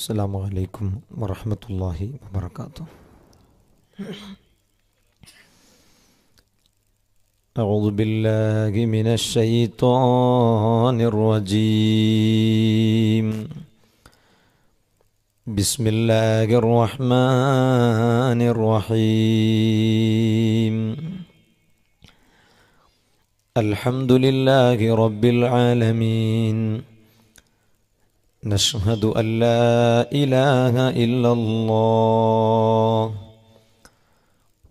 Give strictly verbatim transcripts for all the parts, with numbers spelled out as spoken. السلام عليكم ورحمة الله وبركاته أعوذ بالله من الشيطان الرجيم بسم الله الرحمن الرحيم الحمد لله رب العالمين نشهد أن لا إله إلا الله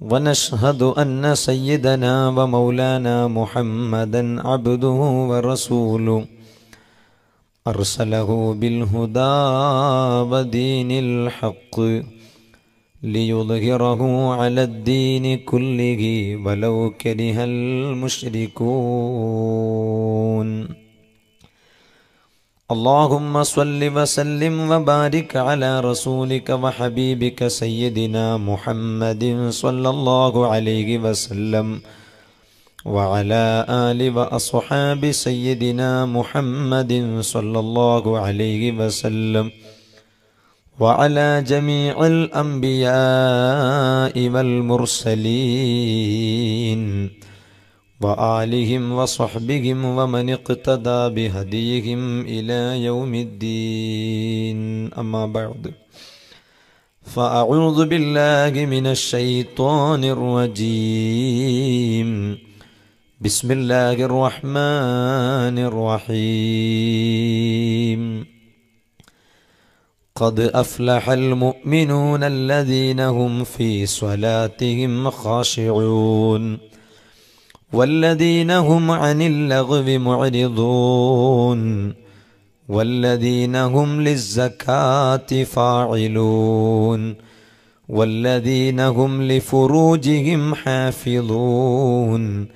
ونشهد أن سيدنا ومولانا محمدا عبده ورسوله أرسله بالهدى ودين الحق ليظهره على الدين كله ولو كره المشركون اللهم صل وسلم وبارك على رسولك وحبيبك سيدنا محمد صلى الله عليه وسلم وعلى آل وأصحاب سيدنا محمد صلى الله عليه وسلم وعلى جميع الأنبياء والمرسلين وآلهم وصحبهم ومن اقتدى بهديهم إلى يوم الدين أما بعد فأعوذ بالله من الشيطان الرجيم بسم الله الرحمن الرحيم قد أفلح المؤمنون الذين هم في صلاتهم خاشعون والذين هم عن اللغو معرضون والذين هم للزكاة فاعلون والذين هم لفروجهم حافظون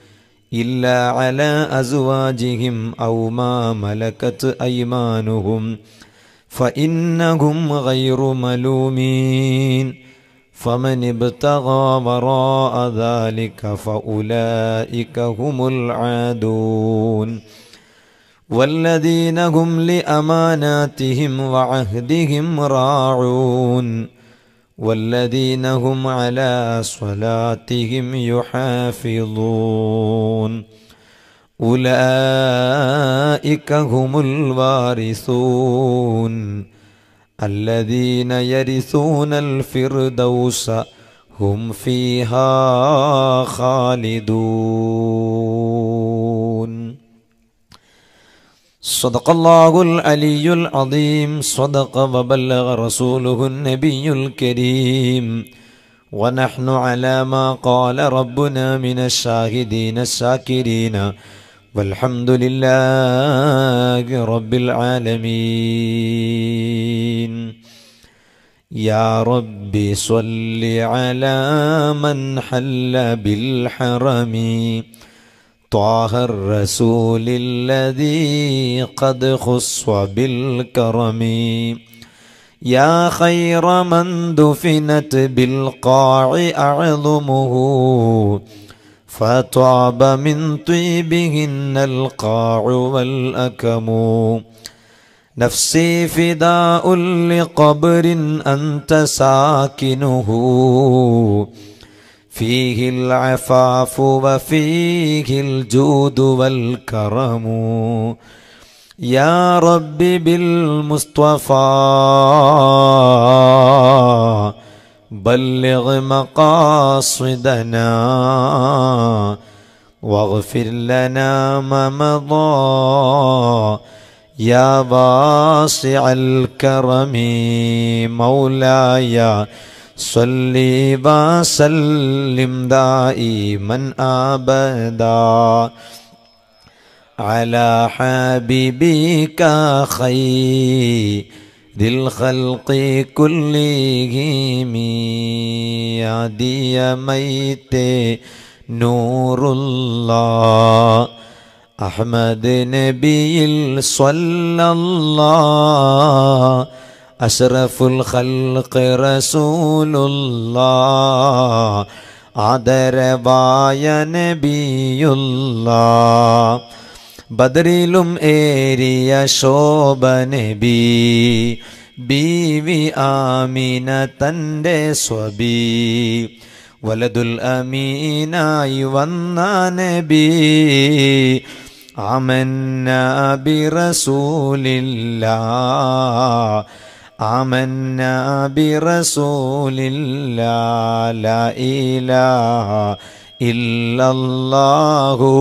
إلا على أزواجهم أو ما ملكت أيمانهم فإنهم غير ملومين فمن ابتغى وراء ذلك فأولئك هم العادون والذين هم لأماناتهم وعهدهم راعون والذين هم على صلاتهم يحافظون أولئك هم الوارثون الذين يرثون الفردوس هم فيها خالدون صدق الله العلي العظيم صدق وبلغ رسوله النبي الكريم ونحن على ما قال ربنا من الشاهدين الشاكرين والحمد لله رب العالمين يا رب صل على من حل بالحرم طه الرسول الذي قد خص بالكرم يا خير من دفنت بالقاع أعظمه فطاب من طيبهن القاع والأكم نفسي فداء لقبر أنت ساكنه فيه العفاف وفيه الجود والكرم يا رب بالمصطفى بلغ مقاصدنا واغفر لنا ما مضى يا واسع الكرم مولاي صل وسلم دائما أبدا على حبيبك خير للخلق كلهم يا دي ميت نور الله أحمد نبي صلى الله أشرف الخلق رسول الله عذر بايا نبي الله ബദറിലും area ശോഭ നബി ബീവി ആമീന തൻ്റെ സ്വബീ വലദുൽ അമീനായി വന്ന നബി ആമന്ന ബിറസൂലില്ലാ ആമന്ന ബിറസൂലില്ലാ ലാ ഇലാഹ ഇല്ലല്ലാഹു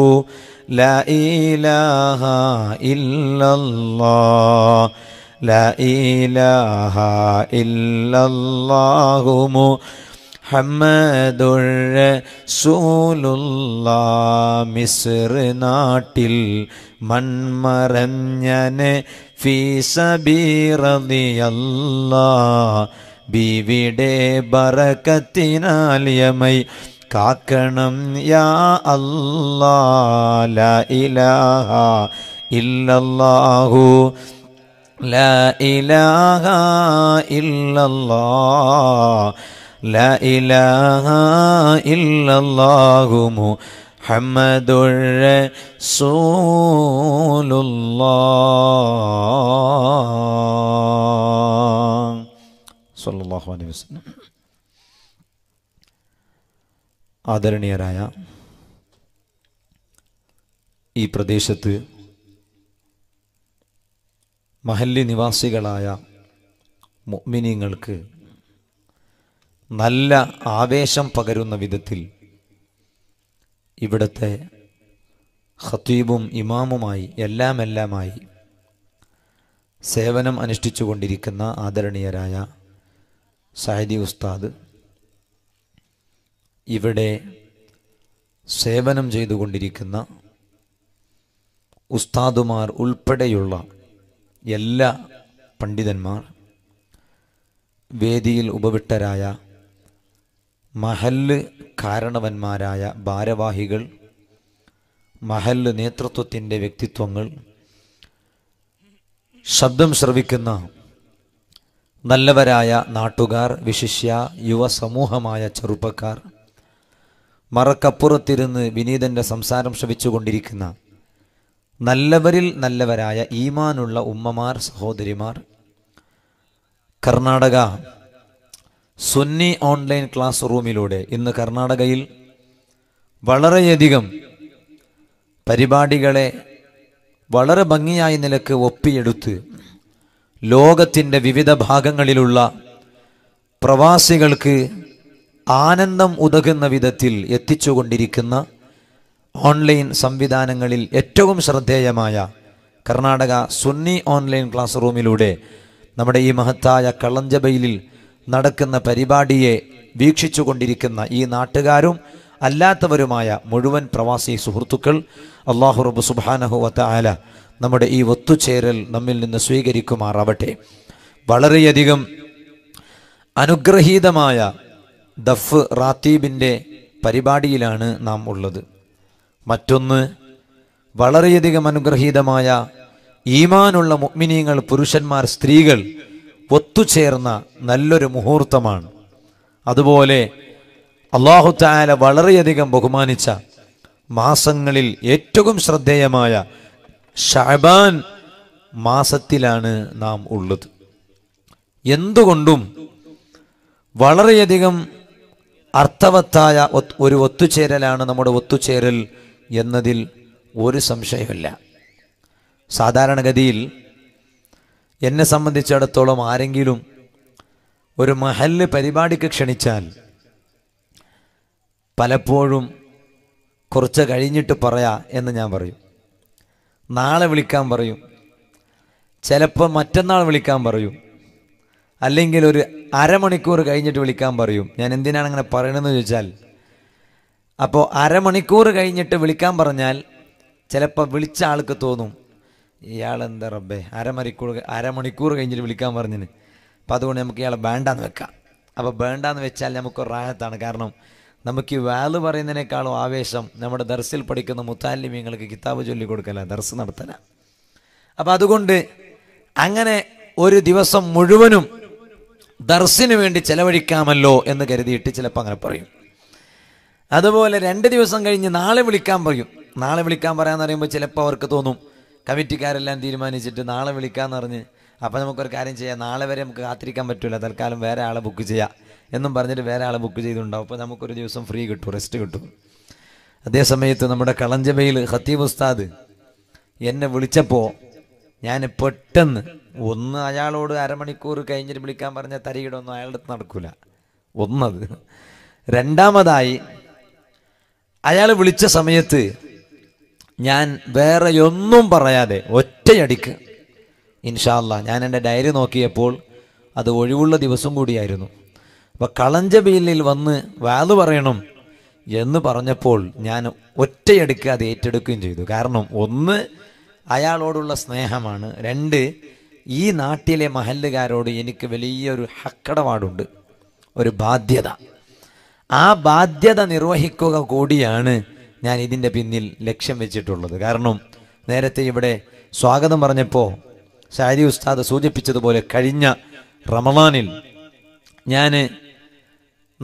ലാ ഇലാഹ ഇല്ലല്ലാഹ് ലാ ഇലാഹ ഇല്ലല്ലാഹു മുഹമ്മദുർ റസൂലുള്ളാഹ്. മിസ്ർ നാട്ടിൽ മൺമറഞ്ഞനെ ഫീ സബീറദിയല്ലാഹ് ബീവിടെ ബറക്കത്തിനാൽ യമൈ കാക്കണം യാ അല്ലാഹ്. ലാ ഇലാഹ ഇല്ലല്ലാഹു ലാ ഇലാഹ ഇല്ലല്ലാഹ് ലാ ഇലാഹ ഇല്ലല്ലാഹു മുഹമ്മദുർ റസൂലുള്ളാഹ് സല്ലല്ലാഹു അലൈഹി വസല്ലം. ആദരണീയരായ ഈ പ്രദേശത്ത് മഹല്ലി നിവാസികളായ മുഅ്മിനീങ്ങൾക്ക് നല്ല ആവേശം പകരുന്ന വിധത്തിൽ ഇവിടുത്തെ ഖതീബും ഇമാമുമായി എല്ലാം എല്ലാമായി സേവനം അനുഷ്ഠിച്ചു കൊണ്ടിരിക്കുന്ന ആദരണീയരായ സഅദി ഉസ്താദ്, ഇവിടെ സേവനം ചെയ്തുകൊണ്ടിരിക്കുന്ന ഉസ്താദുമാർ ഉൾപ്പെടെയുള്ള എല്ലാ പണ്ഡിതന്മാർ, വേദിയിൽ ഉപവിട്ടരായ മഹല്ല് കാരണവന്മാരായ ഭാരവാഹികൾ, മഹല്ല് നേതൃത്വത്തിൻ്റെ വ്യക്തിത്വങ്ങൾ, ശബ്ദം ശ്രവിക്കുന്ന നല്ലവരായ നാട്ടുകാർ, വിശിഷ്യ യുവസമൂഹമായ ചെറുപ്പക്കാർ, മറക്കപ്പുറത്തിരുന്ന് വിനീതൻ്റെ സംസാരം ശ്രവിച്ചുകൊണ്ടിരിക്കുന്ന നല്ലവരിൽ നല്ലവരായ ഈമാനുള്ള ഉമ്മമാർ, സഹോദരിമാർ, കർണാടക സുന്നി ഓൺലൈൻ ക്ലാസ് റൂമിലൂടെ ഇന്ന് കർണാടകയിൽ വളരെയധികം പരിപാടികളെ വളരെ ഭംഗിയായ നിലക്ക് ഒപ്പിയെടുത്ത് ലോകത്തിൻ്റെ വിവിധ ഭാഗങ്ങളിലുള്ള പ്രവാസികൾക്ക് ആനന്ദം ഉതകുന്ന വിധത്തിൽ എത്തിച്ചുകൊണ്ടിരിക്കുന്ന ഓൺലൈൻ സംവിധാനങ്ങളിൽ ഏറ്റവും ശ്രദ്ധേയമായ കർണാടക സുന്നി ഓൺലൈൻ ക്ലാസ് റൂമിലൂടെ നമ്മുടെ ഈ മഹത്തായ കളഞ്ചബൈലിൽ നടക്കുന്ന പരിപാടിയെ വീക്ഷിച്ചു കൊണ്ടിരിക്കുന്ന ഈ നാട്ടുകാരും അല്ലാത്തവരുമായ മുഴുവൻ പ്രവാസി സുഹൃത്തുക്കൾ, അല്ലാഹു റബ്ബ് സുബ്ഹാനഹു വ തആല നമ്മുടെ ഈ ഒത്തുചേരൽ നമ്മിൽ നിന്ന് സ്വീകരിക്കുമാറാവട്ടെ. വളരെയധികം അനുഗ്രഹീതമായ ദഫ് റാത്തീബിൻ്റെ പരിപാടിയിലാണ് നാം ഉള്ളത്. മറ്റൊന്ന്, വളരെയധികം അനുഗ്രഹീതമായ ഈമാനുള്ള മുഅ്മിനീങ്ങൾ, പുരുഷന്മാർ, സ്ത്രീകൾ ഒത്തുചേർന്ന നല്ലൊരു മുഹൂർത്തമാണ്. അതുപോലെ അല്ലാഹു തആല വളരെയധികം ബഹുമാനിച്ച മാസങ്ങളിൽ ഏറ്റവും ശ്രദ്ധേയമായ ശഅബാൻ മാസത്തിലാണ് നാം ഉള്ളത്. എന്തുകൊണ്ടും വളരെയധികം അർത്ഥവത്തായ ഒരു ഒത്തുചേരലാണ് നമ്മുടെ ഒത്തുചേരൽ എന്നതിൽ ഒരു സംശയമില്ല. സാധാരണഗതിയിൽ എന്നെ സംബന്ധിച്ചിടത്തോളം ആരെങ്കിലും ഒരു മഹല്ല് പരിപാടിക്ക് ക്ഷണിച്ചാൽ പലപ്പോഴും കുറച്ച് കഴിഞ്ഞിട്ട് പറയാം എന്ന് ഞാൻ പറയും, നാളെ വിളിക്കാൻ പറയും, ചിലപ്പോൾ മറ്റന്നാൾ വിളിക്കാൻ പറയും, അല്ലെങ്കിൽ ഒരു അരമണിക്കൂർ കഴിഞ്ഞിട്ട് വിളിക്കാൻ പറയും. ഞാൻ എന്തിനാണ് അങ്ങനെ പറയണമെന്ന് ചോദിച്ചാൽ, അപ്പോൾ അരമണിക്കൂർ കഴിഞ്ഞിട്ട് വിളിക്കാൻ പറഞ്ഞാൽ ചിലപ്പോൾ വിളിച്ച ആൾക്ക് തോന്നും, ഇയാളെന്താ റബ്ബേ അരമണിക്കൂർ അരമണിക്കൂർ കഴിഞ്ഞിട്ട് വിളിക്കാൻ പറഞ്ഞിന്, അപ്പോൾ അതുകൊണ്ട് നമുക്ക് ഇയാളെ വേണ്ടാന്ന് വെക്കാം. അപ്പോൾ വേണ്ടാന്ന് വെച്ചാൽ നമുക്ക് റാഹത്താണ്. കാരണം നമുക്ക് ഈ വാല് പറയുന്നതിനേക്കാളും ആവേശം നമ്മുടെ ദർസിൽ പഠിക്കുന്ന മുത്താലിമീങ്ങൾക്ക് കിതാബ് ചൊല്ലിക്കൊടുക്കല, ദർസ് നടത്തല. അപ്പോൾ അതുകൊണ്ട് അങ്ങനെ ഒരു ദിവസം മുഴുവനും ദർസിന് വേണ്ടി ചെലവഴിക്കാമല്ലോ എന്ന് കരുതിയിട്ട് ചിലപ്പോൾ അങ്ങനെ പറയും. അതുപോലെ രണ്ട് ദിവസം കഴിഞ്ഞ് നാളെ വിളിക്കാൻ പറയും. നാളെ വിളിക്കാൻ പറയാമെന്ന് പറയുമ്പോൾ ചിലപ്പോൾ അവർക്ക് തോന്നും കമ്മിറ്റിക്കാരെല്ലാം തീരുമാനിച്ചിട്ട് നാളെ വിളിക്കാമെന്ന് പറഞ്ഞ് അപ്പോൾ നമുക്കൊരു കാര്യം ചെയ്യാം, നാളെ വരെ നമുക്ക് കാത്തിരിക്കാൻ പറ്റില്ല, തൽക്കാലം വേറെ ആളെ ബുക്ക് ചെയ്യാം എന്നും പറഞ്ഞിട്ട് വേറെ ആളെ ബുക്ക് ചെയ്തിട്ടുണ്ടാവും. അപ്പോൾ നമുക്കൊരു ദിവസം ഫ്രീ കിട്ടും, റെസ്റ്റ് കിട്ടും. അതേസമയത്ത് നമ്മുടെ കളഞ്ചബയിൽ ഖത്തീബ് ഉസ്താദ് എന്നെ വിളിച്ചപ്പോൾ ഞാൻ പെട്ടെന്ന് ഒന്ന് അയാളോട് അരമണിക്കൂർ കഴിഞ്ഞിട്ട് വിളിക്കാൻ പറഞ്ഞ തരികിടൊന്നും അയാളുടെ അടുത്ത് നടക്കില്ല, ഒന്നത്. രണ്ടാമതായി അയാൾ വിളിച്ച സമയത്ത് ഞാൻ വേറെ ഒന്നും പറയാതെ ഒറ്റയടിക്ക് ഇൻഷാ അല്ലാഹ് ഞാൻ എൻ്റെ ഡയറി നോക്കിയപ്പോൾ അത് ഒഴിവുള്ള ദിവസം കൂടിയായിരുന്നു. അപ്പോൾ കളഞ്ചബീലിൽ വന്ന് വാദ് പറയണം എന്ന് പറഞ്ഞപ്പോൾ ഞാൻ ഒറ്റയടിക്ക് അത് ഏറ്റെടുക്കുകയും ചെയ്തു. കാരണം ഒന്ന് അയാളോടുള്ള സ്നേഹമാണ്, രണ്ട് ഈ നാട്ടിലെ മഹല്ലുകാരോട് എനിക്ക് വലിയൊരു ഹക്കടപാടുണ്ട്, ഒരു ബാധ്യത. ആ ബാധ്യത നിർവഹിക്കുക കൂടിയാണ് ഞാൻ ഇതിൻ്റെ പിന്നിൽ ലക്ഷ്യം വെച്ചിട്ടുള്ളത്. കാരണം നേരത്തെ ഇവിടെ സ്വാഗതം പറഞ്ഞപ്പോൾ ഷാരി ഉസ്താദ് സൂചിപ്പിച്ചതുപോലെ കഴിഞ്ഞ റമളാനിൽ ഞാൻ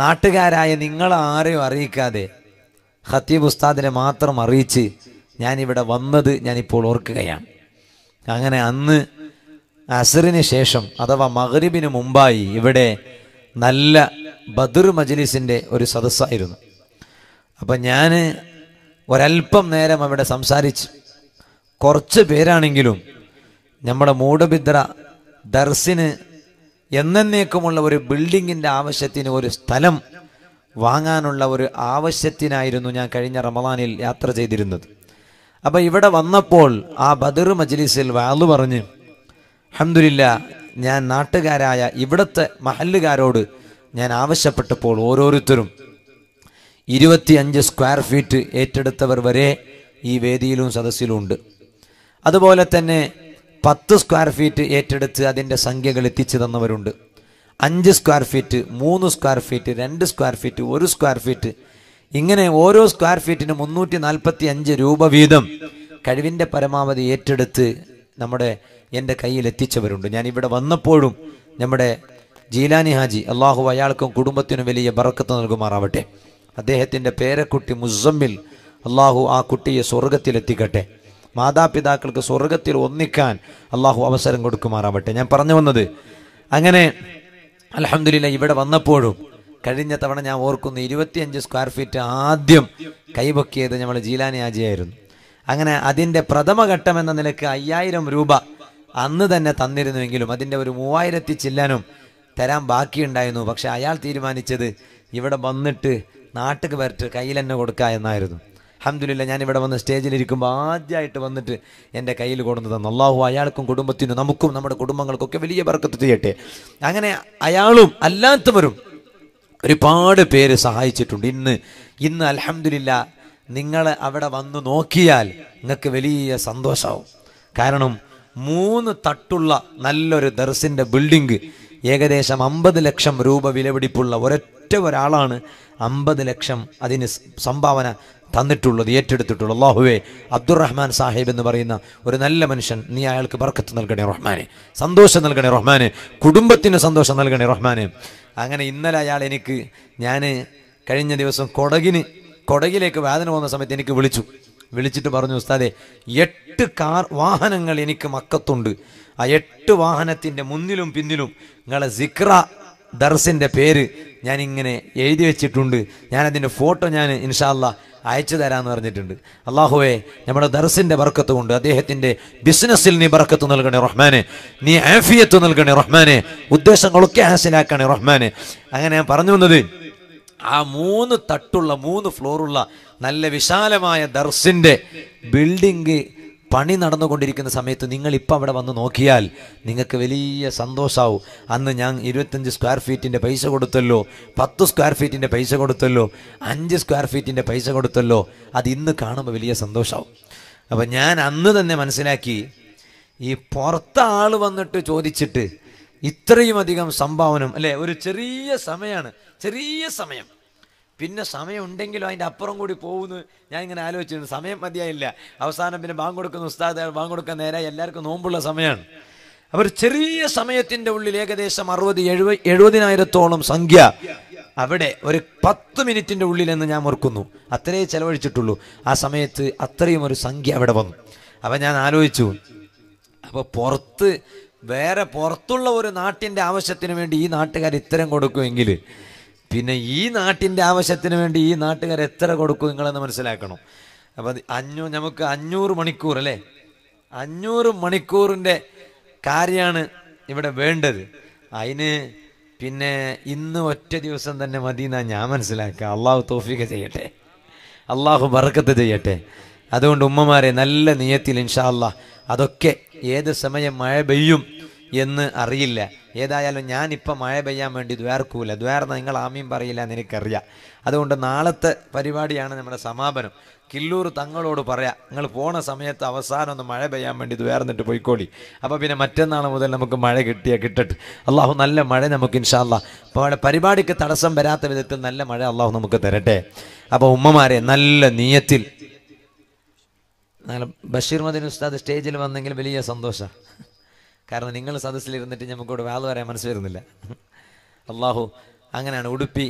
നാട്ടുകാരായ നിങ്ങളാരെയും അറിയിക്കാതെ ഖത്തീബ് ഉസ്താദിനെ മാത്രം അറിയിച്ച് ഞാനിവിടെ വന്നത് ഞാനിപ്പോൾ ഓർക്കുകയാണ്. അങ്ങനെ അന്ന് അസറിന് ശേഷം അഥവാ മഗ്രിബിന് മുമ്പായി ഇവിടെ നല്ല ബദർ മജ്ലിസിൻ്റെ ഒരു സദസ്സായിരുന്നു. അപ്പം ഞാൻ ഒരല്പം നേരം അവിടെ സംസാരിച്ച് കുറച്ച് പേരാണെങ്കിലും നമ്മുടെ മൂടബിദ്ര ദർസിന് എന്നേക്കുമുള്ള ഒരു ബിൽഡിങ്ങിൻ്റെ ആവശ്യത്തിന് ഒരു സ്ഥലം വാങ്ങാനുള്ള ഒരു ആവശ്യത്തിനായിരുന്നു ഞാൻ കഴിഞ്ഞ റമളാനിൽ യാത്ര ചെയ്തിരുന്നത്. അപ്പം ഇവിടെ വന്നപ്പോൾ ആ ബദർ മജ്ലിസിൽ വാള് പറഞ്ഞ് അൽഹംദുലില്ലാ ഞാൻ നാട്ടുകാരായ ഇവിടുത്തെ മഹല്ലുകാരോട് ഞാൻ ആവശ്യപ്പെട്ടപ്പോൾ ഓരോരുത്തരും ഇരുപത്തിയഞ്ച് സ്ക്വയർ ഫീറ്റ് ഏറ്റെടുത്തവർ വരെ ഈ വേദിയിലും സദസ്സിലും ഉണ്ട്. അതുപോലെ തന്നെ പത്ത് സ്ക്വയർ ഫീറ്റ് ഏറ്റെടുത്ത് അതിൻ്റെ സംഖ്യകൾ എത്തിച്ചു തന്നവരുണ്ട്. അഞ്ച് സ്ക്വയർ ഫീറ്റ്, മൂന്ന് സ്ക്വയർ ഫീറ്റ്, രണ്ട് സ്ക്വയർ ഫീറ്റ്, ഒരു സ്ക്വയർ ഫീറ്റ്, ഇങ്ങനെ ഓരോ സ്ക്വയർ ഫീറ്റിന് മുന്നൂറ്റി നാൽപ്പത്തി അഞ്ച് രൂപ വീതം കഴിവിൻ്റെ പരമാവധി ഏറ്റെടുത്ത് നമ്മുടെ എൻ്റെ കയ്യിൽ എത്തിച്ചവരുണ്ട്. ഞാൻ ഇവിടെ വന്നപ്പോഴും നമ്മുടെ ജീലാനി ഹാജി, അള്ളാഹു അയാൾക്കും കുടുംബത്തിനും വലിയ ബറക്കത്ത് നൽകുമാറാവട്ടെ, അദ്ദേഹത്തിൻ്റെ പേരക്കുട്ടി മുസമ്മിൽ, അള്ളാഹു ആ കുട്ടിയെ സ്വർഗത്തിലെത്തിക്കട്ടെ, മാതാപിതാക്കൾക്ക് സ്വർഗത്തിൽ ഒന്നിക്കാൻ അള്ളാഹു അവസരം കൊടുക്കുമാറാവട്ടെ. ഞാൻ പറഞ്ഞു വന്നത് അങ്ങനെ അൽഹംദുലില്ലാ ഇവിടെ വന്നപ്പോഴും കഴിഞ്ഞ തവണ ഞാൻ ഓർക്കുന്നു ഇരുപത്തിയഞ്ച് സ്ക്വയർ ഫീറ്റ് ആദ്യം കൈപൊക്കിയത് നമ്മൾ ജീലാനി ഹാജിയായിരുന്നു. അങ്ങനെ അതിൻ്റെ പ്രഥമഘട്ടം എന്ന നിലക്ക് അയ്യായിരം രൂപ അന്ന് തന്നെ തന്നിരുന്നുവെങ്കിലും അതിൻ്റെ ഒരു മൂവായിരത്തി ചില്ലാനും തരാൻ ബാക്കിയുണ്ടായിരുന്നു. പക്ഷെ അയാൾ തീരുമാനിച്ചത് ഇവിടെ വന്നിട്ട് നാട്ടുക്ക് വരട്ട് കയ്യിൽ തന്നെ കൊടുക്കുക എന്നായിരുന്നു. അൽഹംദുലില്ലാ ഞാൻ ഇവിടെ വന്ന് സ്റ്റേജിലിരിക്കുമ്പോൾ ആദ്യമായിട്ട് വന്നിട്ട് എൻ്റെ കയ്യിൽ കൊണ്ടു തന്നു. അള്ളാഹു അയാൾക്കും കുടുംബത്തിനും നമുക്കും നമ്മുടെ കുടുംബങ്ങൾക്കൊക്കെ വലിയ ബർക്കത്ത് ചെയ്യട്ടെ. അങ്ങനെ അയാളും അല്ലാത്തവരും ഒരുപാട് പേര് സഹായിച്ചിട്ടുണ്ട്. ഇന്ന് ഇന്ന് അൽഹംദുലില്ലാ നിങ്ങൾ അവിടെ വന്ന് നോക്കിയാൽ നിങ്ങൾക്ക് വലിയ സന്തോഷമാവും. കാരണം മൂന്ന് തട്ടുള്ള നല്ലൊരു ദർസിൻ്റെ ബിൽഡിംഗ് ഏകദേശം അമ്പത് ലക്ഷം രൂപ വിലപിടിപ്പുള്ള ഒരൊറ്റ ഒരാളാണ് അമ്പത് ലക്ഷം അതിന് സംഭാവന തന്നിട്ടുള്ളത്, ഏറ്റെടുത്തിട്ടുള്ളത്. അല്ലാഹുവേ, അബ്ദുറഹ്മാൻ സാഹിബ് എന്ന് പറയുന്ന ഒരു നല്ല മനുഷ്യൻ, നീ അയാൾക്ക് ബർക്കത്ത് നൽകണേ റഹ്മാനെ, സന്തോഷം നൽകണേ റഹ്മാനെ, കുടുംബത്തിന് സന്തോഷം നൽകണേ റഹ്മാനെ. അങ്ങനെ ഇന്നലെ അയാൾ എനിക്ക്, ഞാൻ കഴിഞ്ഞ ദിവസം കൊടകിന് കൊടകിലേക്ക് വാദന പോകുന്ന സമയത്ത് എനിക്ക് വിളിച്ചു വിളിച്ചിട്ട് പറഞ്ഞു, ഉസ്താദേ എട്ട് കാർ വാഹനങ്ങൾ എനിക്ക് മക്കത്തുണ്ട്, ആ എട്ട് വാഹനത്തിൻ്റെ മുന്നിലും പിന്നിലും നിങ്ങളെ സിക്ര ദർസിൻ്റെ പേര് ഞാനിങ്ങനെ എഴുതി വെച്ചിട്ടുണ്ട്, ഞാനതിൻ്റെ ഫോട്ടോ ഞാൻ ഇൻഷാ അല്ലാ അയച്ചു തരാമെന്ന് പറഞ്ഞിട്ടുണ്ട്. അള്ളാഹുവേ, നമ്മുടെ ദർസിൻ്റെ ബർക്കത്ത് കൊണ്ട് അദ്ദേഹത്തിൻ്റെ ബിസിനസ്സിൽ നീ ബർക്കത്ത് നൽകണേ റഹ്മാനെ, നീ ആഫിയത്ത് നൽകണേ റഹ്മാനെ, ഉദ്ദേശങ്ങളൊക്കെ ഹാസിലാക്കണേ റഹ്മാനെ. അങ്ങനെ ഞാൻ പറഞ്ഞു വന്നത് ആ മൂന്ന് തട്ടുള്ള മൂന്ന് ഫ്ലോറുള്ള നല്ല വിശാലമായ ദർസിൻ്റെ ബിൽഡിംഗ് പണി നടന്നുകൊണ്ടിരിക്കുന്ന സമയത്ത് നിങ്ങളിപ്പോൾ അവിടെ വന്ന് നോക്കിയാൽ നിങ്ങൾക്ക് വലിയ സന്തോഷമാവും. അന്ന് ഞാൻ ഇരുപത്തഞ്ച് സ്ക്വയർ ഫീറ്റിൻ്റെ പൈസ കൊടുത്തല്ലോ, പത്ത് സ്ക്വയർ ഫീറ്റിൻ്റെ പൈസ കൊടുത്തല്ലോ, അഞ്ച് സ്ക്വയർ ഫീറ്റിൻ്റെ പൈസ കൊടുത്തല്ലോ, അത് ഇന്ന് കാണുമ്പോൾ വലിയ സന്തോഷമാവും. അപ്പം ഞാൻ അന്ന് തന്നെ മനസ്സിലാക്കി, ഈ പുറത്ത് ആൾ വന്നിട്ട് ചോദിച്ചിട്ട് ഇത്രയും അധികം സംഭാവനം അല്ലേ, ഒരു ചെറിയ സമയമാണ്, ചെറിയ സമയം, പിന്നെ സമയം ഉണ്ടെങ്കിലും അതിൻ്റെ അപ്പുറം കൂടി പോകുമെന്ന് ഞാൻ ഇങ്ങനെ ആലോചിച്ചിരുന്നു. സമയം മതിയായില്ല, അവസാനം പിന്നെ ബാങ്ക് കൊടുക്കുന്ന ഉസ്താദ് ബാങ്ക് കൊടുക്കാൻ നേരെ എല്ലാവർക്കും നോമ്പുള്ള സമയമാണ്. അവർ ചെറിയ സമയത്തിൻ്റെ ഉള്ളിൽ ഏകദേശം അറുപത് എഴുപത് എഴുപതിനായിരത്തോളം സംഖ്യ അവിടെ ഒരു പത്ത് മിനിറ്റിൻ്റെ ഉള്ളിലെന്ന് ഞാൻ ഓർക്കുന്നു അത്രയേ ചെലവഴിച്ചിട്ടുള്ളൂ. ആ സമയത്ത് അത്രയും ഒരു സംഖ്യ അവിടെ വന്നു. അപ്പം ഞാൻ ആലോചിച്ചു, അപ്പോൾ പുറത്ത് വേറെ പുറത്തുള്ള ഒരു നാട്ടിൻ്റെ ആവശ്യത്തിന് വേണ്ടി ഈ നാട്ടുകാർ ഇത്തരം കൊടുക്കുമെങ്കിൽ പിന്നെ ഈ നാട്ടിൻ്റെ ആവശ്യത്തിന് വേണ്ടി ഈ നാട്ടുകാർ എത്ര കൊടുക്കും നിങ്ങളെന്ന് മനസ്സിലാക്കണം. അപ്പം അഞ്ഞൂ നമുക്ക് അഞ്ഞൂറ് മണിക്കൂർ അല്ലേ, അഞ്ഞൂറ് മണിക്കൂറിൻ്റെ കാര്യമാണ് ഇവിടെ വേണ്ടത്. അതിന് പിന്നെ ഇന്ന് ഒറ്റ ദിവസം തന്നെ മതി എന്നാണ് ഞാൻ മനസ്സിലാക്കുക. അള്ളാഹു തൗഫീഖ് ചെയ്യട്ടെ, അള്ളാഹു ബർക്കത്ത് ചെയ്യട്ടെ. അതുകൊണ്ട് ഉമ്മമാരെ നല്ല നിയത്തിൽ ഇൻഷാ അള്ളാഹ് അതൊക്കെ ഏത് സമയം മഴ പെയ്യും എന്ന് അറിയില്ല. ഏതായാലും ഞാനിപ്പോൾ മഴ പെയ്യാൻ വേണ്ടി ദ്വാർക്കൂല, ദ്വാർന്ന് നിങ്ങൾ ആമീൻ പറയില്ല എന്ന് എനിക്കറിയാം. അതുകൊണ്ട് നാളത്തെ പരിപാടിയാണ് നമ്മുടെ സമാപനം. കില്ലൂർ തങ്ങളോട് പറയാം, നിങ്ങൾ പോണ സമയത്ത് അവസാനം ഒന്ന് മഴ പെയ്യാൻ വേണ്ടി ദ്വാർന്നിട്ട് പോയിക്കോളി. അപ്പോൾ പിന്നെ മറ്റന്നാൾ മുതൽ നമുക്ക് മഴ കിട്ടിയാൽ കിട്ടട്ടെ. അള്ളാഹു നല്ല മഴ നമുക്ക് ഇൻഷാ അള്ളാഹ് അപ്പോൾ പരിപാടിക്ക് തടസ്സം വരാത്ത വിധത്തിൽ നല്ല മഴ അള്ളാഹു നമുക്ക് തരട്ടെ. അപ്പോൾ ഉമ്മമാരെ നല്ല നിയത്തിൽ. ബഷീർ മദീൻ ഉസ്താദ് സ്റ്റേജിൽ വന്നെങ്കിൽ വലിയ സന്തോഷമാണ്. കാരണം നിങ്ങൾ സദസ്സിലിരുന്നിട്ട് നമുക്കോട് വാൾ വരാൻ മനസ്സ് വരുന്നില്ല. അള്ളാഹു അങ്ങനെയാണ്. ഉടുപ്പി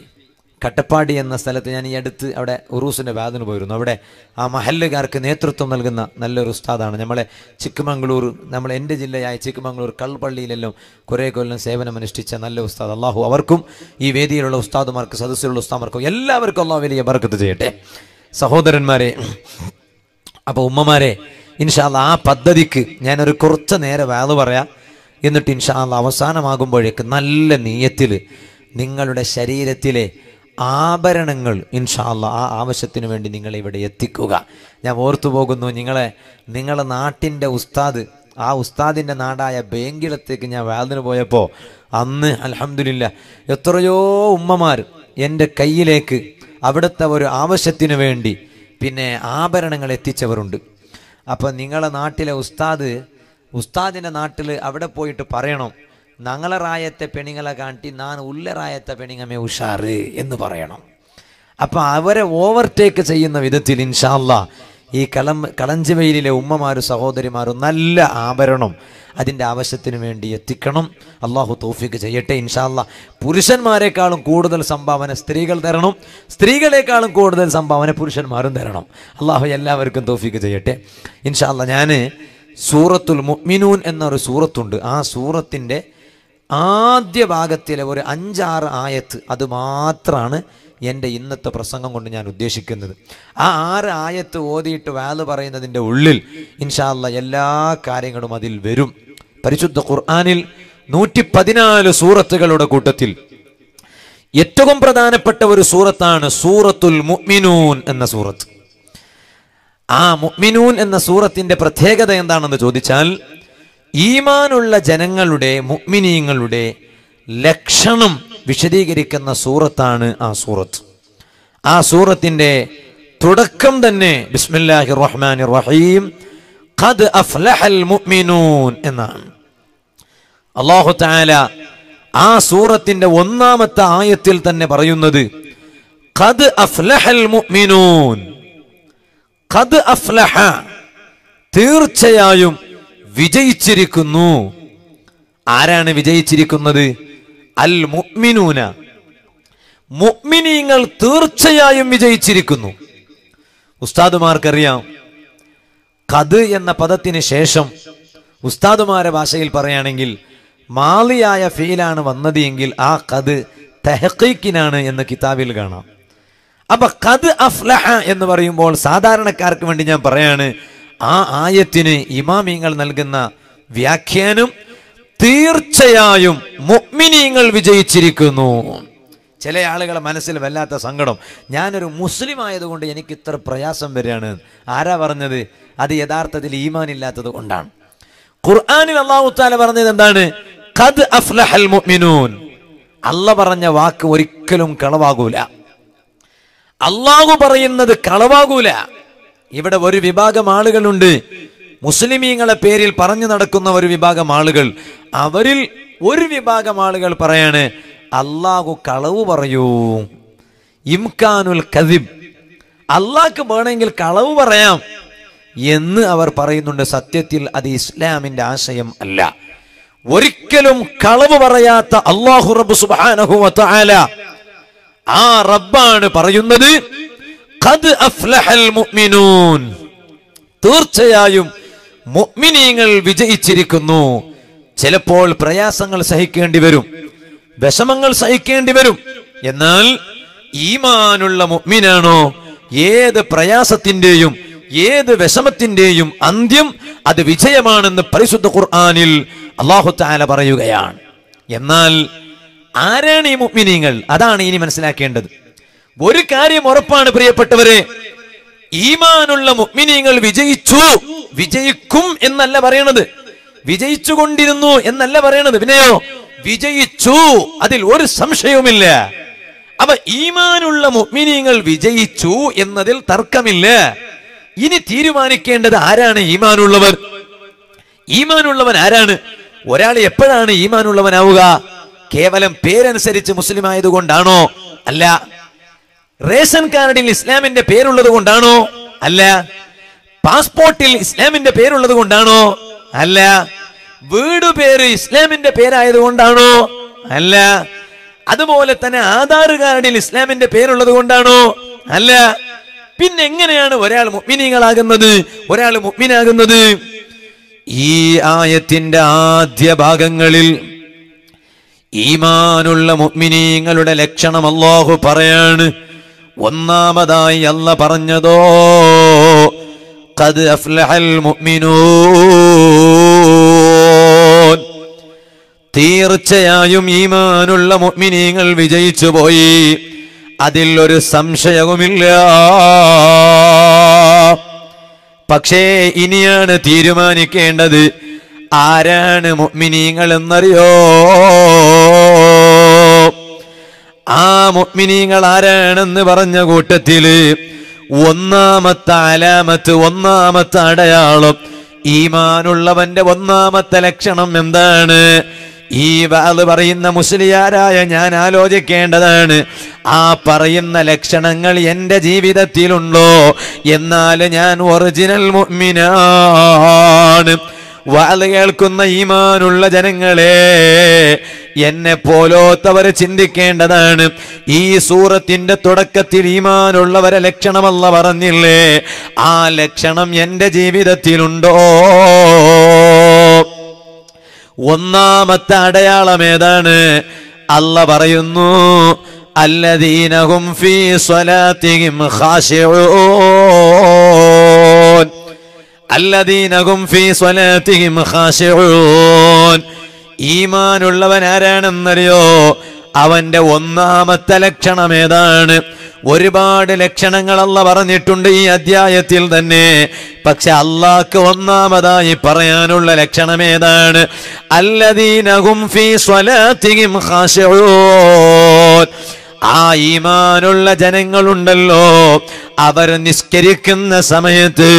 കട്ടപ്പാടി എന്ന സ്ഥലത്ത് ഞാൻ ഈ അടുത്ത് അവിടെ ഉറൂസിൻ്റെ വാദിന് പോയിരുന്നു. അവിടെ ആ മഹല്ലുകാർക്ക് നേതൃത്വം നൽകുന്ന നല്ലൊരു ഉസ്താദാണ്. നമ്മളെ ചിക്കമംഗ്ലൂർ, നമ്മൾ എൻ്റെ ജില്ലയായ ചിക്കമംഗ്ലൂർ കൾപ്പള്ളിയിലെല്ലാം കുറേ കൊല്ലം സേവനമനുഷ്ഠിച്ച നല്ല ഉസ്താദ്. അള്ളാഹു അവർക്കും ഈ വേദിയിലുള്ള ഉസ്താദുമാർക്ക് സദസ്സിലുള്ള ഉസ്താദുമാർക്കും എല്ലാവർക്കും അള്ളാഹു വലിയ ബർക്കത്ത് ചെയ്യട്ടെ. സഹോദരന്മാരെ, അപ്പോൾ ഉമ്മമാരെ ഇൻഷാ അള്ളാ ആ പദ്ധതിക്ക് ഞാനൊരു കുറച്ച് നേരം വാദ് പറയാം. എന്നിട്ട് ഇൻഷാ അള്ളാ അവസാനമാകുമ്പോഴേക്ക് നല്ല നീയത്തിൽ നിങ്ങളുടെ ശരീരത്തിലെ ആഭരണങ്ങൾ ഇൻഷാ അള്ളാ ആ ആവശ്യത്തിന് വേണ്ടി നിങ്ങളിവിടെ എത്തിക്കുക. ഞാൻ ഓർത്തു പോകുന്നു, നിങ്ങളെ നിങ്ങളുടെ നാട്ടിൻ്റെ ഉസ്താദ്, ആ ഉസ്താദിൻ്റെ നാടായ ബേങ്കിലത്തേക്ക് ഞാൻ വാദിന് പോയപ്പോൾ അന്ന് അൽഹംദുലില്ലാ എത്രയോ ഉമ്മമാർ എൻ്റെ കയ്യിലേക്ക് അവിടുത്തെ ഒരു ആവശ്യത്തിന് വേണ്ടി പിന്നെ ആഭരണങ്ങൾ എത്തിച്ചവരുണ്ട്. അപ്പം നിങ്ങളെ നാട്ടിലെ ഉസ്താദ്, ഉസ്താദിൻ്റെ നാട്ടിൽ അവിടെ പോയിട്ട് പറയണം, ഞങ്ങളെ റായത്തെ പെണിങ്ങളെ കാട്ടി നാൻ ഉള്ള റായത്തെ പെണിങ്ങമേ ഉഷാറ് എന്ന് പറയണം. അപ്പം അവരെ ഓവർടേക്ക് ചെയ്യുന്ന വിധത്തിൽ ഇൻഷാ അള്ളാ ഈ കളം കളഞ്ചിവയിലെ ഉമ്മമാരും സഹോദരിമാരും നല്ല ആഭരണം അതിൻ്റെ ആവശ്യത്തിന് വേണ്ടി എത്തിക്കണം. അള്ളാഹു തൗഫീഖ് ചെയ്യട്ടെ ഇൻഷാ അള്ളാ. പുരുഷന്മാരെക്കാളും കൂടുതൽ സംഭാവന സ്ത്രീകൾ തരണം, സ്ത്രീകളെക്കാളും കൂടുതൽ സംഭാവന പുരുഷന്മാരും തരണം. അള്ളാഹു എല്ലാവർക്കും തൗഫീഖ് ചെയ്യട്ടെ ഇൻഷാ അള്ളാ. ഞാൻ സൂറത്തുൽ മുഅ്മിനൂൻ എന്നൊരു സൂറത്തുണ്ട്. ആ സൂറത്തിൻ്റെ ആദ്യ ഭാഗത്തിലെ ഒരു അഞ്ചാറ് ആയത്ത് അത് മാത്രമാണ് എൻ്റെ ഇന്നത്തെ പ്രസംഗം കൊണ്ട് ഞാൻ ഉദ്ദേശിക്കുന്നത്. ആ ആറ് ആയത്ത് ഓതിയിട്ട് വാല് പറയുന്നതിൻ്റെ ഉള്ളിൽ ഇൻഷാ അള്ളാ എല്ലാ കാര്യങ്ങളും അതിൽ വരും. പരിശുദ്ധ ഖുർആനിൽ നൂറ്റി പതിനാല് സൂറത്തുകളുടെ കൂട്ടത്തിൽ ഏറ്റവും പ്രധാനപ്പെട്ട ഒരു സൂറത്താണ് സൂറത്തുൽ മുഅ്മിനൂൻ എന്ന സൂറത്ത്. ആ മുഅ്മിനൂൻ എന്ന സൂറത്തിൻ്റെ പ്രത്യേകത എന്താണെന്ന് ചോദിച്ചാൽ, ഈമാനുള്ള ജനങ്ങളുടെ, മുഅ്മിനീങ്ങളുടെ ലക്ഷണം വിശദീകരിക്കുന്ന സൂറത്താണ് ആ സൂറത്ത്. ആ സൂറത്തിൻ്റെ തുടക്കം തന്നെ ബിസ്മില്ലാഹിർ റഹ്മാനിർ റഹീം ഖദ് അഫ്ലഹൽ മുഅ്മിനൂൻ എന്നാണ്. അല്ലാഹു തആല ആ സൂറത്തിൻ്റെ ഒന്നാമത്തെ ആയത്തിൽ തന്നെ പറയുന്നത് ഖദ് അഫ്ലഹൽ മുഅ്മിനൂൻ, ഖദ് അഫ്ലഹ തീർച്ചയായും വിജയിച്ചിരിക്കുന്നു. ആരാണ് വിജയിച്ചിരിക്കുന്നത്? അൽ മുഅ്മിനൂന, മുഅ്മിനീങ്ങൾ തീർച്ചയായും വിജയിച്ചിരിക്കുന്നു. ഉസ്താദുമാർക്കറിയാം ഖദ് എന്ന പദത്തിന് ശേഷം ഉസ്താദുമാരെ ഭാഷയിൽ പറയുകയാണെങ്കിൽ മാളിയായ ഫീലാണ് വന്നത് എങ്കിൽ ആ ഖദ് തഹ്ഖീഖിനാണ് എന്ന് കിതാബിൽ കാണാം. അപ്പൊ ഖദ് അഫ്ലഹ എന്ന് പറയുമ്പോൾ സാധാരണക്കാർക്ക് വേണ്ടി ഞാൻ പറയാണ്, ആ ആയത്തിന് ഇമാമിങ്ങൾ നൽകുന്ന വ്യാഖ്യാനം തീർച്ചയായും മുഅ്മിനീങ്ങൾ വിജയിച്ചിരിക്കുന്നു. ചില ആളുകളെ മനസ്സിൽ വല്ലാത്ത സങ്കടം, ഞാനൊരു മുസ്ലിം ആയതുകൊണ്ട് എനിക്ക് ഇത്ര പ്രയാസം വരികയാണ്. ആരാ പറഞ്ഞത്? അത് യഥാർത്ഥത്തിൽ ഈമാൻ ഇല്ലാത്തത് കൊണ്ടാണ്. ഖുർആനിൽ അല്ലാഹു തആല പറഞ്ഞത് എന്താണ്? ഖദ് അഫ്ലഹൽ മുഅ്മിനൂൻ. അല്ലാഹു പറഞ്ഞ വാക്ക് ഒരിക്കലും കളവാകൂല. അല്ലാഹു പറയുന്നത് കളവാകൂല. ഇവിടെ ഒരു വിഭാഗം ആളുകളുണ്ട്, മുസ്ലിമീങ്ങളെ പേരിൽ പറഞ്ഞു നടക്കുന്ന ഒരു വിഭാഗം ആളുകൾ. അവരിൽ ഒരു വിഭാഗം ആളുകൾ പറയാണ് അല്ലാഹു കളവ് പറയൂ, ഇംകാനുൽ കദിബ്, അല്ലാഹുക്ക് വേണമെങ്കിൽ കളവ് പറയാം എന്ന് അവർ പറയുന്നുണ്ട്. സത്യത്തിൽ അത് ഇസ്ലാമിൻ്റെ ആശയം അല്ല. ഒരിക്കലും കളവ് പറയാത്ത അല്ലാഹു റബ്ബ് സുബ്ഹാനഹു വ തആല, ആ റബ്ബാണ് പറയുന്നത് ഖദ് അഫ്ലഹൽ മുഅ്മിനൂൻ, തീർച്ചയായും മുഅ്മിനീങ്ങൾ വിജയിച്ചിരിക്കുന്നു. ചിലപ്പോൾ പ്രയാസങ്ങൾ സഹിക്കേണ്ടി വരും, വിഷമങ്ങൾ സഹിക്കേണ്ടി വരും. എന്നാൽ ഈമാനുള്ള മുഅ്മിനാണോ ഏത് പ്രയാസത്തിന്റെയും ഏത് വിഷമത്തിന്റെയും അന്ത്യം അത് വിജയമാണെന്ന് പരിശുദ്ധ ഖുർആനിൽ അല്ലാഹു തആല പറയുകയാണ്. എന്നാൽ ആരാണ് ഈ മുഅ്മിനീങ്ങൾ? അതാണ് ഇനി മനസ്സിലാക്കേണ്ടത്. ഒരു കാര്യം ഉറപ്പാണ് പ്രിയപ്പെട്ടവരെ, ഈമാനുള്ള മുഅ്മിനീങ്ങൾ വിജയിച്ചു, വിജയിക്കും എന്നല്ല പറയണത്, വിജയിച്ചു കൊണ്ടിരുന്നു എന്നല്ല പറയണത്, പിന്നെയോ വിജയിച്ചു, അതിൽ ഒരു സംശയവുമില്ല. അവ ഈമാനുള്ള മുഅ്മിനീങ്ങൾ വിജയിച്ചു എന്നതിൽ തർക്കമില്ല. ഇനി തീരുമാനിക്കേണ്ടത് ആരാണ് ഈമാനുള്ളവർ? ഈമാനുള്ളവൻ ആരാണ്? ഒരാൾ എപ്പോഴാണ് ഈമാനുള്ളവനാവുക? കേവലം പേരനുസരിച്ച് മുസ്ലിം ആയതുകൊണ്ടാണോ? അല്ല. റേഷൻ കാർഡിൽ ഇസ്ലാമിന്റെ പേരുള്ളത് കൊണ്ടാണോ? അല്ല. പാസ്പോർട്ടിൽ ഇസ്ലാമിന്റെ പേരുള്ളത് കൊണ്ടാണോ? അല്ല. വീട് പേര് ഇസ്ലാമിന്റെ പേരായത് കൊണ്ടാണോ? അല്ല. അതുപോലെ തന്നെ ആധാർ കാർഡിൽ ഇസ്ലാമിന്റെ പേരുള്ളത് കൊണ്ടാണോ? അല്ല. പിന്നെ എങ്ങനെയാണ് ഒരാൾ മുഅ്മിനീകളാകുന്നത്, ഒരാൾ മുഅ്മിനാകുന്നത്? ഈ ആയത്തിന്റെ ആദ്യ ഭാഗങ്ങളിൽ ഈമാനുള്ള മുഅ്മിനീങ്ങളുടെ ലക്ഷണം അല്ലാഹു പറയാണ്. ഒന്നാമതായി അല്ലാഹു പറഞ്ഞതോ ഖദ് അഫ്ലഹൽ മുഅ്മിനൂൻ, തീർച്ചയായും ഈമാനുള്ള മുഅ്മിനീങ്ങൾ വിജയിച്ചു പോയി, അതിൽ ഒരു സംശയവുമില്ല. പക്ഷേ ഇനിയാണ് തീരുമാനിക്കേണ്ടത് ആരാണ് മുഅ്മിനീങ്ങൾ എന്നറിയോ? ആ മുഅ്മിനീങ്ങൾ ആരാണെന്ന് പറഞ്ഞ കൂട്ടത്തില് ഒന്നാമത്തെ അലാമത്ത്, ഒന്നാമത്തെ അടയാളം, ഈമാനുള്ളവന്റെ ഒന്നാമത്തെ ലക്ഷണം എന്താണ്? ഈ വാള് പറയുന്ന മുസ്ലിയാരായ ഞാൻ ആലോചിക്കേണ്ടതാണ്, ആ പറയുന്ന ലക്ഷണങ്ങൾ എൻ്റെ ജീവിതത്തിലുണ്ടോ? എന്നാൽ ഞാൻ ഒറിജിനൽ മുഅ്മിനാണ്. വാള് കേൾക്കുന്ന ഈമാനുള്ള ജനങ്ങളെ, എന്നെ പോലോത്തവര് ചിന്തിക്കേണ്ടതാണ്. ഈ സൂറത്തിന്റെ തുടക്കത്തിൽ ഈമാനുള്ളവരെ ലക്ഷണമല്ല പറഞ്ഞില്ലേ? ആ ലക്ഷണം എൻ്റെ ജീവിതത്തിലുണ്ടോ? ഒന്നാമത്തെ അടയാളം ഏതാണ്? അല്ലാഹു പറയുന്നു അല്ലദീന ഹും ഫീ സ്വലാത്തിഹിം ഖാശിഊൻ, അല്ലദീന ഹും ഫീ സ്വലാത്തിഹിം ഖാശിഊൻ. ഈമാനുള്ളവൻ ആരാണെന്നറിയോ? അവന്റെ ഒന്നാമത്തെ ലക്ഷണം ഏതാണ്? ഒരുപാട് ലക്ഷണങ്ങൾ അല്ലാഹു പറഞ്ഞിട്ടുണ്ട് ഈ അധ്യായത്തിൽ തന്നെ. പക്ഷെ അല്ലാഹുക്ക് ഒന്നാമതായി പറയാനുള്ള ലക്ഷണം ഏതാണ്? അല്ലദീന ഹും ഫീ സ്വലാത്തിഹിം ഖാശിഊൻ. ആ ഈമാനുള്ള ജനങ്ങളുണ്ടല്ലോ, അവർ നിസ്കരിക്കുന്ന സമയത്ത്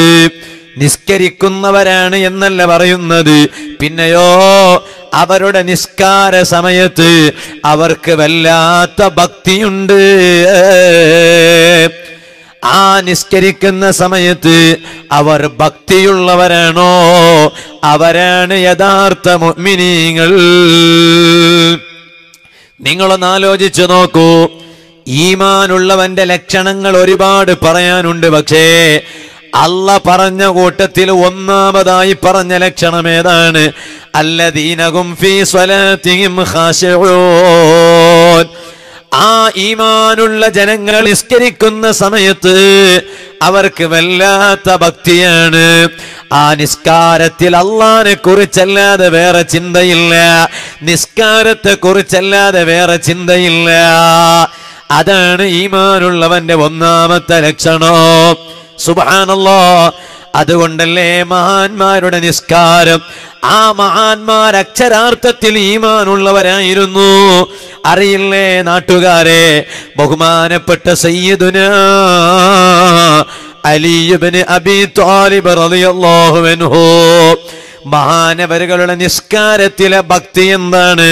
നിസ്കരിക്കുന്നവരാണ് എന്നല്ല പറയുന്നത്, പിന്നെയോ അവരുടെ നിസ്കാര സമയത്ത് അവർക്ക് വല്ലാത്ത ഭക്തിയുണ്ട്. ആ നിസ്കരിക്കുന്ന സമയത്ത് അവർ ഭക്തിയുള്ളവരാണോ? അവരാണ് യഥാർത്ഥ മുഅ്മിനീങ്ങൾ. നിങ്ങളൊന്ന് ആലോചിച്ചു നോക്കൂ. ഈമാനുള്ളവന്റെ ലക്ഷണങ്ങൾ ഒരുപാട് പറയാനുണ്ട്, പക്ഷേ അള്ള പറഞ്ഞ കൂട്ടത്തിൽ ഒന്നാമതായി പറഞ്ഞ ലക്ഷണം ഏതാണ്? അല്ലദീന ഹും ഫീ സ്വലാത്തിഹിം ഖാശിഊൻ. ആ ഈമാനുള്ള ജനങ്ങൾ നിസ്കരിക്കുന്ന സമയത്ത് അവർക്ക് വല്ലാത്ത ഭക്തിയാണ്. ആ നിസ്കാരത്തിൽ അള്ളാഹിനെ കുറിച്ചല്ലാതെ വേറെ ചിന്തയില്ല, നിസ്കാരത്തെ കുറിച്ചല്ലാതെ വേറെ ചിന്തയില്ല. അതാണ് ഈമാനുള്ളവന്റെ ഒന്നാമത്തെ ലക്ഷണം. സുബ്ഹാനല്ലാഹ്. അതുകൊണ്ടല്ലേ മഹാന്മാരുടെ നിസ്കാരം, ആ മഹാന്മാർ അക്ഷരാർത്ഥത്തിൽ ഈമാനുള്ളവരായിരുന്നു. അറിയില്ലേ നാട്ടുകാരെ, ബഹുമാനപ്പെട്ട സയ്യിദുന അലി ഇബ്നു അബീ ത്വാലിബ് റളിയല്ലാഹു അൻഹു, മഹാനവരുകളുടെ നിസ്കാരത്തിലെ ഭക്തി എന്താണ്?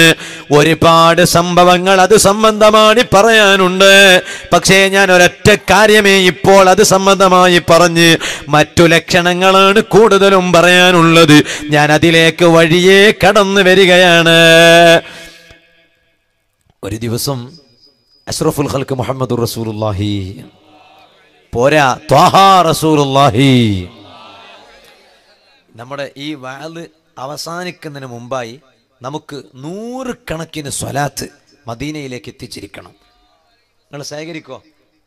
ഒരുപാട് സംഭവങ്ങൾ അത് സംബന്ധമായി പറയാനുണ്ട്, പക്ഷേ ഞാൻ ഒരൊറ്റ കാര്യമേ ഇപ്പോൾ അത് സംബന്ധമായി പറഞ്ഞ് മറ്റു ലക്ഷണങ്ങളാണ് കൂടുതലും പറയാനുള്ളത്. ഞാൻ അതിലേക്ക് വഴിയേ കടന്നു വരികയാണ്. ഒരു ദിവസം അഷ്റഫുൽ ഖൽഖ് മുഹമ്മദ് റസൂലുള്ളാഹി, പോരാ ത്വാഹ റസൂലുള്ളാഹി, നമ്മുടെ ഈ വാള് അവസാനിക്കുന്നതിന് മുമ്പായി നമുക്ക് നൂറുകണക്കിന് സ്വലാത്ത് മദീനയിലേക്ക് എത്തിച്ചിരിക്കണം. നിങ്ങൾ ശേഖരിക്കോ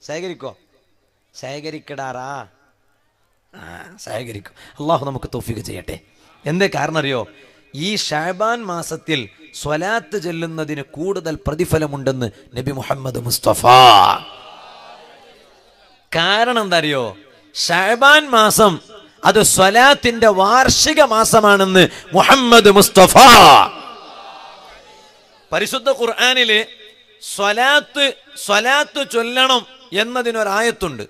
ശേഖരിക്കോ ശേഖരിക്കടാറാ ആ ശേഖരിക്കും. അള്ളാഹു നമുക്ക് തൗഫീഖ് ചെയ്യട്ടെ. എന്തേ കാരണം അറിയോ? ഈ ഷഅബാൻ മാസത്തിൽ സ്വലാത്ത് ചൊല്ലുന്നതിന് കൂടുതൽ പ്രതിഫലമുണ്ടെന്ന് നബി മുഹമ്മദ് മുസ്തഫ. കാരണം എന്താ അറിയോ? ഷഅബാൻ മാസം അത് സ്വലാത്തിന്റെ വാർഷിക മാസമാണെന്ന് മുഹമ്മദ് മുസ്തഫ. പരിശുദ്ധ ഖുർആനിലെ സ്വലാത്ത് സ്വലാത്ത് ചൊല്ലണം എന്നതിനൊരായത്തുണ്ട്.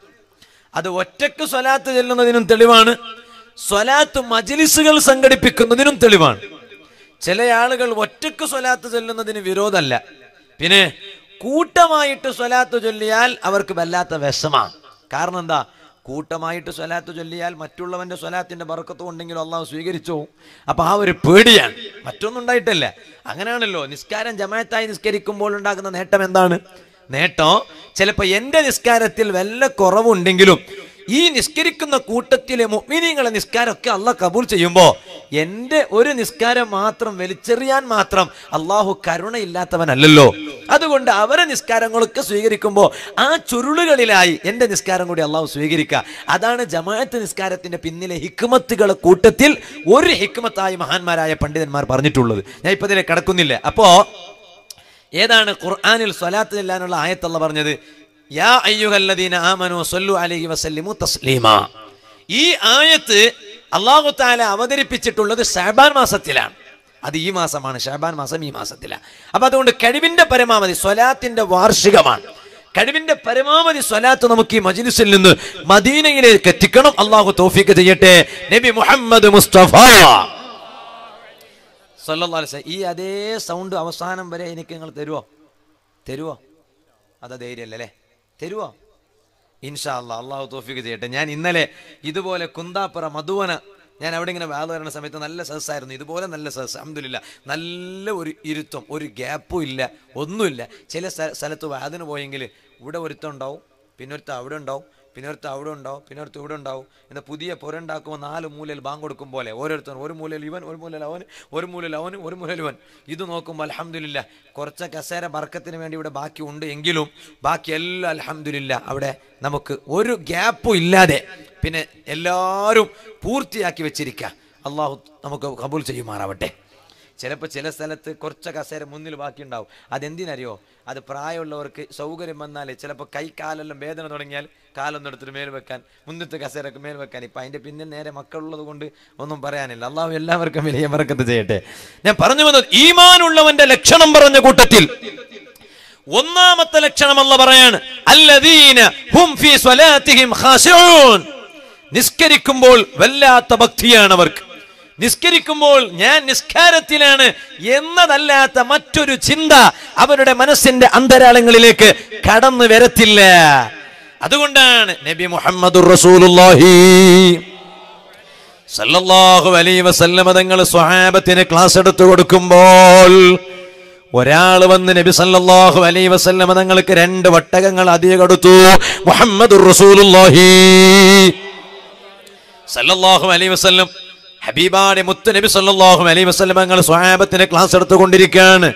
അത് ഒറ്റക്ക് സ്വലാത്ത് ചൊല്ലുന്നതിനും തെളിവാണ്, സ്വലാത്ത് മജ്ലിസുകൾ സംഘടിപ്പിക്കുന്നതിനും തെളിവാണ്. ചില ആളുകൾ ഒറ്റക്ക് സ്വലാത്ത് ചൊല്ലുന്നതിന് വിരോധമല്ല, പിന്നെ കൂട്ടമായിട്ട് സ്വലാത്ത് ചൊല്ലിയാൽ അവർക്ക് വല്ലാത്ത വിഷമാണ്. കാരണം എന്താ? കൂട്ടമായിട്ട് സ്വലാത്ത് ചൊല്ലിയാൽ മറ്റുള്ളവന്റെ സ്വലാത്തിന്റെ ബർക്കത്ത് ഉണ്ടെങ്കിലും അള്ളാഹു സ്വീകരിച്ചോ. അപ്പൊ ആ ഒരു പേടിയാണ്, മറ്റൊന്നുണ്ടായിട്ടല്ല. അങ്ങനെയാണല്ലോ നിസ്കാരം ജമാഅത്തായി നിസ്കരിക്കുമ്പോൾ ഉണ്ടാകുന്ന നേട്ടം. എന്താണ് നേട്ടം? ചിലപ്പോൾ എൻ്റെ നിസ്കാരത്തിൽ വല്ല കുറവുണ്ടെങ്കിലും ഈ നിസ്കരിക്കുന്ന കൂട്ടത്തിലെ മുഅ്മിനീങ്ങളെ നിസ്കാരമൊക്കെ അള്ളാഹ് കബൂൽ ചെയ്യുമ്പോൾ എൻ്റെ ഒരു നിസ്കാരം മാത്രം വലിച്ചെറിയാൻ മാത്രം അള്ളാഹു കരുണയില്ലാത്തവനല്ലല്ലോ. അതുകൊണ്ട് അവരെ നിസ്കാരങ്ങളൊക്കെ സ്വീകരിക്കുമ്പോൾ ആ ചുരുളുകളിലായി എൻ്റെ നിസ്കാരം കൂടി അള്ളാഹു സ്വീകരിക്കുക. അതാണ് ജമാഅത്ത് നിസ്കാരത്തിൻ്റെ പിന്നിലെ ഹിക്മത്തുകളെ കൂട്ടത്തിൽ ഒരു ഹിക്മത്തായി മഹാന്മാരായ പണ്ഡിതന്മാർ പറഞ്ഞിട്ടുള്ളത്. ഞാൻ ഇപ്പം ഇതിനെ കിടക്കുന്നില്ല. അപ്പോൾ ഏതാണ് ഖുർആനിൽ സ്വലാത്ത് ചൊല്ലാനുള്ള ആയത്ത് അല്ലാഹു പറഞ്ഞത്? യാ അയ്യുഹല്ലദീന ആമനൂ സല്ലു അലൈഹി വസല്ലിമു തസ്ലീമാ. ഈ ആയത്ത് അല്ലാഹു തആല അവതരിപ്പിച്ചിട്ടുള്ളത് ശഅബാൻ മാസത്തിലാണ്. അത് ഈ മാസമാണ്, ശഅബാൻ മാസം ഈ മാസത്തിലാണ്. അപ്പൊ അതുകൊണ്ട് കഴിവിന്റെ പരമാവധി സ്വലാത്തിന്റെ വാർഷികമാണ്. കഴിവിന്റെ പരമാവധി സ്വലാത്ത് നമുക്ക് ഈ മജ്ലിസിൽ നിന്ന് മദീനയിലേക്ക് എത്തിക്കണം. അല്ലാഹു തൗഫീഖ് ചെയ്യട്ടെ. നബി മുഹമ്മദ് മുസ്തഫ സല്ലല്ലാഹു അലൈഹി വസല്ലം ഈ അതേ സൗണ്ട് അവസാനം വരെ എനിക്ക് നിങ്ങൾ തരുവോ? തരുവോ? അതാ ധൈര്യമല്ലേ, തരുവോ? ഇൻഷാ അല്ലാഹ് അല്ലാഹു തൗഫീഖ് ചെയ്യട്ടെ. ഞാൻ ഇന്നലെ ഇതുപോലെ കുന്താപ്പുറ മധുവന ഞാൻ അവിടെ ഇങ്ങനെ വാദം വരുന്ന സമയത്ത് നല്ല സദസ്സായിരുന്നു. ഇതുപോലെ നല്ല സദസ്സ്, അൽഹംദുലില്ലാഹ്. നല്ല ഒരു ഇരുത്തം, ഒരു ഗ്യാപ്പും ഇല്ല, ഒന്നുമില്ല. ചില സ്ഥലത്ത് വാദിന് പോയെങ്കിൽ ഇവിടെ ഒരുത്തം ഉണ്ടാവും, പിന്നൊരുത്തം അവിടെ ഉണ്ടാവും, പിന്നൊരുത്തം അവിടെ ഉണ്ടാവും, പിന്നൊരുത്തം ഇവിടെ ഉണ്ടാവും. എന്നാൽ പുതിയ പുരണ്ടാക്കുമ്പോൾ നാല് മൂലയിൽ ബാങ്ക് കൊടുക്കും പോലെ ഓരോരുത്തരും ഒരു മൂലയിൽ ഇവൻ, ഒരു മൂലയിൽ അവൻ, ഒരു മൂലയിൽ അവൻ, ഒരു മൂലയിൽ ഇവൻ. ഇത് നോക്കുമ്പോൾ അൽഹംദുലില്ലാഹ് കുറച്ച് കസേര ബർക്കത്തിന് വേണ്ടി ഇവിടെ ബാക്കി ഉണ്ട് എങ്കിലും ബാക്കി എല്ലാം അൽഹംദുലില്ലാഹ് അവിടെ നമുക്ക് ഒരു ഗ്യാപ്പും ഇല്ലാതെ പിന്നെ എല്ലാവരും പൂർത്തിയാക്കി വെച്ചിരിക്കുക. അള്ളാഹു നമുക്ക് കബൂൽ ചെയ്യുമാറാവട്ടെ. ചിലപ്പോൾ ചില സ്ഥലത്ത് കുറച്ച് കസേര മുന്നിൽ ബാക്കിയുണ്ടാവും. അതെന്തിനറിയോ? അത് പ്രായമുള്ളവർക്ക് സൗകര്യം വന്നാലേ. ചിലപ്പോൾ കൈ കാലെല്ലാം വേദന തുടങ്ങിയാൽ കാലൊന്നെടുത്തിട്ട് മേൽ വെക്കാൻ, മുന്നിട്ട് കസേരക്ക് മേൽ വെക്കാൻ. ഇപ്പം അതിൻ്റെ പിന്നിൽ നേരെ മക്കളുള്ളത് കൊണ്ട് ഒന്നും പറയാനില്ല. അള്ളാഹു എല്ലാവർക്കും വലിയ ബർക്കത്ത് ചെയ്യട്ടെ. ഞാൻ പറഞ്ഞു വന്നത് ഈമാനുള്ളവന്റെ ലക്ഷണം പറഞ്ഞ കൂട്ടത്തിൽ ഒന്നാമത്തെ ലക്ഷണം അല്ല പറയാണ് അല്ലദീന ഹും ഫീ സ്വലാത്തിഹിം ഖാശിഊൻ. നിസ്കരിക്കുമ്പോൾ വല്ലാത്ത ഭക്തിയാണ് അവർക്ക്. നിസ്കരിക്കുമ്പോൾ ഞാൻ നിസ്കാരത്തിലാണ് എന്നതല്ലാത്ത മറ്റൊരു ചിന്ത അവരുടെ മനസ്സിന്റെ അന്തരാളങ്ങളിലേക്ക് കടന്നു വരത്തില്ല. അതുകൊണ്ടാണ് നബി മുഹമ്മദുർ റസൂലുള്ളാഹി സല്ലല്ലാഹു അലൈഹി വസല്ലം തങ്ങൾ സ്വഹാബത്തിന് ക്ലാസ് എടുത്തു കൊടുക്കുമ്പോൾ ഒരാൾ വന്ന് നബി സല്ലല്ലാഹു അലൈഹി വസല്ലം തങ്ങൾക്ക് രണ്ട് വട്ടകങ്ങൾ അധികം കൊടുത്തു. മുഹമ്മദുർ റസൂലുള്ളാഹി സല്ലല്ലാഹു അലൈഹി വസല്ലം ഹബീബാടെ മുത്ത് നബി സല്ലല്ലാഹു അലൈഹി വസല്ലം തങ്ങൾ സ്വഹാബത്തിന് ക്ലാസ് എടുത്തുകൊണ്ടിരിക്കുകയാണ്.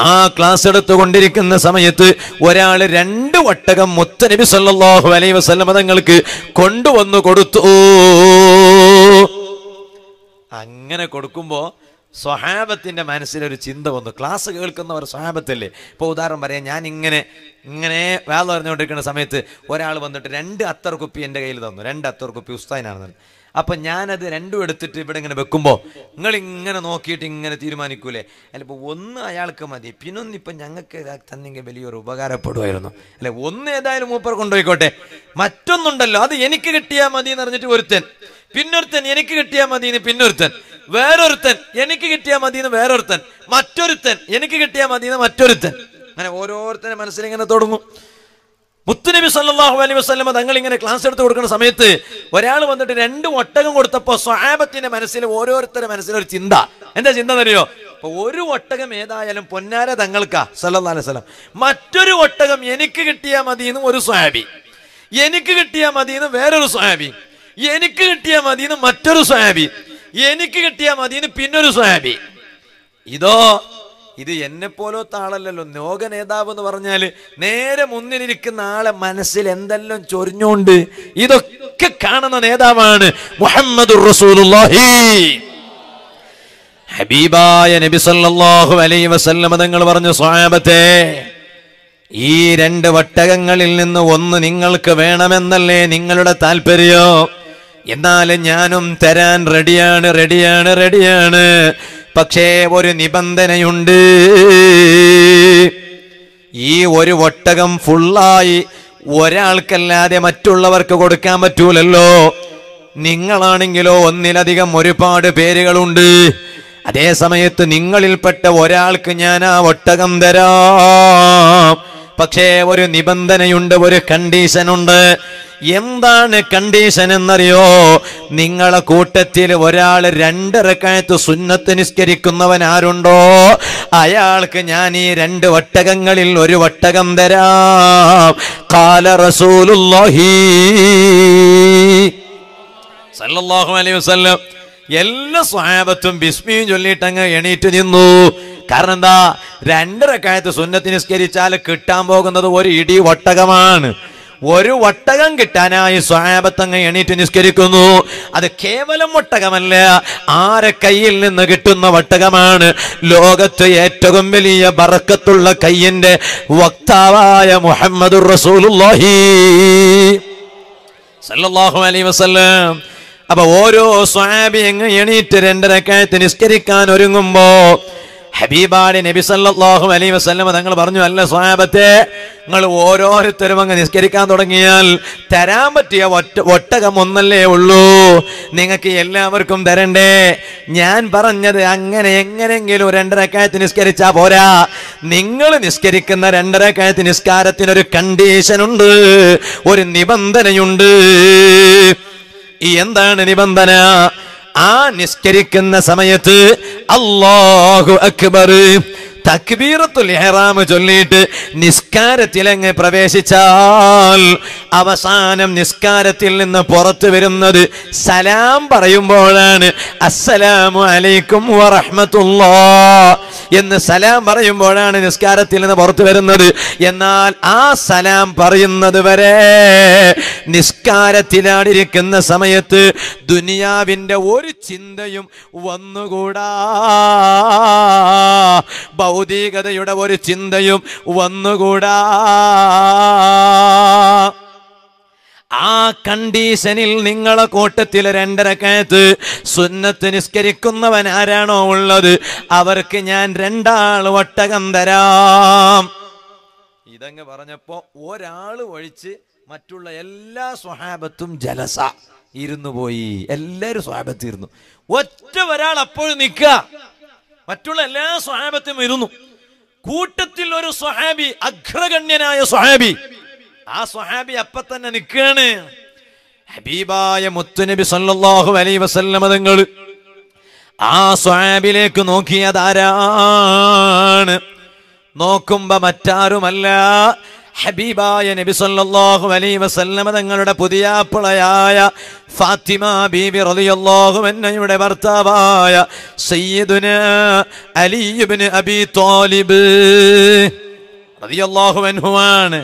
ആ ക്ലാസ് എടുത്തുകൊണ്ടിരിക്കുന്ന സമയത്ത് ഒരാൾ രണ്ട് വട്ടകം മുത്ത് നബി സല്ലല്ലാഹു അലൈഹി വസല്ലം തങ്ങൾക്ക് കൊണ്ടുവന്നു കൊടുത്തു. അങ്ങനെ കൊടുക്കുമ്പോൾ സ്വഹാബത്തിന്റെ മനസ്സിലൊരു ചിന്ത വന്നു. ക്ലാസ് കേൾക്കുന്നവർ സ്വഹാബത്തല്ലേ. ഇപ്പോൾ ഉദാഹരണം പറയാം, ഞാൻ ഇങ്ങനെ ഇങ്ങനെ വേദം പറഞ്ഞുകൊണ്ടിരിക്കുന്ന സമയത്ത് ഒരാൾ വന്നിട്ട് രണ്ട് അത്തർ കുപ്പി എൻ്റെ കയ്യിൽ തന്നു. രണ്ട് അത്തർ കുപ്പി ഉസ്താദിനാണെന്ന്. അപ്പം ഞാനത് രണ്ടും എടുത്തിട്ട് ഇവിടെ ഇങ്ങനെ വെക്കുമ്പോൾ നിങ്ങളിങ്ങനെ നോക്കിയിട്ട് ഇങ്ങനെ തീരുമാനിക്കൂലേ? അല്ല, ഇപ്പോൾ ഒന്ന് അയാൾക്ക് മതി, പിന്നൊന്നിപ്പം ഞങ്ങൾക്ക് തന്നെങ്കിൽ വലിയൊരു ഉപകാരപ്പെടുമായിരുന്നു. അല്ലെ, ഒന്ന് ഏതായാലും മൂപ്പർ കൊണ്ടുപോയിക്കോട്ടെ, മറ്റൊന്നുണ്ടല്ലോ അത് എനിക്ക് കിട്ടിയാൽ മതി എന്ന് പറഞ്ഞിട്ട് ഒരുത്തൻ, പിന്നൊരുത്തൻ എനിക്ക് കിട്ടിയാൽ മതി എന്ന് പിന്നൊരുത്തൻ, വേറൊരുത്തൻ എനിക്ക് കിട്ടിയാൽ മതി എന്ന് വേറൊരുത്തൻ, മറ്റൊരുത്തൻ എനിക്ക് കിട്ടിയാൽ മതി എന്ന് മറ്റൊരുത്തൻ. അങ്ങനെ ഓരോരുത്തരുടെ മനസ്സിലിങ്ങനെ തുടങ്ങും. മുത്തുനബി സല്ലല്ലാഹു അലൈഹി വസല്ലം തങ്ങൾ ഇങ്ങനെ ക്ലാസ് എടുത്ത് കൊടുക്കുന്ന സമയത്ത് ഒരാൾ വന്നിട്ട് രണ്ട് ഒട്ടകം കൊടുത്തപ്പോൾ സ്വഹാബത്തിന്റെ മനസ്സിൽ ഓരോരുത്തരുടെ മനസ്സിലൊരു ചിന്ത. എന്താ ചിന്ത അറിയോ? അപ്പൊ ഒരു ഒട്ടകം ഏതായാലും പൊന്നാര തങ്ങൾക്കാ സല്ലല്ലാഹു അലൈഹി വസല്ലം, മറ്റൊരു ഒട്ടകം എനിക്ക് കിട്ടിയാൽ മതിയെന്നും ഒരു സ്വഹാബി, എനിക്ക് കിട്ടിയാൽ മതിയെന്ന് വേറൊരു സ്വഹാബി, എനിക്ക് കിട്ടിയാൽ മതിയെന്ന് മറ്റൊരു സ്വഹാബി, എനിക്ക് കിട്ടിയാൽ മതിയെന്ന് പിന്നൊരു സ്വഹാബി. ഇതോ ഇത് എന്നെ പോലത്തെ ആളല്ലല്ലോ. ലോക നേതാവ് എന്ന് പറഞ്ഞാല് നേരെ മുന്നിലിരിക്കുന്ന ആളെ മനസ്സിൽ എന്തെല്ലാം ചൊരിഞ്ഞുകൊണ്ട് ഇതൊക്കെ കാണുന്ന നേതാവാണ് മുഹമ്മദ് റസൂലുള്ളാഹി. ഹബീബായ നബി സല്ലല്ലാഹു അലൈഹി വസല്ലം തങ്ങൾ പറഞ്ഞു, സ്വഹാബത്തെ, ഈ രണ്ട് വട്ടകങ്ങളിൽ നിന്ന് ഒന്ന് നിങ്ങൾക്ക് വേണമെന്നല്ലേ നിങ്ങളുടെ താല്പര്യോ? എന്നാലും ഞാനും തരാൻ റെഡിയാണ് റെഡിയാണ് റെഡിയാണ് പക്ഷേ ഒരു നിബന്ധനയുണ്ട്. ഈ ഒരു ഒട്ടകം ഫുള്ളായി ഒരാൾക്കല്ലാതെ മറ്റുള്ളവർക്ക് കൊടുക്കാൻ പറ്റൂലല്ലോ. നിങ്ങളാണെങ്കിലോ ഒന്നിലധികം ഒരുപാട് പേരുകളുണ്ട്. അതേ സമയത്ത് നിങ്ങളിൽപ്പെട്ട ഒരാൾക്ക് ഞാൻ ആ ഒട്ടകം തരാം, പക്ഷേ ഒരു നിബന്ധനയുണ്ട്, ഒരു കണ്ടീഷനുണ്ട്. എന്താണ് കണ്ടീഷൻ എന്നറിയോ? നിങ്ങളെ കൂട്ടത്തിൽ ഒരാൾ രണ്ട് റക്അത്ത് സുന്നത്ത് നിസ്കരിക്കുന്നവൻ ആരുണ്ടോ അയാൾക്ക് ഞാൻ ഈ രണ്ട് വട്ടകങ്ങളിൽ ഒരു വട്ടകം തരാം. ഖാല റസൂലുള്ളാഹി സല്ലല്ലാഹു അലൈഹി വസല്ലം. എല്ലാ സ്വഹാബത്തും ബിസ്മിയും ചൊല്ലിയിട്ടങ്ങ് എണീറ്റ് നിന്നു. കാരണം എന്താ? രണ്ടരക്കാലത്ത് സുന്നത്ത് നിസ്കരിച്ചാൽ കിട്ടാൻ പോകുന്നത് ഒരു ഇടി ഒട്ടകമാണ്. ഒരു ഒട്ടകം കിട്ടാനായി സ്വഹാബത്തങ്ങ് എണീറ്റ് നിസ്കരിക്കുന്നു. അത് കേവലം ഒട്ടകമല്ല, ആരെ കയ്യിൽ നിന്ന് കിട്ടുന്ന ഒട്ടകമാണ്. ലോകത്ത് ഏറ്റവും വലിയ ബറക്കത്തുള്ള കയ്യിന്റെ വക്താവായ മുഹമ്മദുർ റസൂലുള്ളാഹി സല്ലല്ലാഹു അലൈഹി വസല്ലം. അപ്പൊ ഓരോ സ്വഹാബി എങ്ങ് എണീറ്റ് രണ്ടരക്കാലത്ത് നിസ്കരിക്കാൻ ഒരുങ്ങുമ്പോ ഹബീബാണ് നബി സല്ലല്ലാഹു അലൈഹി വസല്ലം തങ്ങൾ പറഞ്ഞു, അല്ല സ്വഹാബത്തെ, നിങ്ങൾ ഓരോരുത്തരും അങ്ങ് നിസ്കരിക്കാൻ തുടങ്ങിയാൽ തരാൻ പറ്റിയ ഒറ്റ ഒട്ടകം ഒന്നല്ലേ ഉള്ളൂ, നിങ്ങൾക്ക് എല്ലാവർക്കും തരണ്ടേ? ഞാൻ പറഞ്ഞത് അങ്ങനെ എങ്ങനെങ്കിലും രണ്ടരക്കാലത്ത് നിസ്കരിച്ചാ പോരാ, നിങ്ങൾ നിസ്കരിക്കുന്ന രണ്ടരക്കാലത്ത് നിസ്കാരത്തിനൊരു കണ്ടീഷനുണ്ട്, ഒരു നിബന്ധനയുണ്ട്. ഈ എന്താണ് നിബന്ധന? ആ നിസ്കരിക്കുന്ന സമയത്ത് അല്ലാഹു അക്ബർ തക്ബീറത്തുൽ ഇഹ്റാം ചൊല്ലിയിട്ട് നിസ്കാരത്തിലങ്ങ് പ്രവേശിച്ചാൽ അവസാനം നിസ്കാരത്തിൽ നിന്ന് പുറത്തു വരുന്നത് സലാം പറയുമ്പോഴാണ്. അസ്സലാമു അലൈക്കും വറഹ്മത്തുള്ളാഹ് എന്ന് സലാം പറയുമ്പോഴാണ് നിസ്കാരത്തിൽ നിന്ന് പുറത്തു വരുന്നത്. എന്നാൽ ആ സലാം പറയുന്നത് വരെ നിസ്കാരത്തിലാണിരിക്കുന്ന സമയത്ത് ദുനിയാവിന്റെ ഒരു ചിന്തയും വന്നുകൂടാ, ഭൗതികതയുടെ ഒരു ചിന്തയും വന്നുകൂടാ. ആ കണ്ടീഷനിൽ നിങ്ങളെ കൂട്ടത്തിൽ രണ്ടരക്കാലത്ത് സുന്നത്ത് നിസ്കരിക്കുന്നവൻ ആരാണോ ഉള്ളത് അവർക്ക് ഞാൻ രണ്ടാൾ ഒട്ടകം തരാം. ഇതങ്ങ് പറഞ്ഞപ്പോ ഒരാൾ ഒഴിച്ച് മറ്റുള്ള എല്ലാ സ്വഹാബത്തും ജലസ ഇരുന്നു പോയി. എല്ലാരും സ്വഹാബത്ത് ഇരുന്നു. ഒറ്റ ഒരാൾ അപ്പോഴും നിൽക്കുക, മറ്റുള്ള എല്ലാ സ്വഹാബത്തും ഇരുന്നു. കൂട്ടത്തിൽ ഒരു സ്വഹാബി, അഗ്രഗണ്യനായ സ്വഹാബി, ആ സ്വഹാബി അപ്പൊ തന്നെ നിൽക്കുകയാണ്. ഹബീബായ മുത്തുനബി സല്ലല്ലാഹു അലൈഹി വസല്ലം തങ്ങൾ ആ സ്വഹാബിലേക്ക് നോക്കിയതാരാണ്? നോക്കുമ്പോ മറ്റാരുമല്ല, ഹബീബായ നബി സല്ലല്ലാഹു അലൈഹി വസല്ലം തങ്ങളുടെ പുതിയാപ്പിളയായ ഫാത്തിമ ബീബി റളിയല്ലാഹു അൻഹയുടെ ഭർത്താവായ സയ്യിദുനാ അലി ഇബ്നു അബീ ത്വാലിബ് റളിയല്ലാഹു അൻഹുവാണ്.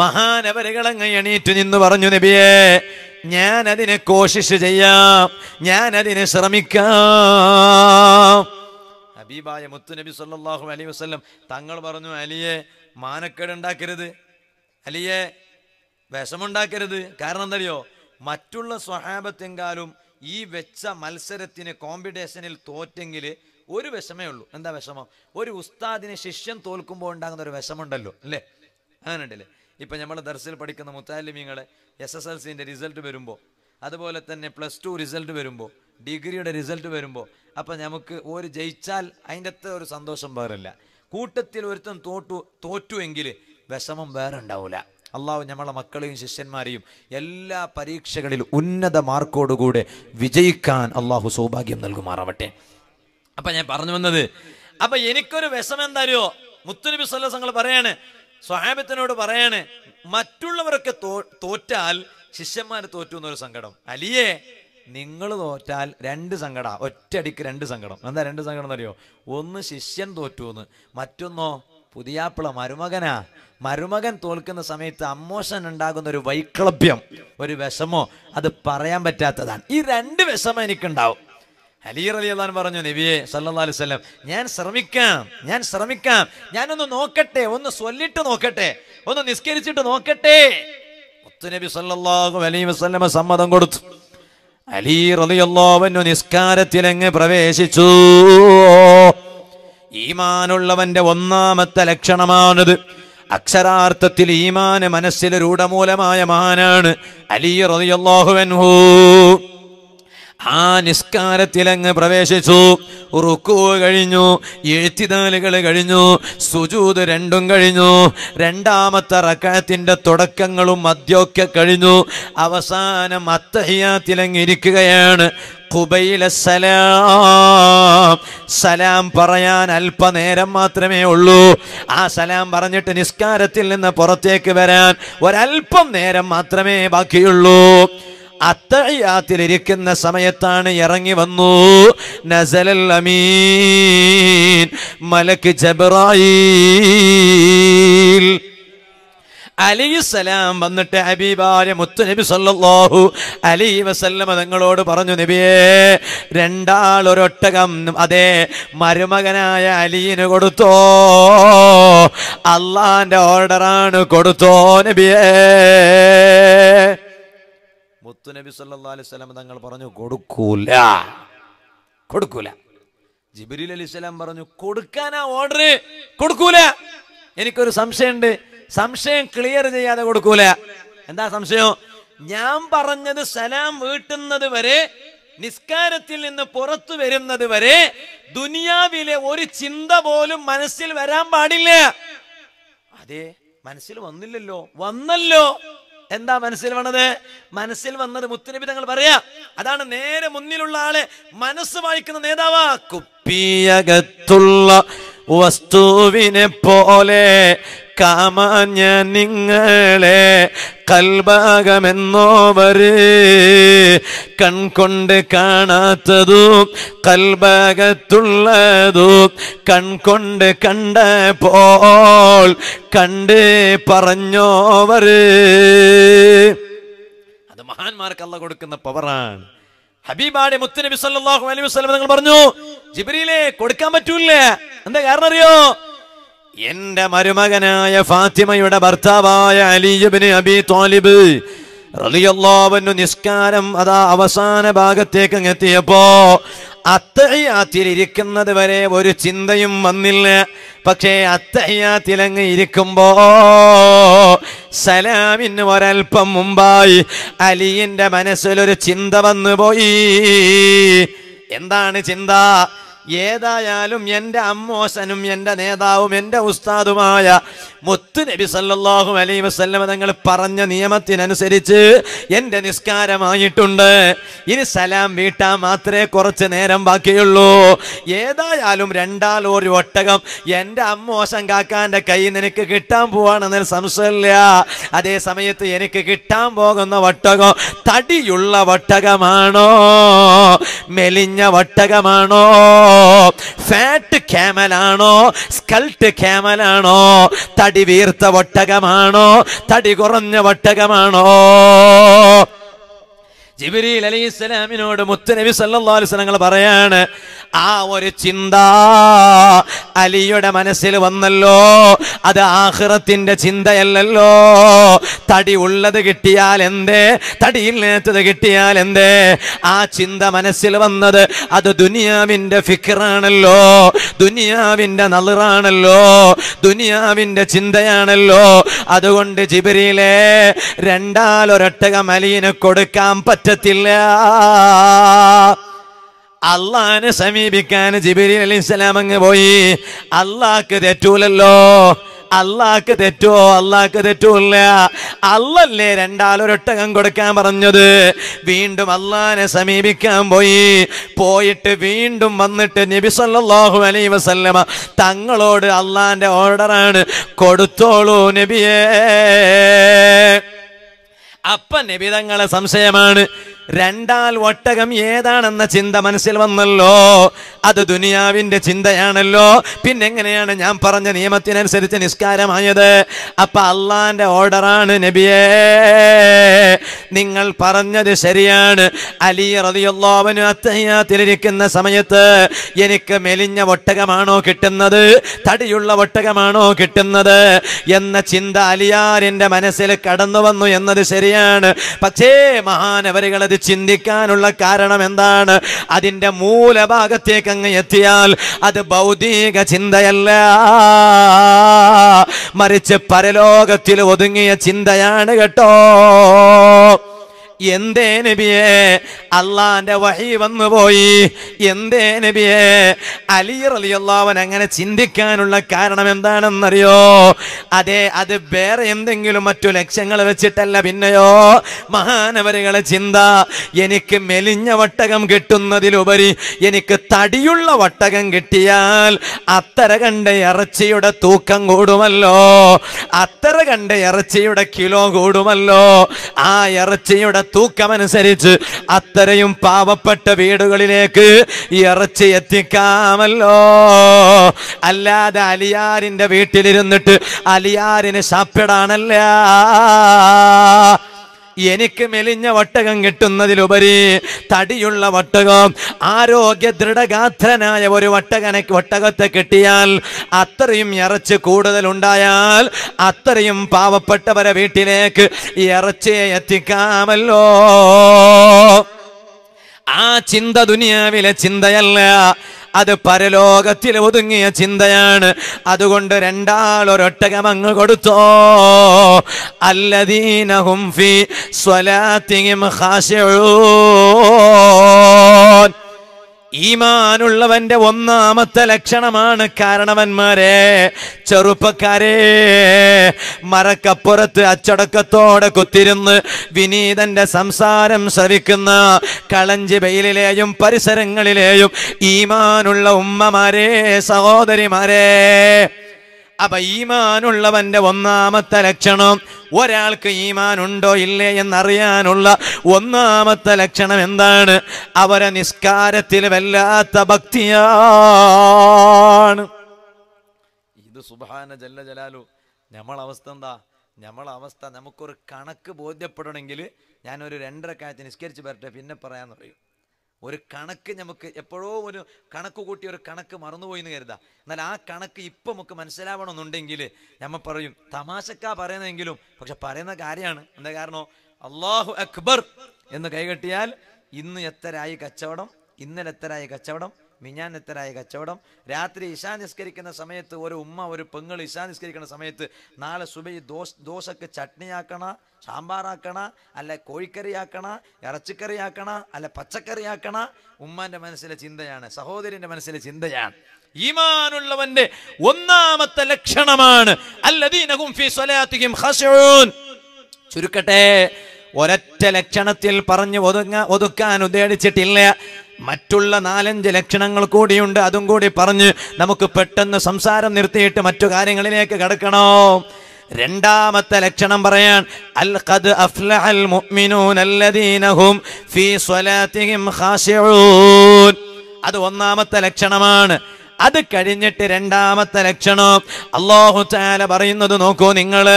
മഹാനവരകളങ്ങ് എണീറ്റ് നിന്ന് പറഞ്ഞു, നബിയേ, ഞാനതിനെ കോശിഷ് ചെയ്യാം, ഞാനതിനെ ശ്രമിക്കാം. ഹബീബായ മുത്തുനബി സല്ലല്ലാഹു അലൈഹി വസല്ലം തങ്ങൾ പറഞ്ഞു, അലിയെ, മാനക്കേടുണ്ടാക്കരുത്, അലിയെ, വിഷമുണ്ടാക്കരുത്. കാരണം എന്തറിയോ? മറ്റുള്ള സ്വഹാബത്തെങ്കാലും ഈ വെച്ച മത്സരത്തിന് കോമ്പറ്റീഷനിൽ തോറ്റെങ്കിൽ ഒരു വിഷമേ ഉള്ളൂ. എന്താ വിഷമം? ഒരു ഉസ്താദിനെ ശിഷ്യൻ തോൽക്കുമ്പോൾ ഉണ്ടാകുന്ന ഒരു വിഷമുണ്ടല്ലോ, അല്ലേ? അങ്ങനെ ഉണ്ടല്ലേ? ഇപ്പം നമ്മൾ ദർസിൽ പഠിക്കുന്ന മുത്താലിമീങ്ങളെ എസ് എസ് എൽ സിൻ്റെ റിസൾട്ട് വരുമ്പോൾ, അതുപോലെ തന്നെ പ്ലസ് ടു റിസൾട്ട് വരുമ്പോൾ, ഡിഗ്രിയുടെ റിസൾട്ട് വരുമ്പോൾ, അപ്പം നമുക്ക് ഒരു ജയിച്ചാൽ അതിൻ്റെ അത്ര ഒരു സന്തോഷം വേറില്ല. കൂട്ടത്തിൽ ഒരുത്തൻ തോറ്റു തോറ്റുവെങ്കിൽ വിഷമം വേറെ ഉണ്ടാവില്ല. അള്ളാഹു നമ്മളെ മക്കളെയും ശിഷ്യന്മാരെയും എല്ലാ പരീക്ഷകളിലും ഉന്നത മാർക്കോടുകൂടെ വിജയിക്കാൻ അള്ളാഹു സൗഭാഗ്യം നൽകുമാറാവട്ടെ. അപ്പം ഞാൻ പറഞ്ഞു വന്നത്, അപ്പം എനിക്കൊരു വിഷമം എന്താറിയോ? മുത്തുനബി സല്ലല്ലാഹു അലൈഹി വസല്ലം പറയാണ്, സ്വഹാബത്തിനോട് പറയാണ്, മറ്റുള്ളവരൊക്കെ തോറ്റാൽ ശിഷ്യന്മാർ തോറ്റു എന്നൊരു സങ്കടം. അലിയെ, നിങ്ങൾ തോറ്റാൽ രണ്ട് സങ്കട ഒറ്റയടിക്ക് രണ്ട് സങ്കടം. എന്താ രണ്ട് സങ്കടം എന്നറിയോ? ഒന്ന് ശിഷ്യൻ തോറ്റൂന്ന്, മറ്റൊന്നോ പുതിയാപ്പിള മരുമകനാ. മരുമകൻ തോൽക്കുന്ന സമയത്ത് അമ്മോശൻ ഉണ്ടാകുന്ന ഒരു വൈക്ലഭ്യം, ഒരു വിഷമോ, അത് പറയാൻ പറ്റാത്തതാണ്. ഈ രണ്ട് വിഷമം എനിക്കുണ്ടാവും. അലി റളിയല്ലാഹു അൻഹു പറഞ്ഞു, നബിയെ സല്ലല്ലാഹു അലൈഹി വസല്ലം, ഞാൻ ശ്രമിക്കാം ഞാൻ ശ്രമിക്കാം ഞാനൊന്ന് നോക്കട്ടെ, ഒന്ന് ചൊല്ലിട്ട് നോക്കട്ടെ, ഒന്ന് നിസ്കരിച്ചിട്ട് നോക്കട്ടെ. മുത്തുനബി സല്ലല്ലാഹു അലൈഹി വസല്ലം സമ്മതം കൊടുത്തു. അലി റളിയല്ലാഹു അൻഹു നിസ്കാരത്തിലങ്ങ് പ്രവേശിച്ചു. ഈമാനുള്ളവന്റെ ഒന്നാമത്തെ ലക്ഷണമാണിത്. അക്ഷരാർത്ഥത്തിൽ ഈമാന് മനസ്സിലെ രൂഢമൂലമായ മഹാനാണ് അലി റളിയല്ലാഹു അൻഹു. ആ നിസ്കാരത്തിലങ്ങ് പ്രവേശിച്ചു. റുക്കൂഅ് കഴിഞ്ഞു, എഴുത്തിനാലുകൾ കഴിഞ്ഞു, സുജൂദ് രണ്ടും കഴിഞ്ഞു, രണ്ടാമത്തെ റക്അത്തിന്റെ തുടക്കങ്ങളും മധ്യമൊക്കെ കഴിഞ്ഞു. അവസാനം അത്തഹിയാത്തിലങ്ങ് ഇരിക്കുകയാണ്. ഖുബൈല സലാം, സലാം പറയാൻ അല്പനേരം മാത്രമേ ഉള്ളൂ. ആ സലാം പറഞ്ഞിട്ട് നിസ്കാരത്തിൽ നിന്ന് പുറത്തേക്ക് വരാൻ ഒരല്പം നേരം മാത്രമേ ബാക്കിയുള്ളൂ. അത്തഹിയാത്തിലിരിക്കുന്ന സമയത്താണ് ഇറങ്ങി വന്നു നസലൽ അമീൻ മലക്ക് ജബ്രായീൽ അലൈഹിസ്സലാം വന്നിട്ട് ഹബീബായ മുത്തുനബി സല്ലല്ലാഹു അലൈഹി വസല്ലം തങ്ങളോട് പറഞ്ഞു, നബിയേ രണ്ടാൾ ഒരൊട്ടകം അതേ മരുമകനായ അലിയിന് കൊടുത്തോ, അള്ളാന്റെ ഓർഡറാണ്, കൊടുത്തോ നബിയേ. മുത്തുനബി സല്ലല്ലാഹു അലൈഹി വസല്ലം തങ്ങൾ പറഞ്ഞു, കൊടുക്കൂല കൊടുക്കൂല. ജിബ്രീൽ അലൈഹിസ്സലാം പറഞ്ഞു, കൊടുക്കാനാ ഓർഡർ, കൊടുക്കൂല. എനിക്കൊരു സംശയമുണ്ട്, സംശയം ക്ലിയർ ചെയ്യാതെ കൊടുക്കൂല. എന്താ സംശയം? ഞാൻ പറഞ്ഞത് സലാം വീട്ടുന്നത് വരെ, നിസ്കാരത്തിൽ നിന്ന് പുറത്തു വരുന്നത് വരെ ദുനിയാവിലെ ഒരു ചിന്ത പോലും മനസ്സിൽ വരാൻ പാടില്ല. അതെ, മനസ്സിൽ വന്നില്ലല്ലോ. വന്നല്ലോ. എന്താ മനസ്സിൽ വന്നത്? മനസ്സിൽ വന്നത് മുത്തുനബി തങ്ങൾ പറയാ, അതാണ് നേരെ മുന്നിലുള്ള ആളെ മനസ്സ് വായിക്കുന്ന നേതാവാ. കുപ്പിയകത്തുള്ള വസ്തുവിനെ പോലെ കാമാഞ്ഞ നിങ്ങളെ കൽഭാഗമെന്നോവര് കൺകൊണ്ട് കാണാത്തതും കൽഭാഗത്തുള്ളതും കൺകൊണ്ട് കണ്ടപ്പോൾ കണ്ട് പറഞ്ഞോവര്. അത് മഹാന്മാർക്ക് അല്ലാഹു കൊടുക്കുന്ന പവറാണ്. ഹബീബാടെ മുത്തുനബി സല്ലല്ലാഹു അലൈഹി വസല്ലം നിങ്ങൾ പറഞ്ഞു, ജിബ്രീലേ കൊടുക്കാൻ പറ്റൂല. എന്താ കാരണം അറിയോ? എന്റെ മരുമകനായ ഫാത്തിമയുടെ ഭർത്താവായ അലി ഇബ്നു അബി ത്വാലിബ് റളിയല്ലാഹു അൻഹു നിസ്കാരം അതാ അവസാന ഭാഗത്തേക്ക് എത്തിയപ്പോ അത്തഹിയാത്തിലിരിക്കുന്നത് വരെ ഒരു ചിന്തയും വന്നില്ല. പക്ഷേ അത്തഹിയാത്തിലങ്ങ് ഇരിക്കുമ്പോ സലാമിന് ഒരൽപ്പം മുമ്പായി അലിയിന്റെ മനസ്സിലൊരു ചിന്ത വന്നുപോയി. എന്താണ് ചിന്ത? ഏതായാലും എൻ്റെ അമ്മോശനും എൻ്റെ നേതാവും എൻ്റെ ഉസ്താദുമായ മുത്ത് നബി സല്ലല്ലാഹു അലൈഹി വസല്ലം തങ്ങൾ പറഞ്ഞ നിയമത്തിനനുസരിച്ച് എൻ്റെ നിസ്കാരമായിട്ടുണ്ട്. ഇനി സലാം വീട്ടാൻ മാത്രമേ കുറച്ച് നേരം ബാക്കിയുള്ളൂ. ഏതായാലും രണ്ടാൾ ഒരു ഒട്ടകം എൻ്റെ അമ്മോശൻ കാക്കാൻ്റെ കയ്യിൽ നിന്ന് എനിക്ക് കിട്ടാൻ പോവാണെന്നൊരു സംശയമില്ല. അതേ സമയത്ത് എനിക്ക് കിട്ടാൻ പോകുന്ന ഒട്ടകം തടിയുള്ള ഒട്ടകമാണോ, മെലിഞ്ഞ ഒട്ടകമാണോ, ഫാറ്റ് ക്യാമലാണോ, സ്കൾട്ട് ക്യാമലാണോ, തടി വീർത്ത ഒട്ടകമാണോ, തടി കുറഞ്ഞ ഒട്ടകമാണോ? ജിബ്രീൽ അലൈഹിസ്സലാമിനോട് മുത്തുനബി സല്ലല്ലാഹു അലൈഹി വസല്ലം പറയാണ്, ആ ഒരു ചിന്ത അലിയുടെ മനസ്സിൽ വന്നല്ലോ, അത് ആഖിറത്തിന്റെ ചിന്തയല്ലല്ലോ. തടി ഉള്ളത് കിട്ടിയാൽ എന്തേ, തടിയില്ലാത്തത് കിട്ടിയാൽ എന്തേ? ആ ചിന്ത മനസ്സിൽ വന്നത് അത് ദുനിയാവിന്റെ ഫിക്റാണല്ലോ, ദുനിയാവിന്റെ നളറാണല്ലോ, ദുനിയാവിന്റെ ചിന്തയാണല്ലോ. അതുകൊണ്ട് ജിബ്രീലേ രണ്ടാൽ ഒരൊട്ടകം അലിയിനെ കൊടുക്കാൻ പറ്റത്തില്ല. അള്ളാഹിനെ സമീപിക്കാൻ ജിബ്രീൽ അലൈഹിസ്സലാം അങ്ങ് പോയി. അള്ളാഹ്ക്ക് തെറ്റൂലല്ലോ, അള്ളാഹ്ക്ക് തെറ്റോ? അള്ളാഹ്ക്ക് തെറ്റൂല്ല. അള്ളല്ലേ രണ്ടാലൊരൊട്ടകം കൊടുക്കാൻ പറഞ്ഞത്. വീണ്ടും അള്ളാഹിനെ സമീപിക്കാൻ പോയി. പോയിട്ട് വീണ്ടും വന്നിട്ട് നബി സല്ലല്ലാഹു അലൈഹി വസല്ലമ തങ്ങളോട് അള്ളാഹിന്റെ ഓർഡറാണ്, കൊടുത്തോളൂ നബിയേ. അപ്പ നബി തങ്ങളെ സംശയമാണ്, Randal Watagam Yedan and the Chinda Mansilvan the law, Adunia Vinde Chinda and law, Pinangan and Yamparan and Yamatin and Seritan is Karamaya, Apala and the Orderan and Nebie Ningal Paranya de Serian, Ali Radiallah, when you attaya Tirikin the Samayata, Yenik Melina Watagamano Kitanade, Tadiula Watagamano Kitanade, Yenna Chinda Aliar in the Manasel Kadanovan, Yena de Serian, Pache Mahan, every ചിന്തിക്കാനുള്ള കാരണം എന്താണ് അതിന്റെ മൂലഭാഗത്തേക്ക് അങ്ങ് എത്തിയാൽ അത് ഭൗതിക ചിന്തയല്ല മറിച്ച് പരലോകത്തിൽ ഒതുങ്ങിയ ചിന്തയാണ് കേട്ടോ എന്തേ നബിയേ അല്ലാഹുവിന്റെ വഹി വന്നു പോയി എന്തേ നബിയേ അലി റളിയല്ലാഹു അൻഹു അങ്ങനെ ചിന്തിക്കാനുള്ള കാരണം എന്താണെന്ന് അറിയോ അതേ അത് വേറെ എന്തെങ്കിലും മറ്റു ലക്ഷ്യങ്ങൾ വെച്ചിട്ടല്ല പിന്നെയോ മഹാനവരുടെ ചിന്ത എനിക്ക് മെലിഞ്ഞ വട്ടകം കിട്ടുന്നതിലുപരി എനിക്ക് തടിയുള്ള വട്ടകം കിട്ടിയാൽ അത്തര കണ്ട ഇറച്ചിയുടെ തൂക്കം കൂടുമല്ലോ അത്തര കണ്ട ഇറച്ചിയുടെ കിലോ കൂടുമല്ലോ ആ ഇറച്ചിയുടെ തൂക്കമനുസരിച്ച് അത്രയും പാവപ്പെട്ട വീടുകളിലേക്ക് ഇറച്ചി എത്തിക്കാമല്ലോ അല്ലാതെ അലിയാറിന്റെ വീട്ടിലിരുന്നിട്ട് അലിയാറിന് ശാപ്പിടാനല്ല എനിക്ക് മെലിഞ്ഞ വട്ടകം കിട്ടുന്നതിലുപരി തടിയുള്ള വട്ടകം ആരോഗ്യ ദൃഢഗാത്രനായ ഒരു വട്ടകനെ വട്ടകത്തെ കിട്ടിയാൽ അത്രയും ഇറച്ചി കൂടുതൽ ഉണ്ടായാൽ അത്രയും പാവപ്പെട്ടവരെ വീട്ടിലേക്ക് ഇറച്ചിയെ എത്തിക്കാമല്ലോ ആ ചിന്ത ദുനിയാവിലെ ചിന്തയല്ല അത് പരലോകത്തിൽ ഒതുങ്ങിയ ചിന്തയാണ് അതുകൊണ്ട് രണ്ടാൾ ഒരൊട്ടകം അങ്ങ് കൊടുത്തോ അല്ലദീനഹും ഫീ സ്വലാത്തിഹിം ഖാശിഊൻ ഈമാനുള്ളവന്റെ ഒന്നാമത്തെ ലക്ഷണമാണ് കാരണവന്മാരെ ചെറുപ്പക്കാരെ മറക്കപ്പുറത്ത് അച്ചടക്കത്തോടെ കുത്തിരുന്ന് വിനീതന്റെ സംസാരം ശ്രവിക്കുന്ന കളഞ്ചിബയിലെയും പരിസരങ്ങളിലെയും ഈമാനുള്ള ഉമ്മമാരെ സഹോദരിമാരെ അപ്പൊ ഈമാനുള്ളവന്റെ ഒന്നാമത്തെ ലക്ഷണം ഒരാൾക്ക് ഈമാൻ ഉണ്ടോ ഇല്ലേ എന്നറിയാനുള്ള ഒന്നാമത്തെ ലക്ഷണം എന്താണ് അവരെ നിസ്കാരത്തിൽ വല്ലാത്ത ഭക്തിയാണ് ഇത് സുബ്ഹാന ജല്ല ജലാലു നമ്മളെ അവസ്ഥ എന്താ നമ്മളെ അവസ്ഥ നമുക്കൊരു കണക്ക് ബോധ്യപ്പെടണമെങ്കിൽ ഞാനൊരു രണ്ടരക്കാലത്ത് നിസ്കരിച്ച് വരട്ടെ പിന്നെ പറയാന്ന് പറയും ഒരു കണക്ക് നമുക്ക് എപ്പോഴോ ഒരു കണക്ക് കൂട്ടി ഒരു കണക്ക് മറന്നുപോയി എന്ന് കരുതാം എന്നാൽ ആ കണക്ക് ഇപ്പം നമുക്ക് മനസ്സിലാവണമെന്നുണ്ടെങ്കിൽ നമ്മൾ പറയും തമാശക്കാ പറയുന്നതെങ്കിലും പക്ഷെ പറയുന്ന കാര്യമാണ് എന്താ കാരണം അള്ളാഹു അക്ബർ എന്ന് കൈകെട്ടിയാൽ ഇന്ന് എത്രയായി കച്ചവടം ഇന്നലെ എത്രയായി കച്ചവടം മിഞ്ഞാൻ എത്രയായി കച്ചവടം രാത്രി ഇശാ നിസ്കരിക്കുന്ന സമയത്ത് ഒരു ഉമ്മ ഒരു പെങ്ങൾ ഇശാ നിസ്കരിക്കുന്ന സമയത്ത് നാളെ സുബൈ ദോശ ദോശക്ക് ചട്നിയാക്കണ സാമ്പാറാക്കണ അല്ല കോഴിക്കറിയാക്കണ ഇറച്ചിക്കറിയാക്കണ അല്ല പച്ചക്കറിയാക്കണ ഉമ്മാന്റെ മനസ്സിലെ ചിന്തയാണ് സഹോദരിന്റെ മനസ്സിലെ ചിന്തയാണ് ഈമാനുള്ളവന്റെ ഒന്നാമത്തെ ലക്ഷണമാണ് അല്ലദീനഹും ഫീ സ്വലാത്തിഹിം ഖാശിഊൻ ചുരുക്കട്ടെ ഒരൊറ്റ ലക്ഷണത്തിൽ പറഞ്ഞു ഒതുങ്ങ ഒതുക്കാൻ ഉദ്ദേശിച്ചിട്ടില്ല മറ്റുള്ള നാലഞ്ച് ലക്ഷണങ്ങൾ കൂടിയുണ്ട് അതും കൂടി പറഞ്ഞ് നമുക്ക് പെട്ടെന്ന് സംസാരം നിർത്തിയിട്ട് മറ്റു കാര്യങ്ങളിലേക്ക് കടക്കണോ രണ്ടാമത്തെ ലക്ഷണം പറയാൻ അൽ ഖദ് അഫ്ലഹൽ മുഅ്മിനൂന അല്ലദീനഹും ഫീ സ്വലാത്തിഹിം ഖാശിഊൻ അത് ഒന്നാമത്തെ ലക്ഷണമാണ് അത് കഴിഞ്ഞിട്ട് രണ്ടാമത്തെ ലക്ഷണം അല്ലാഹു തആല പറയുന്നത് നോക്കൂ നിങ്ങൾ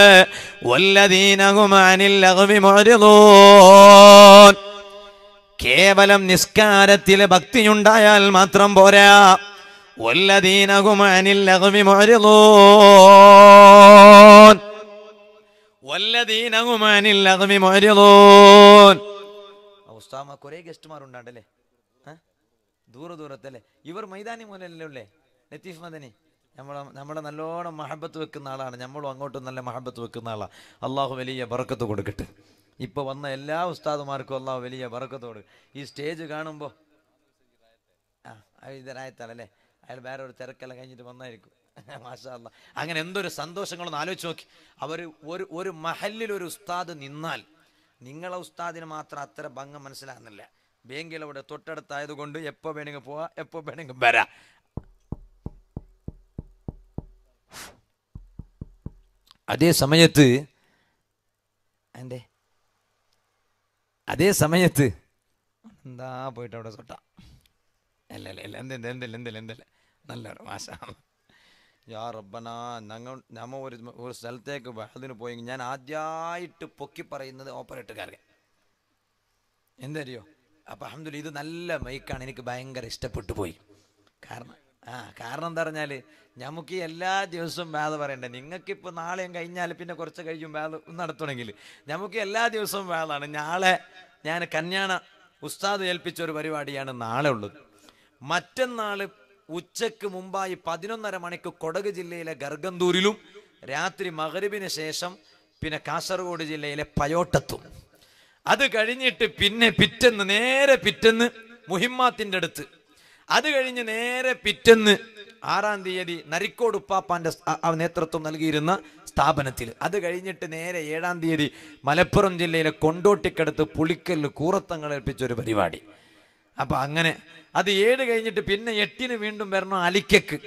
വല്ലദീനഹും അനിൽ ലഗ്വി മുഅ്രിദൂൻ കേവലം നിസ്കാരത്തിലെ ഭക്തിയുണ്ടായാൽ മാത്രം പോരാ വല്ലദീനഹും അനിൽ ലഗ്വി മുഅ്രിദൂൻ വല്ലദീനഹും അനിൽ ലഗ്വി മുഅ്രിദൂൻ ഉസ്താദ് കുറേ ഗസ്റ്റ്മാർ ഉണ്ടാണ്ടല്ലേ ദൂര ദൂരത്തല്ലേ ഇവർ മൈതാനി മൂലല്ലേ ഉള്ളേ ലത്തീഫ് മദനി നമ്മളെ നമ്മളെ നല്ലോണം മഹബത്ത് വെക്കുന്ന ആളാണ് നമ്മളും അങ്ങോട്ടും നല്ല മഹബത്ത് വെക്കുന്ന ആളാണ് അള്ളാഹു വലിയ ബറക്കത്ത് കൊടുക്കട്ടെ ഇപ്പോൾ വന്ന എല്ലാ ഉസ്താദുമാർക്കും അള്ളാഹു വലിയ ബറക്കത്ത് കൊടുക്കും ഈ സ്റ്റേജ് കാണുമ്പോൾ ആ ഇതരായത്താളല്ലേ അയാൾ വേറെ ഒരു തിരക്കെല്ലാം കഴിഞ്ഞിട്ട് വന്നായിരിക്കും മാഷാ അള്ളാ അങ്ങനെ എന്തൊരു സന്തോഷങ്ങളൊന്ന് ആലോചിച്ച് നോക്കി അവർ ഒരു ഒരു മഹലിലൊരു ഉസ്താദ് നിന്നാൽ നിങ്ങളെ ഉസ്താദിന് മാത്രം അത്ര ഭംഗം മനസ്സിലാകുന്നില്ല ബേങ്കിൽ അവിടെ തൊട്ടടുത്തായതുകൊണ്ട് എപ്പോൾ വേണമെങ്കിൽ പോവാം എപ്പോൾ വേണമെങ്കിൽ വരാം അതേ സമയത്ത് എൻ്റെ അതേ സമയത്ത് എന്താ പോയിട്ട് അവിടെ തൊട്ടാ അല്ല അല്ല അല്ല എന്തെന്ത് എന്തില്ല എന്തില്ല എന്തില്ല നല്ലൊരു മാഷാണ് യാ റബ്ബനാ ഞങ്ങൾ ഞമ്മ ഒരു ഒരു സ്ഥലത്തേക്ക് ബഹദിന് പോയി ഞാൻ ആദ്യമായിട്ട് പൊക്കി പറയുന്നത് ഓപ്പറേറ്റർക്കാർക്ക് എന്തറിയോ അപ്പം അൽഹംദുലില്ലാ ഇത് നല്ല മൈക്കാണ് എനിക്ക് ഭയങ്കര ഇഷ്ടപ്പെട്ടു പോയി കാരണം ആ കാരണം എന്താ പറഞ്ഞാൽ നമുക്ക് എല്ലാ ദിവസവും വേദ പറയണ്ടേ നിങ്ങൾക്കിപ്പോൾ നാളെയും കഴിഞ്ഞാൽ പിന്നെ കുറച്ച് കഴിയും വേദ നടത്തുകയാണെങ്കിൽ നമുക്ക് എല്ലാ ദിവസവും വേദമാണ് നാളെ ഞാൻ കല്യാണ ഉസ്താദ് ഏൽപ്പിച്ച ഒരു പരിപാടിയാണ് നാളെ ഉള്ളത് മറ്റന്നാൾ ഉച്ചയ്ക്ക് മുമ്പായി പതിനൊന്നര മണിക്ക് കൊടക് ജില്ലയിലെ ഗർഗന്തൂരിലും രാത്രി മഗ്രിബിന് ശേഷം പിന്നെ കാസർഗോഡ് ജില്ലയിലെ പയോട്ടത്തും അത് കഴിഞ്ഞിട്ട് പിന്നെ പിറ്റെന്ന് നേരെ പിറ്റെന്ന് മുഹിമ്മാത്തിൻ്റെ അടുത്ത് അത് കഴിഞ്ഞ് നേരെ പിറ്റെന്ന് ആറാം തീയതി നരിക്കോട് ഉപ്പാപ്പാന്റെ നേതൃത്വം നൽകിയിരുന്ന സ്ഥാപനത്തിൽ അത് കഴിഞ്ഞിട്ട് നേരെ ഏഴാം തീയതി മലപ്പുറം ജില്ലയിലെ കൊണ്ടോട്ടിക്കടുത്ത് പുളിക്കല്ല് കൂറത്തങ്ങൾ ഏൽപ്പിച്ച ഒരു പരിപാടി. അപ്പം അങ്ങനെ അത് ഏഴ് കഴിഞ്ഞിട്ട് പിന്നെ എട്ടിന് വീണ്ടും വരണം അലിക്കക്ക്,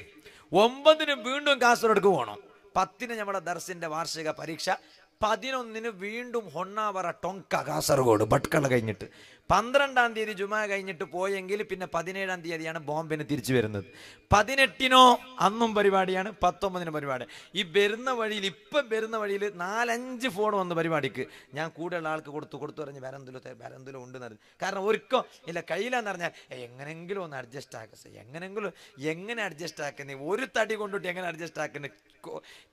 ഒമ്പതിന് വീണ്ടും കാസർഗോഡ്ക്ക് പോകണം, പത്തിന് നമ്മുടെ ദർസിൻ്റെ വാർഷിക പരീക്ഷ, പതിനൊന്നിന് വീണ്ടും ഹൊണ്ണാവറ ടൊങ്ക കാസർഗോഡ് ഭട്കള കഴിഞ്ഞിട്ട് പന്ത്രണ്ടാം തീയതി ജുമാ കഴിഞ്ഞിട്ട് പോയെങ്കിൽ പിന്നെ പതിനേഴാം തീയതിയാണ് ബോംബെന് തിരിച്ചു വരുന്നത്. പതിനെട്ടിനോ അന്നും പരിപാടിയാണ്, പത്തൊമ്പതിന് പരിപാടി. ഈ വരുന്ന വഴിയിൽ ഇപ്പം വരുന്ന വഴിയിൽ നാലഞ്ച് ഫോൺ വന്ന് പരിപാടിക്ക് ഞാൻ കൂടെയുള്ള ആൾക്ക് കൊടുത്തു കൊടുത്തു പറഞ്ഞ് വരന്തലോ വരന്തലോ ഉണ്ടെന്ന് അറിഞ്ഞു. കാരണം ഒരിക്കോ ഇല്ല കഴിയില്ലെന്ന് പറഞ്ഞാൽ എങ്ങനെങ്കിലും ഒന്ന് അഡ്ജസ്റ്റ് ആക്കുക, എങ്ങനെങ്കിലും എങ്ങനെ അഡ്ജസ്റ്റ് ആക്കുന്നേ, ഒരു തടി കൊണ്ടിട്ട് എങ്ങനെ അഡ്ജസ്റ്റ് ആക്കുന്നേ.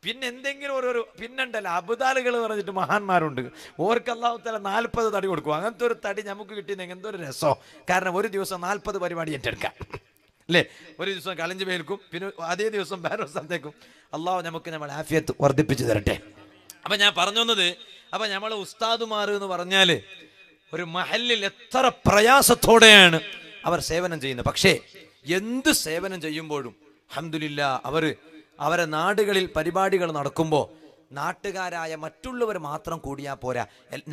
പിന്നെ എന്തെങ്കിലും ഓരോരോ പിന്നുണ്ടല്ലോ അബുദാലുകൾ പറഞ്ഞിട്ട് മഹാന്മാരുണ്ട്, ഓർക്ക് അല്ലാഹു തആല നാൽപ്പത് തടി കൊടുക്കും. അങ്ങനത്തെ ഒരു തടി നമുക്ക് കിട്ടിയെങ്കിൽ എന്തൊരു രസോ. കാരണം ഒരു ദിവസം നാൽപ്പത് പരിപാടി ഏറ്റെടുക്കാം അല്ലേ. ഒരു ദിവസം കളഞ്ചിബൈൽക്കും പിന്നെ അതേ ദിവസം വേറെ സ്ഥലത്തേക്കും. അള്ളാഹു നമുക്ക് നമ്മൾ ആഫിയത്ത് വർദ്ധിപ്പിച്ചു തരട്ടെ. അപ്പം ഞാൻ പറഞ്ഞു വന്നത്, അപ്പം നമ്മൾ ഉസ്താദുമാർ എന്ന് പറഞ്ഞാൽ ഒരു മഹലിൽ എത്ര പ്രയാസത്തോടെയാണ് അവർ സേവനം ചെയ്യുന്നത്. പക്ഷേ എന്ത് സേവനം ചെയ്യുമ്പോഴും അൽഹംദുലില്ലാ അവർ അവരെ നാടുകളിൽ പരിപാടികൾ നടക്കുമ്പോൾ നാട്ടുകാരായ മറ്റുള്ളവർ മാത്രം കൂടിയാൽ പോരാ,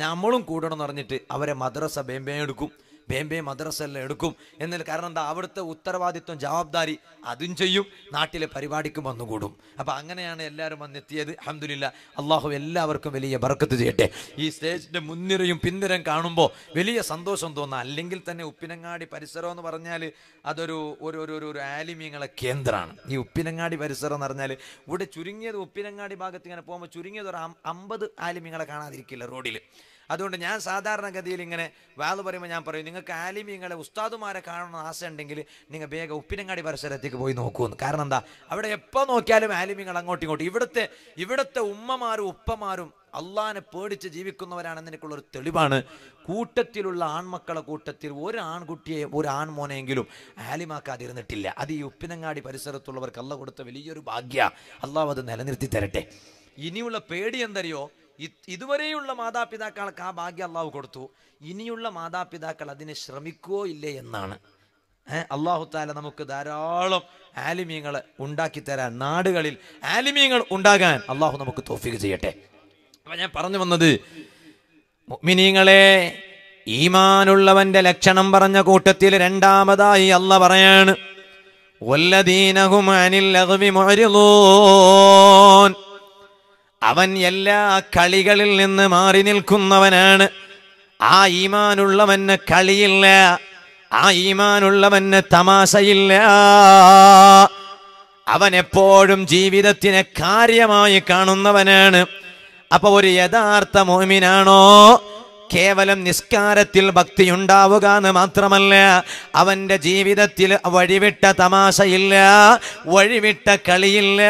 നമ്മളും കൂടണം എന്ന് പറഞ്ഞിട്ട് അവരെ മദ്രസ ബേംബേ എടുക്കും, ബേംബേ മദ്രസ എല്ലാം എടുക്കും. എന്നതിൽ കാരണം എന്താ, അവിടുത്തെ ഉത്തരവാദിത്വം ജവാബ്ദാരി അതും ചെയ്യും, നാട്ടിലെ പരിപാടിക്കും വന്നുകൂടും. അപ്പം അങ്ങനെയാണ് എല്ലാവരും വന്നെത്തിയത്. അൽഹംദുലില്ലാ അള്ളാഹു എല്ലാവർക്കും വലിയ ബർക്കത്ത് ചെയ്യട്ടെ. ഈ സ്റ്റേജിൻ്റെ മുൻനിരയും പിൻനിരം കാണുമ്പോൾ വലിയ സന്തോഷം തോന്നുക. അല്ലെങ്കിൽ തന്നെ ഉപ്പിനങ്ങാടി പരിസരം എന്ന് പറഞ്ഞാൽ അതൊരു ഒരു ഒരു ഒരു ആലിമീങ്ങളെ കേന്ദ്രമാണ് ഈ ഉപ്പിനങ്ങാടി പരിസരം എന്ന് പറഞ്ഞാൽ. ഇവിടെ ചുരുങ്ങിയത് ഉപ്പിനങ്ങാടി ഭാഗത്ത് ഇങ്ങനെ പോകുമ്പോൾ ചുരുങ്ങിയത് ഒരു അമ്പത് ആലിമീങ്ങളെ കാണാതിരിക്കില്ല റോഡിൽ. അതുകൊണ്ട് ഞാൻ സാധാരണഗതിയിൽ ഇങ്ങനെ വാദ് പറയുമ്പോൾ ഞാൻ പറയും, നിങ്ങൾക്ക് ആലിമീങ്ങളെ ഉസ്താദുമാരെ കാണണമെന്ന് ആശയുണ്ടെങ്കിൽ നിങ്ങൾ വേഗം ഉപ്പിനങ്ങാടി പരിസരത്തേക്ക് പോയി നോക്കുമെന്ന്. കാരണം എന്താ, അവിടെ എപ്പോൾ നോക്കിയാലും ആലിമീങ്ങൾ അങ്ങോട്ടും ഇങ്ങോട്ടും. ഇവിടുത്തെ ഇവിടുത്തെ ഉമ്മമാരും ഉപ്പമാരും അള്ളാഹിനെ പേടിച്ച് ജീവിക്കുന്നവരാണെന്ന് എനിക്കുള്ളൊരു തെളിവാണ്. കൂട്ടത്തിലുള്ള ആൺമക്കളെ കൂട്ടത്തിൽ ഒരു ആൺകുട്ടിയെയും ഒരു ആൺമോനെയെങ്കിലും ആലിമാക്കാതിരുന്നിട്ടില്ല. അത് ഈ ഉപ്പിനങ്ങാടി പരിസരത്തുള്ളവർക്ക് അള്ളാഹു കൊടുത്ത വലിയൊരു ഭാഗ്യ. അള്ളാഹു അത് നിലനിർത്തി തരട്ടെ. ഇനിയുള്ള പേടി എന്തറിയോ, ഇതുവരെയുള്ള മാതാപിതാക്കൾക്ക് ആ ഭാഗ്യം അള്ളാഹു കൊടുത്തു, ഇനിയുള്ള മാതാപിതാക്കൾ അതിന് ശ്രമിക്കുകയോ ഇല്ലേ എന്നാണ്. അള്ളാഹു താല നമുക്ക് ധാരാളം ആലിമീങ്ങൾ ഉണ്ടാക്കി തരാൻ, നാടുകളിൽ ആലിമീങ്ങൾ ഉണ്ടാകാൻ അള്ളാഹു നമുക്ക് തൗഫീഖ് ചെയ്യട്ടെ. അപ്പം ഞാൻ പറഞ്ഞു വന്നത്, മുഅ്മിനീങ്ങളെ, ഈമാനുള്ളവന്റെ ലക്ഷണം പറഞ്ഞ കൂട്ടത്തിൽ രണ്ടാമതായി അള്ളാഹു പറയാണ്, വല്ലദീനഹും അനിൽ ലഗ്വി മുഅ്രിദൂൻ. അവൻ എല്ലാ കളികളിൽ നിന്ന് മാറി നിൽക്കുന്നവനാണ്. ആ ഈമാനുള്ളവന് കളിയില്ല, ആ ഈമാനുള്ളവന് തമാശയില്ല. അവൻ എപ്പോഴും ജീവിതത്തിനെ കാര്യമായി കാണുന്നവനാണ്. അപ്പൊ ഒരു യഥാർത്ഥ മുഅ്മിനാണോ കേവലം നിസ്കാരത്തിൽ ഭക്തിയുണ്ടാവുക എന്ന് മാത്രമല്ല, അവൻ്റെ ജീവിതത്തിൽ വഴിവിട്ട തമാശയില്ല, വഴിവിട്ട കളിയില്ല.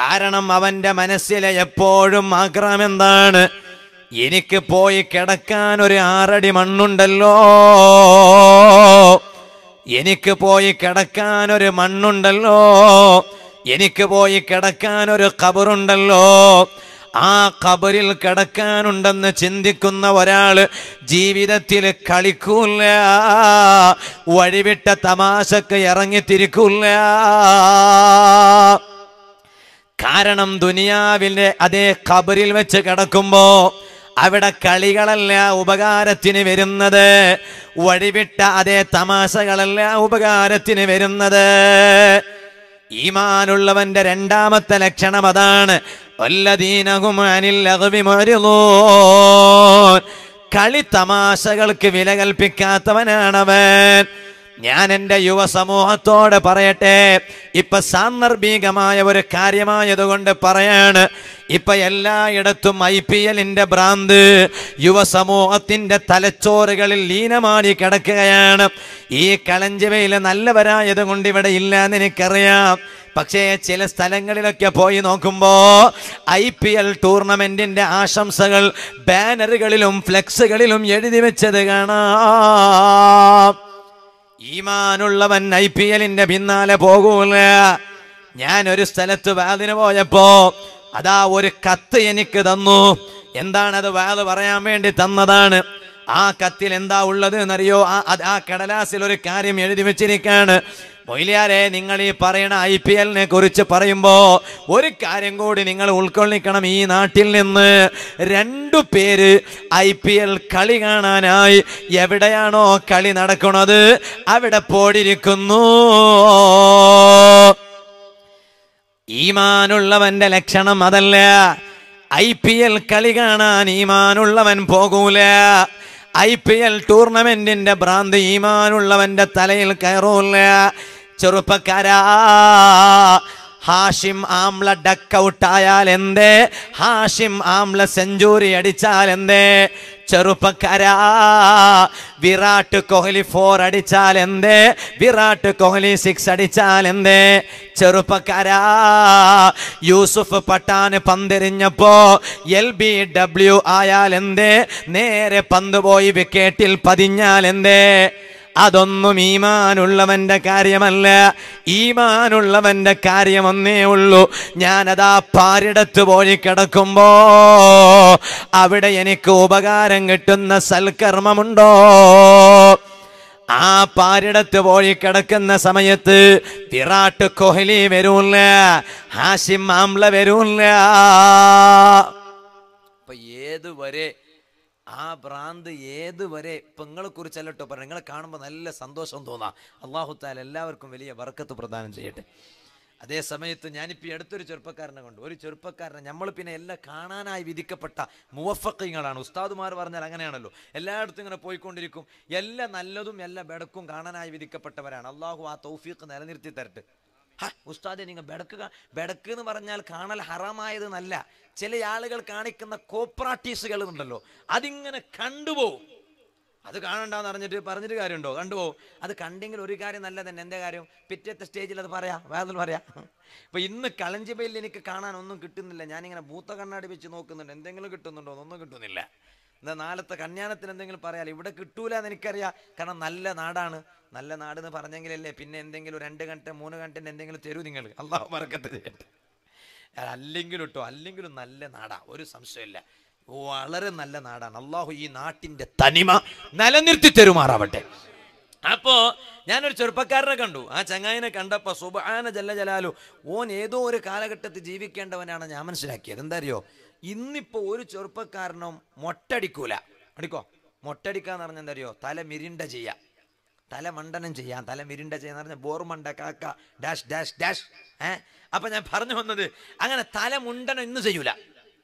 കാരണം അവൻ്റെ മനസ്സിലെ എപ്പോഴും ആഗ്രഹം എന്താണ്, എനിക്ക് പോയി കിടക്കാൻ ഒരു ആറടി മണ്ണുണ്ടല്ലോ, എനിക്ക് പോയി കിടക്കാൻ ഒരു മണ്ണുണ്ടല്ലോ, എനിക്ക് പോയി കിടക്കാൻ ഒരു ഖബറുണ്ടല്ലോ, ആ ഖബറിൽ കിടക്കാനുണ്ടെന്ന് ചിന്തിക്കുന്ന ഒരാൾ ജീവിതത്തിൽ കളിക്കൂല്ല, വഴിവിട്ട തമാശക്ക് ഇറങ്ങിത്തിരിക്കൂല്ല. കാരണം ദുനിയാവിലെ അതേ ഖബറിൽ വെച്ച് കിടക്കുമ്പോ അവിടെ കളികളല്ല ഉപകാരത്തിന് വരുന്നത്, വഴിവിട്ട അതേ തമാശകളല്ല ഉപകാരത്തിന് വരുന്നത്. ഈമാനുള്ളവന്റെ രണ്ടാമത്തെ ലക്ഷണം അതാണ്. വല്ലദീനഹും അനിൽ ലഗ്വി മുഅ്രിദൂൻ. കളി തമാശകൾക്ക് വില കൽപ്പിക്കാത്തവനാണവൻ. ഞാൻ എൻ്റെ യുവ സമൂഹത്തോട് പറയട്ടെ, ഇപ്പൊ സാന്ദർഭികമായ ഒരു കാര്യമായതുകൊണ്ട് പറയാണ്, ഇപ്പൊ എല്ലായിടത്തും ഐ പി എല്ലിന്റെ ഭ്രാന്ത് യുവസമൂഹത്തിന്റെ തലച്ചോറുകളിൽ ലീനമാടി കിടക്കുകയാണ്. ഈ കളഞ്ചിവയിൽ നല്ലവരായത് കൊണ്ട് ഇവിടെ ഇല്ലാന്ന് എനിക്കറിയാം. പക്ഷേ ചില സ്ഥലങ്ങളിലൊക്കെ പോയി നോക്കുമ്പോ ഐ പി എൽ ടൂർണമെന്റിന്റെ ആശംസകൾ ബാനറുകളിലും ഫ്ലെക്സുകളിലും എഴുതി വെച്ചത് കാണാം. ഈമാനുള്ളവൻ ഐ പി എല്ലിന്റെ പിന്നാലെ പോകൂല. ഞാൻ ഒരു സ്ഥലത്ത് വാദിന് പോയപ്പോ അതാ ഒരു കത്ത് എനിക്ക് തന്നു. എന്താണത്? വാദ് പറയാൻ വേണ്ടി തന്നതാണ്. ആ കത്തിൽ എന്താ ഉള്ളത് എന്നറിയോ? ആ ആ കടലാസിൽ ഒരു കാര്യം എഴുതി വെച്ചിരിക്കാണ്, മൊയ്ലിയാരെ നിങ്ങൾ ഈ പറയണ ഐ പി എല്ലിനെ കുറിച്ച് പറയുമ്പോ ഒരു കാര്യം കൂടി നിങ്ങൾ ഉൾക്കൊള്ളിക്കണം. ഈ നാട്ടിൽ നിന്ന് രണ്ടു പേര് ഐ പി എൽ കളി കാണാനായി എവിടെയാണോ കളി നടക്കുന്നത് അവിടെ പോയിരിക്കുന്നു. ഈമാനുള്ളവന്റെ ലക്ഷണം അതല്ല. ഐ പി എൽ കളി കാണാൻ ഈമാനുള്ളവൻ പോകൂല. ഐ പി എൽ ടൂർണമെന്റിന്റെ ഭ്രാന്ത് ഈമാനുള്ളവന്റെ തലയിൽ കയറൂല. ചെറുപ്പക്കാരാ, ഹാഷിം ആംല ഡക്കൗട്ടായാൽ എന്തേ, ഹാഷിം ആംല സെഞ്ചുറി അടിച്ചാൽ എന്തേ, ചെറുപ്പക്കാരാ വിരാട് കോഹ്ലി ഫോർ അടിച്ചാൽ എന്തേ, വിരാട് കോഹ്ലി സിക്സ് അടിച്ചാൽ എന്തേ, ചെറുപ്പക്കാരാ യൂസുഫ് പട്ടാന് പന്തെറിഞ്ഞപ്പോ എൽ ബി ഡബ്ല്യു ആയാൽ എന്തേ, നേരെ പന്ത് പോയി വിക്കറ്റിൽ പതിഞ്ഞാൽ എന്തേ, അതൊന്നും ഈമാനുള്ളവന്റെ കാര്യമല്ല. ഈമാനുള്ളവന്റെ കാര്യമൊന്നേ ഉള്ളൂ. ഞാനതാ പാരിടത്ത് പോയി കിടക്കുമ്പോ അവിടെ എനിക്ക് ഉപകാരം കിട്ടുന്ന സൽക്കർമ്മമുണ്ടോ? ആ പാരിടത്ത് പോയി കിടക്കുന്ന സമയത്ത് വിരാട് കോഹ്ലി വരൂല്ല, ഹാഷിം ആംല വരൂല്ല. അപ്പൊ ഏത് വരെ ആ ഭ്രാന്ത്, ഏതുവരെ? ഇപ്പം നിങ്ങളെ കുറിച്ചല്ല കേട്ടോ പറഞ്ഞു, നിങ്ങളെ കാണുമ്പോൾ നല്ല സന്തോഷം തോന്നാം. അള്ളാഹു താല എല്ലാവർക്കും വലിയ ബർക്കത്ത് പ്രദാനം ചെയ്യട്ടെ. അതേ സമയത്ത് ഞാനിപ്പോൾ ഈ അടുത്തൊരു ചെറുപ്പക്കാരനെ കണ്ടു. ഒരു ചെറുപ്പക്കാരനെ നമ്മൾ പിന്നെ എല്ലാം കാണാനായി വിധിക്കപ്പെട്ട മുവഫഖീങ്ങളാണ്. ഉസ്താദുമാർ പറഞ്ഞാൽ അങ്ങനെയാണല്ലോ, എല്ലായിടത്തും ഇങ്ങനെ പോയിക്കൊണ്ടിരിക്കും. എല്ലാ നല്ലതും എല്ലാ ബെടക്കും കാണാനായി വിധിക്കപ്പെട്ടവരാണ്. അള്ളാഹു ആ തൗഫീഖ് നിലനിർത്തി തരട്ടെ. ഹ ഉസ്താദെ, നിങ്ങൾ ബെടക്ക് ബെടക്ക് എന്ന് പറഞ്ഞാൽ കാണൽ ഹറാമായതെന്നല്ല, ചില ആളുകൾ കാണിക്കുന്ന കോപ്രാക്ടീസുകൾ ഉണ്ടല്ലോ, അതിങ്ങനെ കണ്ടുപോകും. അത് കാണണ്ടെന്ന് പറഞ്ഞിട്ട് പറഞ്ഞിട്ട് കാര്യമുണ്ടോ? കണ്ടുപോകും. അത് കണ്ടെങ്കിൽ ഒരു കാര്യം നല്ല തന്നെ. എൻ്റെ കാര്യം പിറ്റേത്തെ സ്റ്റേജിൽ അത് പറയാം, വേദന പറയാം. ഇപ്പം ഇന്ന് കളഞ്ചിബൈലിൽ എനിക്ക് കാണാനൊന്നും കിട്ടുന്നില്ല. ഞാനിങ്ങനെ ഭൂത്ത കണ്ണാടി വെച്ച് നോക്കുന്നുണ്ട്, എന്തെങ്കിലും കിട്ടുന്നുണ്ടോ? ഒന്നും കിട്ടുന്നില്ല. എന്താ നാളത്തെ കന്യാനത്തിന് എന്തെങ്കിലും പറയാലോ? ഇവിടെ കിട്ടൂല എന്ന് എനിക്കറിയാം, കാരണം നല്ല നാടാണ്. നല്ല നാട് എന്ന് പറഞ്ഞെങ്കിലല്ലേ പിന്നെ എന്തെങ്കിലും രണ്ട് കണ്ട മൂന്ന് കണ്ടന്റ് എന്തെങ്കിലും തരൂ നിങ്ങൾ. അള്ളാഹു ബർക്കത്ത് ചെയ്യട്ടെ. അല്ലെങ്കിലും കേട്ടോ, അല്ലെങ്കിലും നല്ല നാടാ, ഒരു സംശയമില്ല, വളരെ നല്ല നാടാണ്. അള്ളാഹു ഈ നാട്ടിന്റെ തനിമ നിലനിർത്തി തരുമാറാവട്ടെ. അപ്പോ ഞാനൊരു ചെറുപ്പക്കാരനെ കണ്ടു. ആ ചങ്ങായിനെ കണ്ടപ്പോ സുബ്ഹാന ജല്ല ജലാലു, ഓൻ ഏതോ ഒരു കാലഘട്ടത്തിൽ ജീവിക്കേണ്ടവനാണ് ഞാൻ മനസ്സിലാക്കിയത്. എന്താ അറിയോ? ഇന്നിപ്പോ ഒരു ചെറുപ്പക്കാരനും മൊട്ടടിക്കൂല. അടിക്കോ? മൊട്ടടിക്കാന്ന് പറഞ്ഞാൽ എന്താ അറിയോ? തല മിരിണ്ട ചെയ്യാം, തല മണ്ഡനം ചെയ്യാം, തല മിരിണ്ട ചെയ്യാന്ന് പറഞ്ഞാൽ ബോർമണ്ട കാക്ക ഡാഷ് ഡാഷ് ഡാഷ്. ഏഹ് അപ്പൊ ഞാൻ പറഞ്ഞു വന്നത്, അങ്ങനെ തല മുണ്ടനം ഇന്ന് ചെയ്യൂല.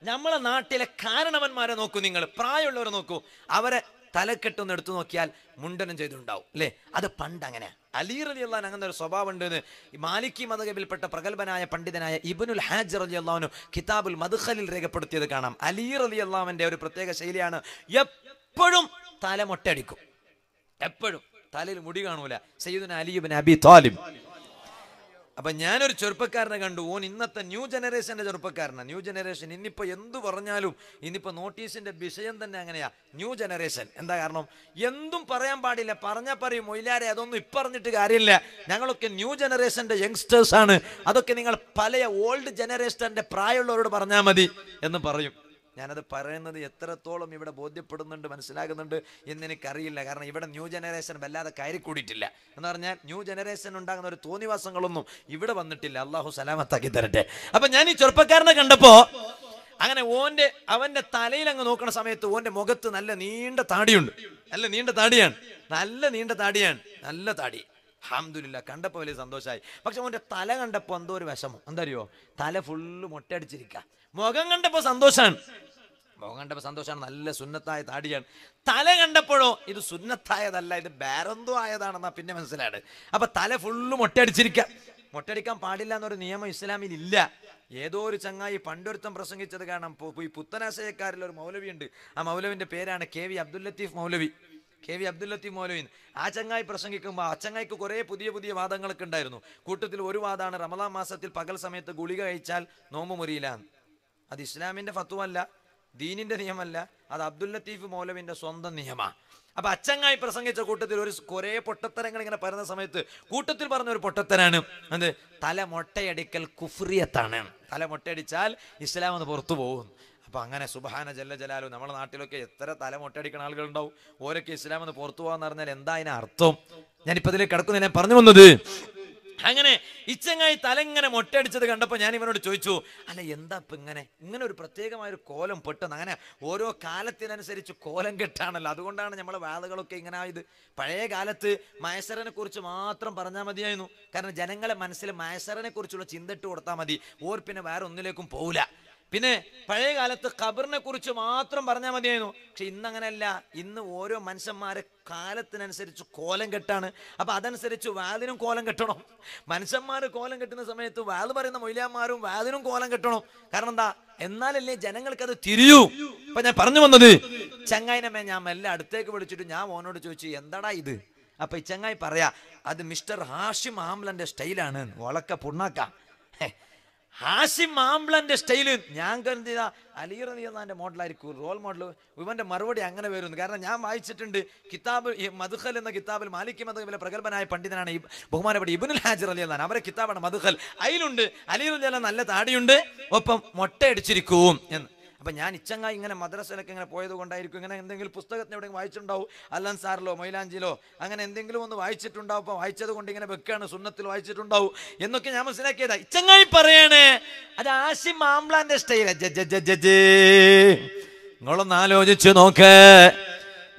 നമ്മളെ നാട്ടിലെ കാരണവന്മാരെ നോക്കൂ, നിങ്ങൾ പ്രായമുള്ളവരെ നോക്കൂ, അവരെ തലക്കെട്ടൊന്ന് എടുത്തു നോക്കിയാൽ മുണ്ടനം ചെയ്തിട്ടുണ്ടാവും അല്ലേ? അത് പണ്ട് അങ്ങനെ അലി റളിയല്ലാഹു അങ്ങനെ ഒരു സ്വഭാവം ഉണ്ടെന്ന് മാലിക്കി മദ്ഹബിൽപ്പെട്ട പ്രഗത്ഭനായ പണ്ഡിതനായ ഇബ്നുൽ ഹാജ് റളിയല്ലാഹു അൻഹു കിതാബുൽ മദ്ഖലിൽ രേഖപ്പെടുത്തിയത് കാണാം. അലി റളിയല്ലാഹു അൻഹുവിന്റെ ഒരു പ്രത്യേക ശൈലിയാണ്, എപ്പോഴും തല മൊട്ടടിക്കും, എപ്പോഴും തലയിൽ മുടി കാണൂല. സയ്യിദുന അലി ഇബ്നു അബി ത്വാലിബ്. അപ്പൊ ഞാനൊരു ചെറുപ്പക്കാരനെ കണ്ടു. ഓൻ ഇന്നത്തെ ന്യൂ ജനറേഷന്റെ ചെറുപ്പക്കാരനാണ്. ന്യൂ ജനറേഷൻ ഇന്നിപ്പോ എന്തു പറഞ്ഞാലും, ഇന്നിപ്പോ നോട്ടീസിന്റെ വിഷയം തന്നെ അങ്ങനെയാ, ന്യൂ ജനറേഷൻ. എന്താ കാരണം? എന്തും പറയാൻ പാടില്ല, പറഞ്ഞാൽ പറയും മൊയിലാരെ അതൊന്നും ഇപ്പറഞ്ഞിട്ട് കാര്യമില്ല, ഞങ്ങളൊക്കെ ന്യൂ ജനറേഷന്റെ യങ്സ്റ്റേഴ്സ് ആണ്, അതൊക്കെ നിങ്ങൾ പല ഓൾഡ് ജനറേഷന്റെ പ്രായമുള്ളവരോട് പറഞ്ഞാൽ മതി എന്ന് പറയും. ഞാനത് പറയുന്നത് എത്രത്തോളം ഇവിടെ ബോധ്യപ്പെടുന്നുണ്ട് മനസ്സിലാകുന്നുണ്ട് എന്നെനിക്കറിയില്ല. കാരണം ഇവിടെ ന്യൂ ജനറേഷൻ വല്ലാതെ കയറി കൂടിയിട്ടില്ല. എന്ന് പറഞ്ഞാൽ ന്യൂ ജനറേഷൻ ഉണ്ടാകുന്ന ഒരു തോന്നിവാസങ്ങളൊന്നും ഇവിടെ വന്നിട്ടില്ല. അള്ളാഹു സലാമത്താക്കി തരട്ടെ. അപ്പൊ ഞാൻ ഈ ചെറുപ്പക്കാരനെ കണ്ടപ്പോ അങ്ങനെ ഓന്റെ അവന്റെ തലയിൽ അങ്ങ് നോക്കണ സമയത്ത് ഓന്റെ മുഖത്ത് നല്ല നീണ്ട താടിയുണ്ട്. നല്ല നീണ്ട താടിയാണ്, നല്ല നീണ്ട താടിയാണ്, നല്ല താടി. അൽഹംദുലില്ലാ, കണ്ടപ്പോൾ വലിയ സന്തോഷമായി. പക്ഷെ അവൻ്റെ തല കണ്ടപ്പോൾ എന്തോ ഒരു വിഷമം. എന്താ അറിയോ? തല ഫുള്ള് മൊട്ടയടിച്ചിരിക്കുക. മുഖം കണ്ടപ്പോൾ സന്തോഷമാണ്, മുഖം കണ്ടപ്പോൾ സന്തോഷമാണ്, നല്ല സുന്നത്തായ താടിയാണ്. തല കണ്ടപ്പോഴോ ഇത് സുന്നത്തായതല്ല, ഇത് ബേറെന്തോ ആയതാണെന്നാ പിന്നെ മനസ്സിലാണ്. അപ്പം തല ഫുള്ള് മൊട്ടയടിച്ചിരിക്കുക. മൊട്ടയടിക്കാൻ പാടില്ല എന്നൊരു നിയമം ഇസ്ലാമിൽ ഇല്ല. ഏതോ ഒരു ചങ്ങായി പണ്ടൊരുത്തം പ്രസംഗിച്ചത് കാരണം പോയി, പുത്തനാശയക്കാരിൽ ഒരു മൗലവിയുണ്ട്, ആ മൗലവിൻ്റെ പേരാണ് കെ വി അബ്ദുൽ ലത്തീഫ് മൗലവി, കെ വി അബ്ദുൽ ലത്തീഫ് മൗലവി. ആ ചങ്ങായി പ്രസംഗിക്കുമ്പോൾ ആ ചങ്ങായിക്ക് കുറേ പുതിയ പുതിയ വാദങ്ങളൊക്കെ ഉണ്ടായിരുന്നു. കൂട്ടത്തിൽ ഒരു വാദമാണ്, റമളാൻ മാസത്തിൽ പകൽ സമയത്ത് ഗുളിക കഴിച്ചാൽ നോമ്പ് മുറിയില്ല. അത് ഇസ്ലാമിൻ്റെ ഫത്വല്ല, ദീനിൻ്റെ നിയമമല്ല, അത് അബ്ദുൽ ലത്തീഫ് മൗലവിൻ്റെ സ്വന്തം നിയമമാണ്. അപ്പം അച്ചങ്ങായി പ്രസംഗിച്ച കൂട്ടത്തിൽ ഒരു കുറേ പൊട്ടത്തരങ്ങൾ ഇങ്ങനെ പറയുന്ന സമയത്ത് കൂട്ടത്തിൽ പറഞ്ഞ ഒരു പൊട്ടത്തരാണ് അത്, തല മൊട്ടയടിക്കൽ കുഫ്രിയത്താണ്, തല മൊട്ടയടിച്ചാൽ ഇസ്ലാം എന്ന് പുറത്തു പോകും. അപ്പം അങ്ങനെ സുബ്ഹാന ജല്ല ജലാലു, നമ്മുടെ നാട്ടിലൊക്കെ എത്ര തല മൊട്ടയടിക്കുന്ന ആളുകളുണ്ടാവും. ഓരൊക്കെ ഇസ്ലാം എന്ന് പുറത്തു പോകാന്ന് പറഞ്ഞാൽ എന്താ അതിന് അർത്ഥം? ഞാനിപ്പോൾ ഇതിൽ കിടക്കുന്നില്ല, ഞാൻ പറഞ്ഞു വന്നത്. അങ്ങനെ ഇച്ചങ്ങായി തലങ്ങനെ മൊട്ടയടിച്ചത് കണ്ടപ്പോൾ ഞാൻ ഇവനോട് ചോദിച്ചു, അല്ല എന്താ ഇപ്പം ഇങ്ങനെ ഇങ്ങനെ ഒരു പ്രത്യേകമായൊരു കോലം പെട്ടെന്ന്? അങ്ങനെ ഓരോ കാലത്തിനനുസരിച്ച് കോലം കെട്ടാണല്ലോ, അതുകൊണ്ടാണ് നമ്മളെ വാദങ്ങളൊക്കെ ഇങ്ങനെ ആയത്. പഴയ കാലത്ത് മയസറിനെ കുറിച്ച് മാത്രം പറഞ്ഞാൽ മതിയായിരുന്നു, കാരണം ജനങ്ങളെ മനസ്സിൽ മയസറിനെ കുറിച്ചുള്ള ചിന്തട്ട് കൊടുത്താൽ മതി, ഓർ പിന്നെ വേറെ ഒന്നിലേക്കും പോവില്ല. പിന്നെ പഴയ കാലത്ത് ഖബറിനെ കുറിച്ച് മാത്രം പറഞ്ഞാൽ മതിയായിരുന്നു. പക്ഷെ ഇന്നങ്ങനെയല്ല, ഇന്ന് ഓരോ മനുഷ്യന്മാരെ കാലത്തിനനുസരിച്ച് കോലം കെട്ടാണ്. അപ്പം അതനുസരിച്ച് വാതിനും കോലം കെട്ടണം. മനുഷ്യന്മാർ കോലം കെട്ടുന്ന സമയത്ത് വാത് പറയുന്ന മൊയ്ലാന്മാരും വാതിനും കോലം കെട്ടണം. കാരണം എന്താ? എന്നാലല്ലേ ജനങ്ങൾക്കത് തിരിയൂ. ഇപ്പം ഞാൻ പറഞ്ഞു വന്നത്, ചങ്ങായിനമ്മേ ഞാൻ എല്ലാം അടുത്തേക്ക് വിളിച്ചിട്ട് ഞാൻ ഓനോട് ചോദിച്ചു, എന്താടാ ഇത്? അപ്പം ഈ ചങ്ങായി പറയാ, അത് മിസ്റ്റർ ഹാഷിം ആംലൻ്റെ സ്റ്റൈലാണ്, വളക്ക പുണ്ണാക്ക ഹാഷിം ആംബ്ലന്റെ സ്റ്റൈല്. ഞാൻ കരുതിയ അലി റളിയല്ലാഹുവിന്റെ മോഡലായിരിക്കും റോൾ മോഡൽ. ഇവന്റെ മറുപടി അങ്ങനെ വരുന്നു, കാരണം ഞാൻ വായിച്ചിട്ടുണ്ട് കിതാബ് മദ്ഖൽ എന്ന കിതാബിൽ, മാലിക് മദ്ഹബിലെ പ്രഗൽഭനായ പണ്ഡിതനാണ് ഈ ബഹുമാനപ്പെട്ട ഇബ്നുൽ ഹാജർ റളിയല്ലാഹു, അവരുടെ കിതാബാണ് മദ്ഖൽ. അതിലുണ്ട് അലി റളിയല്ലാഹു നല്ല താടിയുണ്ട്, ഒപ്പം മൊട്ടയടിച്ചിരിക്കും എന്ന്. അപ്പം ഞാൻ ഇച്ചങ്ങ ഇങ്ങനെ മദ്രസയിലൊക്കെ ഇങ്ങനെ പോയത് കൊണ്ടായിരിക്കും ഇങ്ങനെ എന്തെങ്കിലും പുസ്തകത്തിന് എവിടെയെങ്കിലും വായിച്ചിട്ടുണ്ടാവും, അലൻസാറിലോ മൈലാഞ്ചിയിലോ അങ്ങനെ എന്തെങ്കിലും ഒന്ന് വായിച്ചിട്ടുണ്ടാവും. അപ്പം വായിച്ചത് കൊണ്ട് ഇങ്ങനെ വെക്കാണ്, സുന്നത്തിൽ വായിച്ചിട്ടുണ്ടാവും എന്നൊക്കെ ഞാൻ മനസ്സിലാക്കിയതാ. ഇച്ചങ്ങായി പറയണേ അത് ആശി മാംബ്ലാന്റെ സ്റ്റൈല. നിങ്ങളൊന്ന് ആലോചിച്ച് നോക്ക്,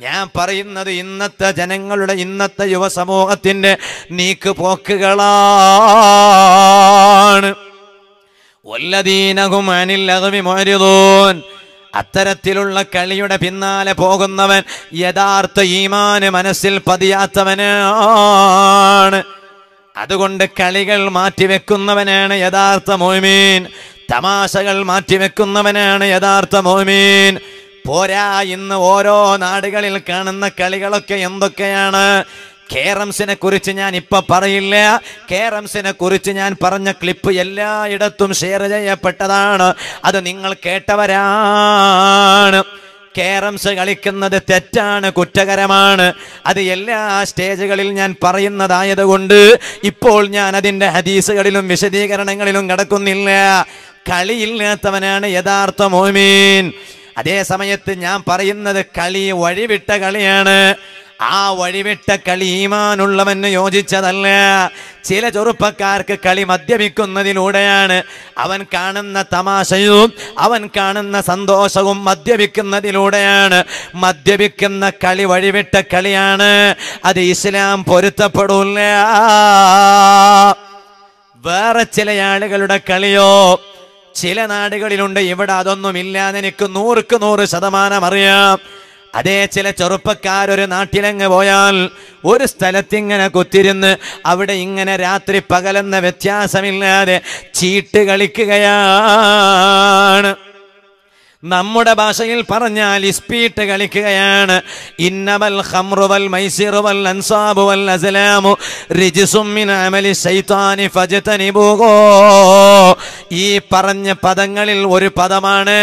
ഞാൻ പറയുന്നത് ഇന്നത്തെ ജനങ്ങളുടെ, ഇന്നത്തെ യുവസമൂഹത്തിന്റെ നീക്ക് പോക്കുകളാണ്. വല്ലദീനഹും അനിൽ ലഗ്വി മുഅ്രിദൂൻ. അത്തരത്തിലുള്ള കളിയുടെ പിന്നാലെ പോകുന്നവൻ യഥാർത്ഥ ഈമാന് മനസ്സിൽ പതിയാത്തവനാണ്. അതുകൊണ്ട് കളികൾ മാറ്റിവെക്കുന്നവനാണ് യഥാർത്ഥ മുഅ്മിൻ, തമാശകൾ മാറ്റിവെക്കുന്നവനാണ് യഥാർത്ഥ മുഅ്മിൻ. പോരാ, ഇന്ന് ഓരോ നാടുകളിൽ കാണുന്ന കളികളൊക്കെ എന്തൊക്കെയാണ്? കേരംസിനെ കുറിച്ച് ഞാൻ ഇപ്പൊ പറയില്ല. കേരംസിനെ കുറിച്ച് ഞാൻ പറഞ്ഞ ക്ലിപ്പ് എല്ലായിടത്തും ഷെയർ ചെയ്യപ്പെട്ടതാണ്, അത് നിങ്ങൾ കേട്ടവരാണ്. കേരംസ് കളിക്കുന്നത് തെറ്റാണ്, കുറ്റകരമാണ്. അത് എല്ലാ സ്റ്റേജുകളിൽ ഞാൻ പറയുന്നതായതുകൊണ്ട് ഇപ്പോൾ ഞാൻ അതിൻ്റെ ഹദീസുകളിലും വിശദീകരണങ്ങളിലും കടക്കുന്നില്ല. കളിയില്ലാത്തവനാണ് യഥാർത്ഥ മുഅ്മിൻ. അതേ സമയത്ത് ഞാൻ പറയുന്നത് കളി വഴിവിട്ട കളിയാണ്. ആ വഴിവിട്ട കളി ഈമാനുള്ളവന് യോജിച്ചതല്ല. ചില ചെറുപ്പക്കാർക്ക് കളി മദ്യപിക്കുന്നതിലൂടെയാണ്. അവൻ കാണുന്ന തമാശയും അവൻ കാണുന്ന സന്തോഷവും മദ്യപിക്കുന്നതിലൂടെയാണ്. മദ്യപിക്കുന്ന കളി വഴിവിട്ട കളിയാണ്, അത് ഇസ്ലാം പൊരുത്തപ്പെടില്ല. വേറെ ചില ആളുകളുടെ കളിയോ ചില നാടുകളിലുണ്ട്, ഇവിടെ അതൊന്നുമില്ലാന്ന് എനിക്ക് നൂറുക്ക് നൂറ് ശതമാനം അറിയാം. അതേ ചില ചെറുപ്പക്കാരൊരു നാട്ടിലങ്ങ് പോയാൽ ഒരു സ്ഥലത്തിങ്ങനെ കുത്തിരുന്ന് അവിടെ ഇങ്ങനെ രാത്രി പകലെന്ന വ്യത്യാസമില്ലാതെ ചീട്ട് കളിക്കുകയാണ്. നമ്മുടെ ഭാഷയിൽ പറഞ്ഞാൽ ഇസ്പീട്ട് കളിക്കുകയാണ്. ഇന്നമൽ ഖംറു വൽ മൈസിറു വൽ അൻസാബു വൽ അസ്ലാമു റിജ്സും മിൻ അമലി ശൈത്താനി ഫജ്തനിബൂഹു. ഈ പറഞ്ഞ പദങ്ങളിൽ ഒരു പദമാണ്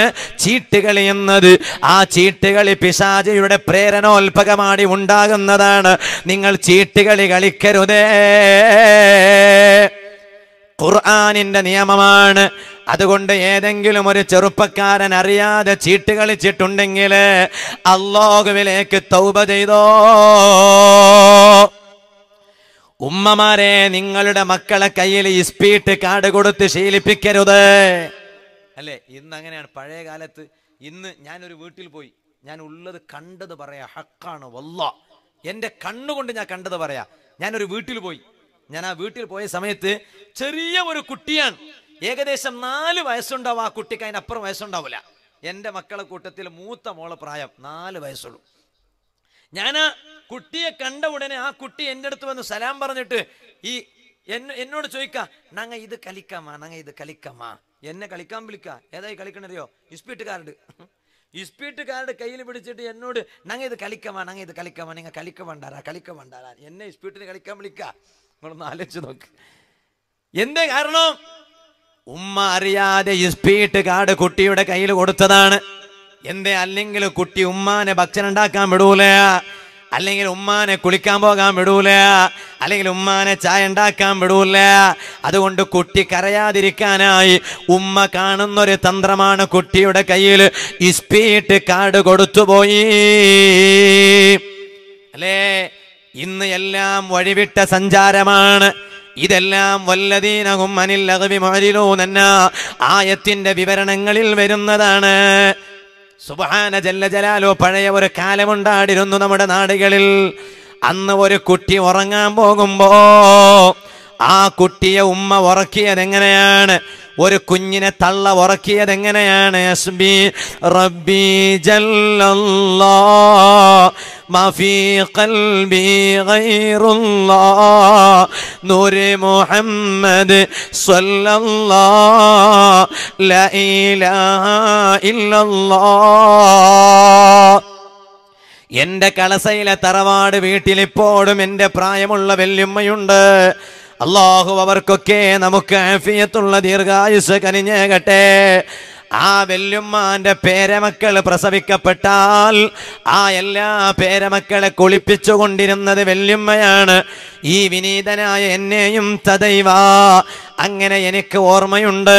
ചീട്ടുകളി എന്നത്. ആ ചീട്ടുകളി പിശാചിയുടെ പ്രേരണോൽപകമാടി ഉണ്ടാകുന്നതാണ്. നിങ്ങൾ ചീട്ടുകളി കളിക്കരുതേ, ഖുർആനിന്റെ നിയമമാണ്. അതുകൊണ്ട് ഏതെങ്കിലും ഒരു ചെറുപ്പക്കാരൻ അറിയാതെ ചീട്ട് കളിച്ചിട്ടുണ്ടെങ്കിൽ അല്ലാഹുവിലേക്ക് തൗബ ചെയ്തോ. ഉമ്മമാരെ, നിങ്ങളുടെ മക്കളെ കയ്യിൽ ഇസ്പീട്ട് കാർഡ് കൊടുത്ത് ശീലിപ്പിക്കരുത്. അല്ലേ, ഇന്ന് അങ്ങനെയാണ്. പഴയ കാലത്ത്, ഇന്ന് ഞാനൊരു വീട്ടിൽ പോയി, ഞാൻ ഉള്ളത് കണ്ടത് പറയാ, ഹക്കാണ് വല്ലാ, എൻ്റെ കണ്ണുകൊണ്ട് ഞാൻ കണ്ടത് പറയാ. ഞാനൊരു വീട്ടിൽ പോയി, ഞാൻ ആ വീട്ടിൽ പോയ സമയത്ത് ചെറിയ ഒരു കുട്ടിയാണ്, ഏകദേശം നാല് വയസ്സുണ്ടാവും ആ കുട്ടിക്ക്, അതിനപ്പുറം വയസ്സുണ്ടാവില്ല. എൻ്റെ മക്കളെ കൂട്ടത്തിൽ മൂത്ത മോളെ പ്രായം നാല് വയസ്സുള്ളൂ. ഞാൻ ആ കുട്ടിയെ കണ്ട ഉടനെ ആ കുട്ടി എൻ്റെ അടുത്ത് വന്ന് സലാം പറഞ്ഞിട്ട് ഈ എന്നെ എന്നോട് ചോദിക്കാം, ഞങ്ങൾ ഇത് കളിക്കാമാ, ഞങ്ങൾ ഇത് കളിക്കാമാ. എന്നെ കളിക്കാൻ വിളിക്കുക. ഏതായി കളിക്കണറിയോ? ഇസ്പീട്ട് കാർഡ്. ഇസ്പീട്ട് കാർഡ് കയ്യിൽ പിടിച്ചിട്ട് എന്നോട് ഞങ്ങൾ ഇത് കളിക്കാമാ, ഞങ്ങൾ ഇത് കളിക്കാമാ, നിങ്ങൾ കളിക്ക വേണ്ടാരാ, കളിക്ക വേണ്ടാരാ, എന്നെ ഇസ്പീട്ടിന് കളിക്കാൻ വിളിക്കുക. നിങ്ങളൊന്ന് ആലോചിച്ച് നോക്ക്. എന്തേ കാരണം? ഉമ്മ അറിയാതെ ഇസ്പീട്ട് കാർഡ് കുട്ടിയുടെ കയ്യിൽ കൊടുത്തതാണ്. എന്തേ? അല്ലെങ്കിൽ കുട്ടി ഉമ്മാനെ ഭക്ഷണം ഉണ്ടാക്കാൻ വിടൂല, അല്ലെങ്കിൽ ഉമ്മാനെ കുളിക്കാൻ പോകാൻ വിടൂല, അല്ലെങ്കിൽ ഉമ്മാനെ ചായ ഉണ്ടാക്കാൻ വിടൂല. അതുകൊണ്ട് കുട്ടി കരയാതിരിക്കാനായി ഉമ്മ കാണുന്നൊരു തന്ത്രമാണ് കുട്ടിയുടെ കയ്യിൽ ഇസ്പീട്ട് കാർഡ് കൊടുത്തുപോയി, അല്ലേ? ഇന്ന് എല്ലാം വഴിവിട്ട സഞ്ചാരമാണ്. ഇതെല്ലാം വല്ലദീനഹും അനിൽ ലഗ്വി മുഅ്രിദൂൻ എന്ന ആയത്തിന്റെ വിവരണങ്ങളിൽ വരുന്നതാണ്. സുബ്ഹാന ജല്ല ജലാലു. പഴയ ഒരു കാലമുണ്ടായിരുന്നു നമ്മുടെ നാടുകളിൽ. അന്ന് ഒരു കുട്ടി ഉറങ്ങാൻ പോകുമ്പോ ആ കുട്ടിയെ ഉമ്മ ഉറക്കിയതെങ്ങനെയാണ്? ഒരു കുഞ്ഞിനെ തള്ള ഉറക്കിയതെങ്ങനെയാണ്? ഹസ്ബി റബ്ബി ജല്ലല്ലാഹ് മാഫി ഖൽബി ഗൈറുല്ലാഹ് നൂറ് മുഹമ്മദ് സ്വല്ലല്ലാഹ് ലാ ഇലാഹ ഇല്ലല്ലാഹ്. എൻ്റെ കളസയിലെ തറവാട് വീട്ടിൽ ഇപ്പോഴും എൻ്റെ പ്രായമുള്ള വല്യമ്മയുണ്ട്. അള്ളാഹു അവർക്കൊക്കെ നമുക്ക് ആഫിയത്തുള്ള ദീർഘായുസ് കനിഞ്ഞേകട്ടെ. ആ വല്യമ്മാന്റെ പേരമക്കൾ പ്രസവിക്കപ്പെട്ടാൽ ആ എല്ലാ പേരമക്കളെ കുളിപ്പിച്ചു കൊണ്ടിരുന്നത് വല്യമ്മയാണ്. ഈ വിനീതനായ എന്നെയും തദൈവ. അങ്ങനെ എനിക്ക് ഓർമ്മയുണ്ട്,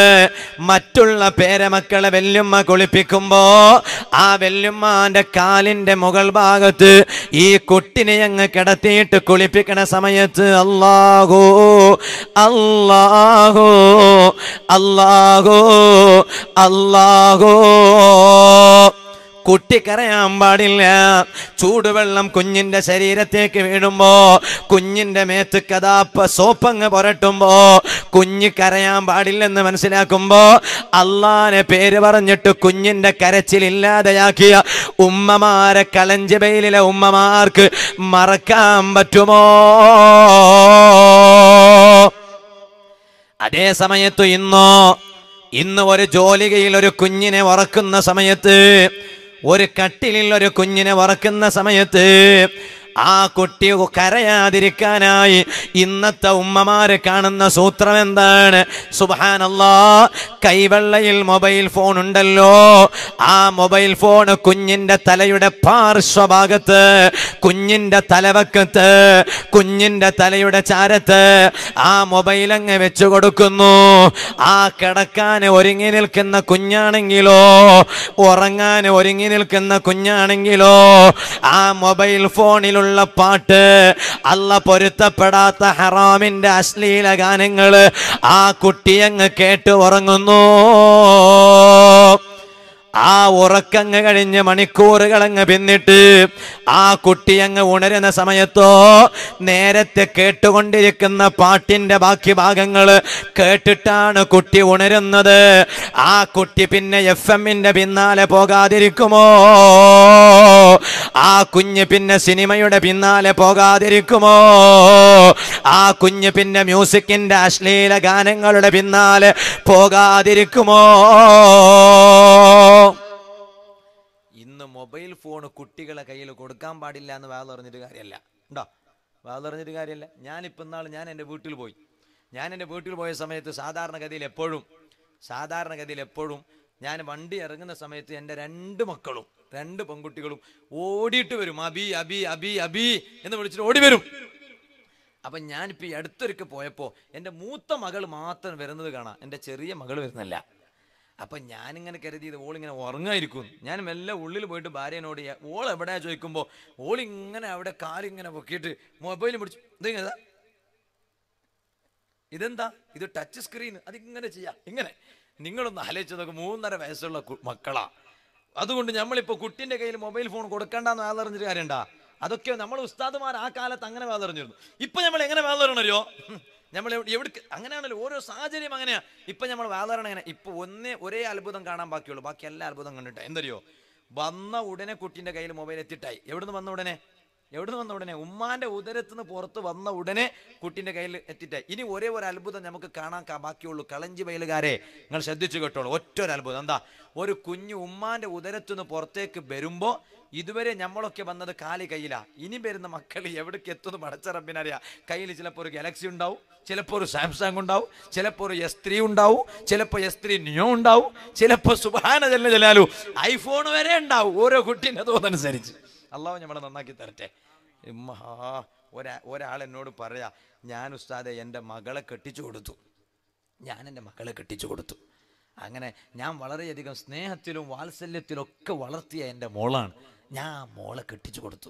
മറ്റുള്ള പേരമക്കളെ വല്യമ്മ കുളിപ്പിക്കുമ്പോ ആ വല്യമ്മാന്റെ കാലിന്റെ മുകൾ ഭാഗത്ത് ഈ കുട്ടിനെ അങ്ങ് കിടത്തിയിട്ട് കുളിപ്പിക്കണ സമയത്ത് അല്ലാഹു അല്ലാഹു അല്ലാഹു അല്ലാഹു. കുട്ടി കരയാൻ പാടില്ല. ചൂടുവെള്ളം കുഞ്ഞിന്റെ ശരീരത്തേക്ക് വീഴുമ്പോ കുഞ്ഞിന്റെ മേത്ത് കഥാപ്പ സോപ്പങ്ങ് പുരട്ടുമ്പോ കുഞ്ഞ് കരയാൻ പാടില്ലെന്ന് മനസ്സിലാക്കുമ്പോ അള്ളാനെ പേര് പറഞ്ഞിട്ട് കുഞ്ഞിന്റെ കരച്ചിൽ ഇല്ലാതെയാക്കിയ ഉമ്മമാരെ കളഞ്ചിബയിലെ ഉമ്മമാർക്ക് മറക്കാൻ പറ്റുമോ? അതേ സമയത്ത് ഇന്നോ ഇന്ന് ഒരു ജോലികയിൽ ഒരു കുഞ്ഞിനെ ഉറക്കുന്ന സമയത്ത്, ഒരു കട്ടിലിൽ ഒരു കുഞ്ഞിനെ ഉറക്കുന്ന സമയത്ത് ആ കുട്ടി കരയാതിരിക്കാനായി ഇന്നത്തെ ഉമ്മമാര് കാണുന്ന സൂത്രം എന്താണ്? സുബ്ഹാനല്ലാഹ്, കൈവെള്ളയിൽ മൊബൈൽ ഫോൺ ഉണ്ടല്ലോ, ആ മൊബൈൽ ഫോൺ കുഞ്ഞിന്റെ തലയുടെ പാർശ്വഭാഗത്ത്, കുഞ്ഞിന്റെ തലവക്കത്ത്, കുഞ്ഞിന്റെ തലയുടെ ചാരത്ത് ആ മൊബൈലങ്ങ് വെച്ചു കൊടുക്കുന്നു. ആ കിടക്കാൻ ഒരുങ്ങി നിൽക്കുന്ന കുഞ്ഞാണെങ്കിലോ, ഉറങ്ങാൻ ഒരുങ്ങി നിൽക്കുന്ന കുഞ്ഞാണെങ്കിലോ ആ മൊബൈൽ ഫോണിൽ പാട്ട്, അല്ല പൊരുത്തപ്പെടാത്ത ഹറാമിന്റെ അശ്ലീല ഗാനങ്ങള് ആ കുട്ടിയങ്ങ് കേട്ട് ഉറങ്ങുന്നു. ആ ഉറക്കങ്ങ് കഴിഞ്ഞ് മണിക്കൂറുകളങ്ങ് പിന്നിട്ട് ആ കുട്ടിയങ്ങ് ഉണരുന്ന സമയത്തോ നേരത്തെ കേട്ടുകൊണ്ടിരിക്കുന്ന പാട്ടിന്റെ ബാക്കി ഭാഗങ്ങൾ കേട്ടിട്ടാണ് കുട്ടി ഉണരുന്നത്. ആ കുട്ടി പിന്നെ എഫ് എമ്മിന്റെ പിന്നാലെ പോകാതിരിക്കുമോ? ആ കുഞ്ഞ് പിന്നെ സിനിമയുടെ പിന്നാലെ പോകാതിരിക്കുമോ? ആ കുഞ്ഞ് പിന്നെ മ്യൂസിക്കിന്റെ അശ്ലീല ഗാനങ്ങളുടെ പിന്നാലെ പോകാതിരിക്കുമോ? ഇന്ന് മൊബൈൽ ഫോൺ കുട്ടികളെ കയ്യിൽ കൊടുക്കാൻ പാടില്ല എന്ന് വാളറിഞ്ഞിട്ട് കാര്യമല്ല ഉണ്ടോ വാളറിഞ്ഞിട്ട് കാര്യമല്ല ഞാനിപ്പോൾ ഇന്നാൾ ഞാൻ എൻ്റെ വീട്ടിൽ പോയി ഞാൻ എൻ്റെ വീട്ടിൽ പോയ സമയത്ത് സാധാരണഗതിയിൽ എപ്പോഴും സാധാരണഗതിയിൽ എപ്പോഴും ഞാൻ വണ്ടി ഇറങ്ങുന്ന സമയത്ത് എൻ്റെ രണ്ട് മക്കളും രണ്ട് പെൺകുട്ടികളും ഓടിയിട്ട് വരും. അബി അബി അബി അബി എന്ന് വിളിച്ചിട്ട് ഓടി വരും. അപ്പം ഞാനിപ്പോൾ ഈ അടുത്തൊരിക്കൽ പോയപ്പോൾ എൻ്റെ മൂത്ത മകൾ മാത്രം വരുന്നത് കാണാം, എൻ്റെ ചെറിയ മകൾ വരുന്നില്ല. അപ്പം ഞാനിങ്ങനെ കരുതിയത് ഓളിങ്ങനെ ഉറങ്ങായിരിക്കും. ഞാൻ മെല്ലെ ഉള്ളിൽ പോയിട്ട് ഭാര്യനോട് ഓൾ എവിടെയാ ചോദിക്കുമ്പോൾ ഓളിങ്ങനെ അവിടെ കാലിങ്ങനെ പൊക്കിയിട്ട് മൊബൈൽ പിടിച്ചു. ഇതിങ്ങനെ ഇതെന്താ ഇത് ടച്ച് സ്ക്രീൻ, അതിങ്ങനെ ചെയ്യാം. ഇങ്ങനെ നിങ്ങളൊന്ന് ആലോചിച്ച് നോക്കും, മൂന്നര വയസ്സുള്ള മക്കളാ. അതുകൊണ്ട് നമ്മളിപ്പോൾ കുട്ടിൻ്റെ കയ്യിൽ മൊബൈൽ ഫോൺ കൊടുക്കണ്ടെന്ന് വാതറിഞ്ഞിട്ട് കാര്യണ്ട. അതൊക്കെ നമ്മൾ ഉസ്താദുമാർ ആ കാലത്ത് അങ്ങനെ വാതറിഞ്ഞിരുന്നു. ഇപ്പം നമ്മൾ എങ്ങനെ വാതറിഞ്ഞറിയോ? Namal Angana or Sajari Mangana, Ipanama Valarana, Ipone, Ure Albudan Kana Bakula, Bakala Albudan and the Rio. Bana wouldn't put in the Gail Mobile Titai. Every one not an everyone not an Umanda Uderetan the Porto, Bana wouldn't put in the Gail Titai. Any whatever Albudan Namakana, Kabakulu, Kalanji Bailagare, Nalsadichotol, what to Albudanda, or Kuni Umanda Uderetan the Portek Berumbo. ഇതുവരെ നമ്മളൊക്കെ വന്നത് കാലി കയ്യില ഇനി വരുന്ന മക്കൾ എവിടേക്ക് എത്തുന്നു അടച്ചറബിനറിയ കയ്യിൽ ചിലപ്പോൾ ഒരു ഗാലക്സി ഉണ്ടാവും ചിലപ്പോൾ ഒരു സാംസങ് ഉണ്ടാവും ചിലപ്പോൾ ഒരു എസ് ത്രീ ഉണ്ടാവും ചിലപ്പോൾ എസ് ത്രീ ന്യൂ ഉണ്ടാവും ചിലപ്പോൾ സുബ്ഹാനല്ലാഹ് ജലാലു ഐഫോൺ വരെ ഉണ്ടാവും ഓരോ കുട്ടിന്റെ തോതനുസരിച്ച് അല്ലാഹു നമ്മളെ നന്നാക്കി തരട്ടെ മഹാ ഒരാൾ എന്നോട് പറയാ ഞാൻ ഉസ്താദേ എൻ്റെ മകളെ കെട്ടിച്ചു കൊടുത്തു ഞാൻ എൻ്റെ മകളെ കെട്ടിച്ചു കൊടുത്തു അങ്ങനെ ഞാൻ വളരെ അധികം സ്നേഹത്തിലും വാത്സല്യത്തിലും ഒക്കെ വളർത്തിയ എൻ്റെ മോളാണ് ഞാൻ മോളെ കെട്ടിച്ചു കൊടുത്തു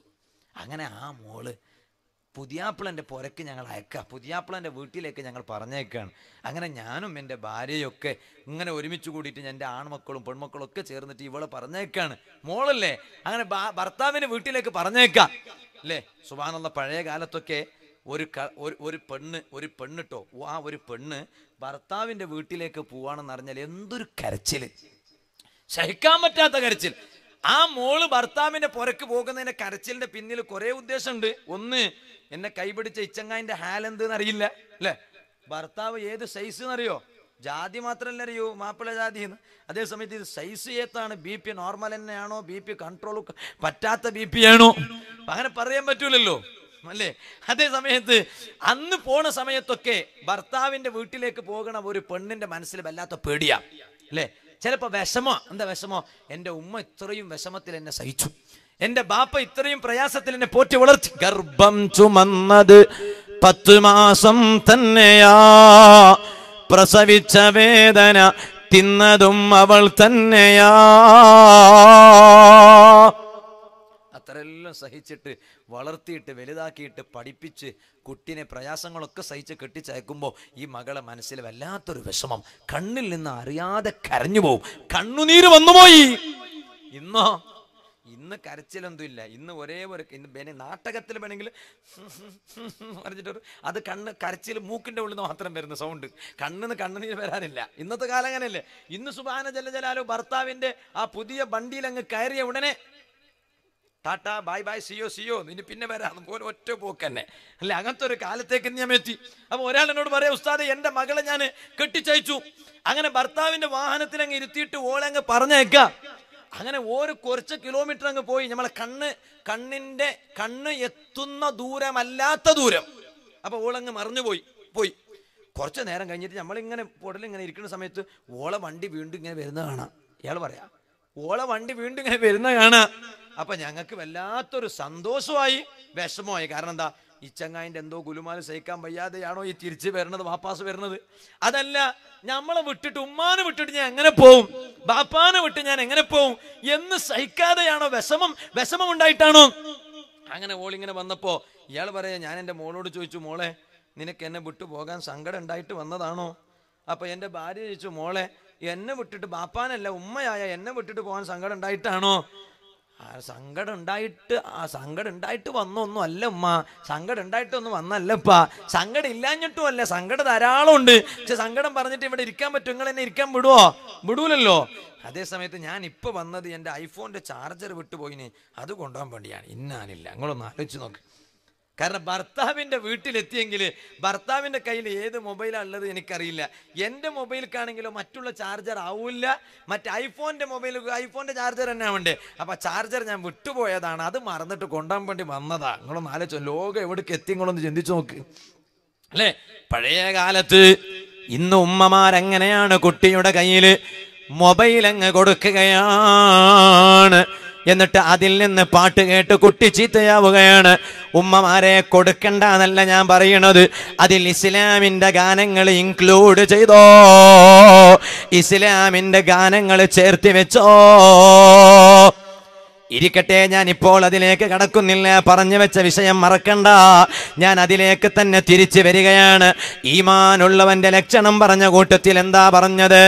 അങ്ങനെ ആ മോള് പുതിയാപ്പിളന്റെ പുരക്ക് ഞങ്ങൾ അയക്കാം പുതിയാപ്പിളന്റെ വീട്ടിലേക്ക് ഞങ്ങൾ പറഞ്ഞേക്കാണ് അങ്ങനെ ഞാനും എൻ്റെ ഭാര്യയൊക്കെ ഇങ്ങനെ ഒരുമിച്ച് കൂടിയിട്ട് എൻ്റെ ആൺമക്കളും പെൺമക്കളും ഒക്കെ ചേർന്നിട്ട് ഇവളെ പറഞ്ഞേക്കാണ് മോളല്ലേ അങ്ങനെ ഭർത്താവിൻ്റെ വീട്ടിലേക്ക് പറഞ്ഞേക്കാം അല്ലേ സുബ്ഹാനല്ലാഹ് പഴയ കാലത്തൊക്കെ ഒരു ഒരു പെണ്ണ് ഒരു പെണ്ണിട്ടോ ആ ഒരു പെണ്ണ് ഭർത്താവിൻ്റെ വീട്ടിലേക്ക് പോവാണെന്ന് അറിഞ്ഞാൽ എന്തൊരു കരച്ചിൽ സഹിക്കാൻ പറ്റാത്ത കരച്ചിൽ ആ മോള് ഭർത്താവിന്റെ പുറക്ക് പോകുന്നതിന്റെ കരച്ചിലിന്റെ പിന്നിൽ കുറെ ഉദ്ദേശമുണ്ട് ഒന്ന് എന്നെ കൈപിടിച്ച ഇച്ചങ്ങായിന്റെ ഹാൽ എന്തെന്ന് അറിയില്ല അല്ലെ ഭർത്താവ് ഏത് സൈസ് എന്നറിയോ ജാതി മാത്രമല്ല അറിയോ മാപ്പിള ജാതി എന്ന് അതേസമയത്ത് ഇത് സൈസ് ഏത്താണ് ബി പി നോർമൽ തന്നെയാണോ ബി പി കൺട്രോൾ പറ്റാത്ത ബി പി ആണോ അങ്ങനെ പറയാൻ പറ്റൂലല്ലോ അല്ലേ അതേ സമയത്ത് അന്ന് പോണ സമയത്തൊക്കെ ഭർത്താവിന്റെ വീട്ടിലേക്ക് പോകണ ഒരു പെണ്ണിന്റെ മനസ്സിൽ വല്ലാത്ത പേടിയാ അല്ലേ ചിലപ്പോൾ വിഷമോ എന്താ വിഷമോ എൻ്റെ ഉമ്മ ഇത്രയും വിഷമത്തിൽ എന്നെ സഹിച്ചു എൻ്റെ ബാപ്പ ഇത്രയും പ്രയാസത്തിൽ എന്നെ പോറ്റി വളർത്തി ഗർഭം ചുമന്നത് പത്ത് മാസം തന്നെയാ പ്രസവിച്ച വേദന തിന്നതും അവൾ തന്നെയാ അത്രയെല്ലാം സഹിച്ചിട്ട് വളർത്തിയിട്ട് വലുതാക്കിയിട്ട് പഠിപ്പിച്ച് കുട്ടിനെ പ്രയാസങ്ങളൊക്കെ സഹിച്ച് കെട്ടിച്ചയക്കുമ്പോൾ ഈ മകളെ മനസ്സിൽ വല്ലാത്തൊരു വിഷമം കണ്ണിൽ നിന്ന് അറിയാതെ കരഞ്ഞു പോവും കണ്ണുനീര് വന്നുപോയി ഇന്നോ ഇന്ന് കരച്ചിലൊന്നും ഇല്ല ഇന്ന് ഒരേ ഒരു ഇന്ന് നാടകത്തിൽ വേണമെങ്കിൽ പറഞ്ഞിട്ടൊരു അത് കണ്ണ് കരച്ചിൽ മൂക്കിൻ്റെ ഉള്ളിൽ നിന്ന് മാത്രം വരുന്ന സൗണ്ട് കണ്ണിന്ന് കണ്ണുനീര് വരാനില്ല ഇന്നത്തെ കാലം അങ്ങനെയല്ലേ ഇന്ന് സുബ്ഹാന ജലജലാലു ഭർത്താവിൻ്റെ ആ പുതിയ വണ്ടിയിൽ അങ്ങ് കയറിയ ഉടനെ ടാറ്റ ബൈ ബൈ സിയോ സിയോ നിന് പിന്നെ വരാം പോലെ ഒറ്റ പോക്ക് തന്നെ അല്ലെ അങ്ങനത്തെ ഒരു കാലത്തേക്ക് ഞാൻ എത്തി അപ്പോൾ ഒരാൾ എന്നോട് പറയാം ഉസ്താദേ എൻ്റെ മകളെ ഞാൻ കെട്ടിച്ചയച്ചു അങ്ങനെ ഭർത്താവിൻ്റെ വാഹനത്തിൽ അങ്ങ് ഇരുത്തിയിട്ട് ഓളങ്ങ് പറഞ്ഞേക്കാം അങ്ങനെ ഓരോ കുറച്ച് കിലോമീറ്റർ അങ്ങ് പോയി നമ്മളെ കണ്ണ് കണ്ണിൻ്റെ കണ്ണ് എത്തുന്ന ദൂരമല്ലാത്ത ദൂരം അപ്പോൾ ഓളങ്ങ് മറിഞ്ഞു പോയി പോയി കുറച്ച് നേരം കഴിഞ്ഞിട്ട് നമ്മളിങ്ങനെ പുടലിങ്ങനെ ഇരിക്കുന്ന സമയത്ത് ഓളെ വണ്ടി വീണ്ടും ഇങ്ങനെ വരുന്നത് കാണാം ഇയാൾ പറയാം ഓളെ വണ്ടി വീണ്ടും ഇങ്ങനെ വരുന്നത് കാണാം അപ്പൊ ഞങ്ങൾക്ക് വല്ലാത്തൊരു സന്തോഷമായി വിഷമമായി കാരണം എന്താ ഈ ചങ്ങായിന്റെ എന്തോ ഗുലുമാല് സഹിക്കാൻ വയ്യാതെയാണോ ഈ തിരിച്ചു വരുന്നത് വാപ്പാസ് വരുന്നത് അതല്ല നമ്മളെ വിട്ടിട്ട് ഉമ്മാനെ വിട്ടിട്ട് ഞാൻ എങ്ങനെ പോവും ബാപ്പാനെ വിട്ട് ഞാൻ എങ്ങനെ പോവും എന്ന് സഹിക്കാതെയാണോ വിഷമം വിഷമം ഉണ്ടായിട്ടാണോ അങ്ങനെ ഓളിങ്ങനെ വന്നപ്പോ ഇയാൾ പറയാ ഞാൻ എൻ്റെ മോളോട് ചോദിച്ചു മോളെ നിനക്ക് എന്നെ വിട്ടു പോകാൻ സങ്കടം ഉണ്ടായിട്ട് വന്നതാണോ അപ്പൊ എൻ്റെ ഭാര്യ ചോദിച്ചു മോളെ എന്നെ വിട്ടിട്ട് ബാപ്പാനല്ല ഉമ്മയായ എന്നെ വിട്ടിട്ട് പോകാൻ സങ്കടം ഉണ്ടായിട്ടാണോ ആ സങ്കടം ഉണ്ടായിട്ട് ആ സങ്കടം ഉണ്ടായിട്ട് വന്നൊന്നും അല്ല ഉമ്മ സങ്കടം ഉണ്ടായിട്ടൊന്നും വന്നല്ലപ്പാ സങ്കടം ഇല്ലാഞ്ഞിട്ടും അല്ല സങ്കടം ധാരാളം ഉണ്ട് പക്ഷെ സങ്കടം പറഞ്ഞിട്ട് ഇവിടെ ഇരിക്കാൻ പറ്റും നിങ്ങൾ എന്നെ ഇരിക്കാൻ വിടുവോ വിടൂലല്ലോ അതേസമയത്ത് ഞാൻ ഇപ്പൊ വന്നത് എൻ്റെ ഐഫോണിന്റെ ചാർജർ വിട്ടുപോയിന് അത് കൊണ്ടുപോകാൻ വേണ്ടിയാണ് ഇന്നാനില്ല നിങ്ങളൊന്ന് ആലോചിച്ച് നോക്ക് കാരണം ഭർത്താവിൻ്റെ വീട്ടിലെത്തിയെങ്കിൽ ഭർത്താവിൻ്റെ കയ്യിൽ ഏത് മൊബൈലാണ് ഉള്ളത് എനിക്കറിയില്ല എൻ്റെ മൊബൈലിക്കാണെങ്കിലോ മറ്റുള്ള ചാർജർ ആവില്ല മറ്റേ ഐഫോണിൻ്റെ മൊബൈൽ ഐഫോണിൻ്റെ ചാർജർ തന്നെ ആവണ്ടേ അപ്പം ചാർജർ ഞാൻ വിട്ടുപോയതാണ് അത് മറന്നിട്ട് കൊണ്ടുപോകാൻ വേണ്ടി വന്നതാണ് നിങ്ങളൊന്ന് ആലോചിച്ചോ ലോകം എവിടേക്ക് എത്തി നിങ്ങളൊന്ന് ചിന്തിച്ചു നോക്ക് അല്ലേ പഴയ കാലത്ത് ഇന്ന് ഉമ്മമാരെങ്ങനെയാണ് കുട്ടിയുടെ കയ്യിൽ മൊബൈൽ അങ്ങ് കൊടുക്കുകയാണ് എന്നിട്ട് അതിൽ നിന്ന് പാട്ട് കേട്ട് കുട്ടി ചീത്തയാവുകയാണ് ഉമ്മമാരെ കൊടുക്കണ്ട എന്നല്ല ഞാൻ പറയണത് അതിൽ ഇസ്ലാമിൻ്റെ ഗാനങ്ങൾ ഇൻക്ലൂഡ് ചെയ്തോ ഇസ്ലാമിൻ്റെ ഗാനങ്ങൾ ചേർത്തി വെച്ചോ ഇരിക്കട്ടെ ഞാൻ ഇപ്പോൾ അതിലേക്ക് കടക്കുന്നില്ല പറഞ്ഞു വെച്ച വിഷയം മറക്കണ്ട ഞാൻ അതിലേക്ക് തന്നെ തിരിച്ചു വരികയാണ് ഈമാനുള്ളവന്റെ ലക്ഷണം പറഞ്ഞ കൂട്ടത്തിൽ എന്താ പറഞ്ഞത്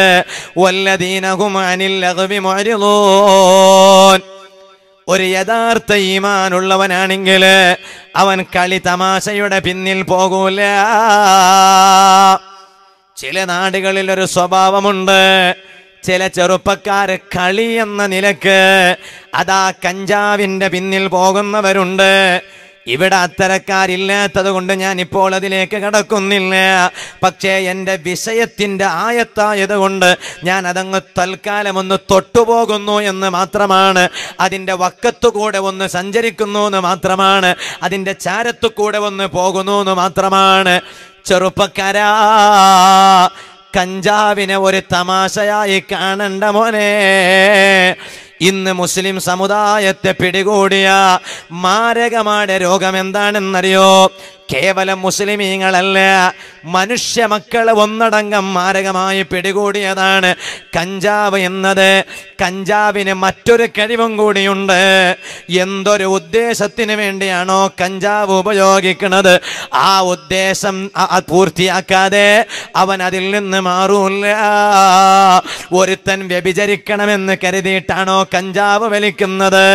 വല്ലദീനഹും അനിൽ ലഗ്വി മുഅ്രിദൂൻ ഒരു യഥാർത്ഥ ഈമാനുള്ളവനാണെങ്കിൽ അവൻ കളി തമാശയുടെ പിന്നിൽ പോകൂല. ചില നാടുകളിൽ ഒരു സ്വഭാവമുണ്ട്, ചില ചെറുപ്പക്കാര് കളി എന്ന നിലക്ക് അതാ കഞ്ചാവിന്റെ പിന്നിൽ പോകുന്നവരുണ്ട്. ഇവിടെ അത്തരക്കാരില്ലാത്തത് കൊണ്ട് ഞാനിപ്പോൾ അതിലേക്ക് കടക്കുന്നില്ല. പക്ഷേ എൻ്റെ വിഷയത്തിൻ്റെ ആയത്തായത് കൊണ്ട് ഞാൻ അതങ്ങ് തൽക്കാലം ഒന്ന് തൊട്ടുപോകുന്നു എന്ന് മാത്രമാണ്. അതിൻ്റെ വക്കത്തു കൂടെ ഒന്ന് സഞ്ചരിക്കുന്നു എന്ന് മാത്രമാണ്. അതിൻ്റെ ചാരത്തു കൂടെ ഒന്ന് പോകുന്നു എന്ന് മാത്രമാണ്. ചെറുപ്പക്കാരാ, കഞ്ചാവിനെ ഒരു തമാശയായി കാണണ്ട മോനെ. ഇന്ന് മുസ്ലിം സമുദായത്തെ പിടികൂടിയ മാരകമായ രോഗം എന്താണെന്നറിയോ? കേവലം മുസ്ലിമീങ്ങളല്ല, മനുഷ്യ മക്കളെ ഒന്നടങ്കം മാരകമായി പിടികൂടിയതാണ് കഞ്ചാവ് എന്നത്. കഞ്ചാവിന് മറ്റൊരു കഴിവും കൂടിയുണ്ട്. എന്തൊരു ഉദ്ദേശത്തിന് വേണ്ടിയാണോ കഞ്ചാവ് ഉപയോഗിക്കുന്നത്, ആ ഉദ്ദേശം പൂർത്തിയാക്കാതെ അവൻ അതിൽ നിന്ന് മാറൂല്ല. ഒരുത്തൻ വ്യഭിചരിക്കണമെന്ന് കരുതിയിട്ടാണോ കഞ്ചാവ് വലിക്കുന്നത്,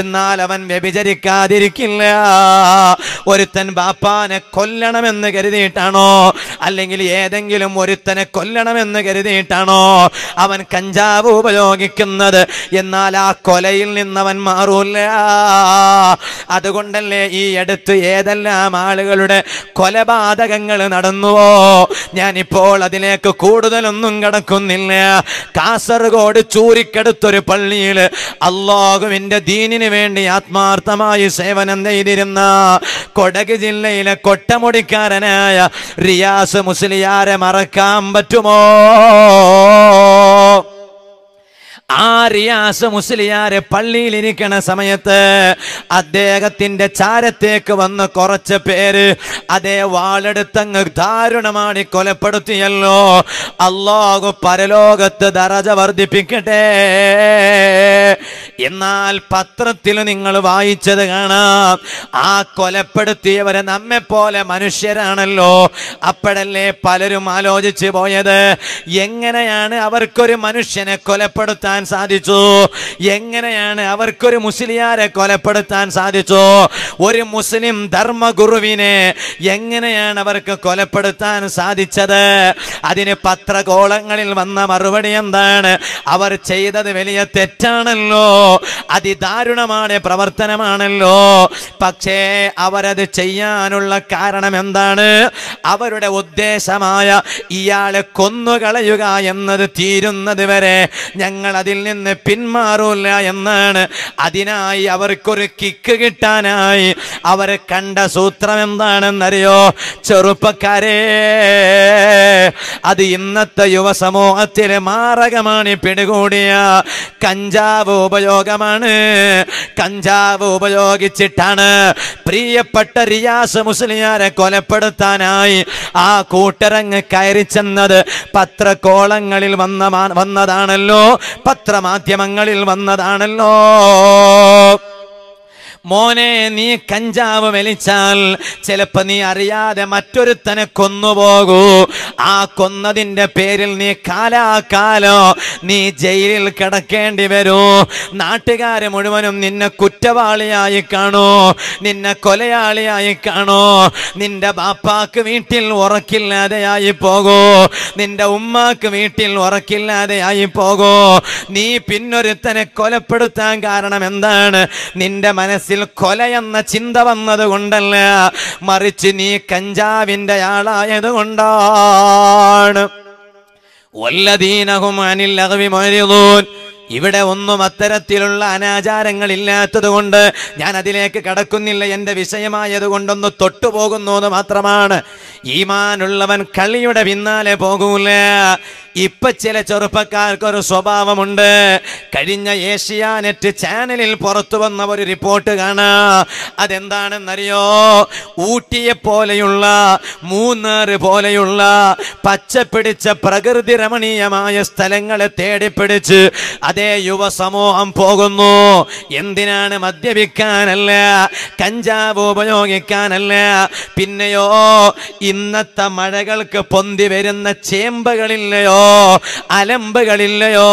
എന്നാൽ അവൻ വ്യഭിചരിക്കാതിരിക്കില്ല. ഒരുത്തൻ ബാപ്പാനെ കൊല്ലണമെന്ന് കരുതിയിട്ടാണോ, അല്ലെങ്കിൽ ഏതെങ്കിലും ഒരുത്തനെ കൊല്ലണമെന്ന് കരുതിയിട്ടാണോ അവൻ കഞ്ചാവ് ഉപയോഗിക്കുന്നത്, എന്നാൽ ആ കൊലയിൽ നിന്നവൻ മാറൂല്ല. അതുകൊണ്ടല്ലേ ഈ അടുത്ത് ഏതെല്ലാം ആളുകളുടെ കൊലപാതകങ്ങൾ നടന്നുവോ. ഞാനിപ്പോൾ അതിലേക്ക് കൂടുതലൊന്നും കടക്കുന്നില്ല. കാസർഗോഡ് ചൂരിക്കടുത്തൊരു പള്ളിയിൽ അല്ലാഹുവിൻ്റെ ദീനിന് വേണ്ടി ആത്മാർത്ഥമായി സേവനം ചെയ്തിരുന്ന കൊടക് ജില്ലയിലെ കൊട്ടമുടിക്കാരനായ റിയാസ് മുസ്ലിയാരെ മറക്കാൻ പറ്റുമോ? ആ റിയാസ് മുസ്ലിയാര് പള്ളിയിലിരിക്കണ സമയത്ത് അദ്ദേഹത്തിൻ്റെ ചാരത്തേക്ക് വന്ന് കുറച്ച് പേര് അതേ വാളെടുത്തങ്ങ് ദാരുണമായി കൊലപ്പെടുത്തിയല്ലോ. അല്ലാഹു പരലോകത്ത് ദറജ വർദ്ധിപ്പിക്കട്ടെ. എന്നാൽ പത്രത്തിൽ നിങ്ങൾ വായിച്ചത് കാണാം, ആ കൊലപ്പെടുത്തിയവരെ നമ്മെപ്പോലെ മനുഷ്യരാണല്ലോ. അപ്പോഴല്ലേ പലരും ആലോചിച്ച് പോയത്, എങ്ങനെയാണ് അവർക്കൊരു മനുഷ്യനെ കൊലപ്പെടുത്താൻ സാധിച്ചു, എങ്ങനെയാണ് അവർക്കൊരു മുസ്ലിയാരെ കൊലപ്പെടുത്താൻ സാധിച്ചു, ഒരു മുസ്ലിം ധർമ്മഗുരുവിനെ എങ്ങനെയാണ് അവർക്ക് കൊലപ്പെടുത്താൻ സാധിച്ചത്. അതിന് പത്രകോളങ്ങളിൽ വന്ന മറുപടി എന്താണ്? അവർ ചെയ്തത് വലിയ തെറ്റാണല്ലോ, അതിദാരുണമായ പ്രവർത്തനമാണല്ലോ. പക്ഷേ അവരത് ചെയ്യാനുള്ള കാരണം എന്താണ്? അവരുടെ ഉദ്ദേശമായ ഇയാളെ കൊന്നുകളയുക എന്നത് തീരുന്നത് വരെ ഞങ്ങൾ അതിൽ നിന്ന് പിന്മാറൂല്ല എന്നാണ്. അതിനായി അവർക്കൊരു കിക്ക് കിട്ടാനായി അവർ കണ്ട സൂത്രം എന്താണെന്നറിയോ? ചെറുപ്പക്കാരെ, അത് ഇന്നത്തെ യുവസമൂഹത്തിലെ മാരകമാണ് പിടികൂടിയ കഞ്ചാവ് ഉപയോഗമാണ്. കഞ്ചാവ് ഉപയോഗിച്ചിട്ടാണ് പ്രിയപ്പെട്ട റിയാസ് മുസ്ലിയാരെ കൊലപ്പെടുത്താനായി ആ കൂട്ടരങ്ങ് കയറി ചെന്നത്. പത്രക്കോളങ്ങളിൽ വന്ന വന്നതാണല്ലോ പത്രമാധ്യമങ്ങളിൽ വന്നതാണല്ലോ. മോനെ, നീ കഞ്ചാവ് വലിച്ചാൽ ചിലപ്പോൾ നീ അറിയാതെ മറ്റൊരുത്തനെ കൊന്നുപോകൂ. ആ കൊന്നതിൻ്റെ പേരിൽ നീ കാലാകാലോ നീ ജയിലിൽ കിടക്കേണ്ടി വരൂ. നാട്ടുകാർ മുഴുവനും നിന്നെ കുറ്റവാളിയായി കാണൂ, നിന്നെ കൊലയാളിയായി കാണൂ. നിന്റെ ബാപ്പാക്ക് വീട്ടിൽ ഉറക്കില്ലാതെയായി പോകൂ, നിന്റെ ഉമ്മാക്ക് വീട്ടിൽ ഉറക്കില്ലാതെയായി പോകൂ. നീ പിന്നൊരുത്തനെ കൊലപ്പെടുത്താൻ കാരണം എന്താണ്? നിന്റെ മനസ്സിൽ കൊല എന്ന ചിന്ത വന്നത് കൊണ്ടല്ല, മറിച്ച് നീ കഞ്ചാവിന്റെ ആളായത് കൊണ്ടാണ്. വല്ലദീനഹും അനിൽ ലഗ്വി മുഅ്രിദൂൻ. ഇവിടെ ഒന്നും അത്തരത്തിലുള്ള അനാചാരങ്ങൾ ഇല്ലാത്തത് കൊണ്ട് ഞാൻ അതിലേക്ക് കടക്കുന്നില്ല. എൻ്റെ വിഷയമായത് കൊണ്ടൊന്ന് തൊട്ടുപോകുന്നു എന്ന് മാത്രമാണ്. ഈമാനുള്ളവൻ കളിയുടെ പിന്നാലെ പോകൂല. ഇപ്പം ചില ചെറുപ്പക്കാർക്കൊരു സ്വഭാവമുണ്ട്. കഴിഞ്ഞ ഏഷ്യാനെറ്റ് ചാനലിൽ പുറത്തു വന്ന ഒരു റിപ്പോർട്ട് കാണാം. അതെന്താണെന്നറിയോ? ഊട്ടിയെ പോലെയുള്ള, മൂന്നാർ പോലെയുള്ള പച്ചപ്പിടിച്ച പ്രകൃതി രമണീയമായ സ്ഥലങ്ങളെ തേടിപ്പിടിച്ച് അതേ യുവസമൂഹം പോകുന്നു. എന്തിനാണ്? മദ്യപിക്കാനല്ല, കഞ്ചാവ് ഉപയോഗിക്കാനല്ല. പിന്നെയോ ഇന്നത്തെ മഴകൾക്ക് പൊന്തി വരുന്ന ചേമ്പുകളില്ലയോ, അലമ്പുകളില്ലയോ?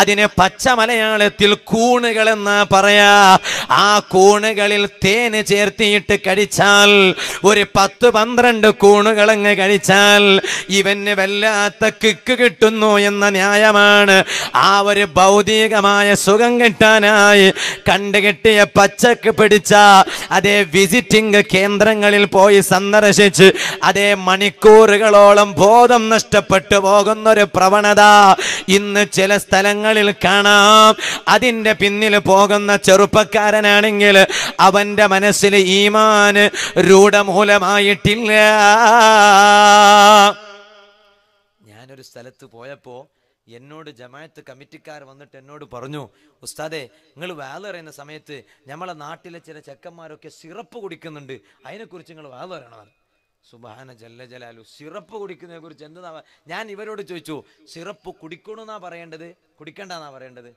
അതിനെ പച്ച മലയാളത്തിൽ കൂണുകളെന്ന് പറയാ. ആ കൂണുകളിൽ തേന് ചേർത്തിയിട്ട് കഴിച്ചാൽ, ഒരു പത്ത് പന്ത്രണ്ട് കൂണുകളങ്ങ് കഴിച്ചാൽ ഇവന് വല്ലാത്ത കിക്ക് കിട്ടുന്നു എന്ന ന്യായമാണ്. ആ ഒരു ഭൗതികമായ സുഖം കിട്ടാനായി കണ്ടുകെട്ടിയ പച്ചക്ക് പിടിച്ച അതേ വിസിറ്റിംഗ് കേന്ദ്രങ്ങളിൽ പോയി സന്ദർശിച്ച് അതേ മണിക്കൂറുകളോളം ബോധം നഷ്ടപ്പെട്ടു പോകുന്നൊരു പ്രവണത ഇന്ന് ചില സ്ഥലങ്ങളിൽ കാണാം. അതിൻ്റെ പിന്നിൽ പോകുന്ന ചെറുപ്പക്കാരനാണെങ്കിൽ അവൻ്റെ മനസ്സിൽ ഈമാൻ രൂഢമൂലമായിട്ടില്ല. ഞാനൊരു സ്ഥലത്ത് പോയപ്പോ എന്നോട് ജമാഅത്ത് കമ്മിറ്റിക്കാർ വന്നിട്ട് എന്നോട് പറഞ്ഞു, ഉസ്താദേ, നിങ്ങൾ വാള് പറയുന്ന സമയത്ത് നമ്മളെ നാട്ടിലെ ചില ചെക്കന്മാരൊക്കെ സിറപ്പ് കുടിക്കുന്നുണ്ട്, അതിനെക്കുറിച്ച് നിങ്ങൾ വാള് പറയണമെന്ന്. സുബ്ഹാന ജല്ല ജലാലു. സിറപ്പ് കുടിക്കുന്നതിനെ കുറിച്ച് എന്താ? ഞാൻ ഇവരോട് ചോദിച്ചു, സിറപ്പ് കുടിക്കണമെന്നാ പറയേണ്ടത്, കുടിക്കണ്ടെന്നാ പറയേണ്ടത്?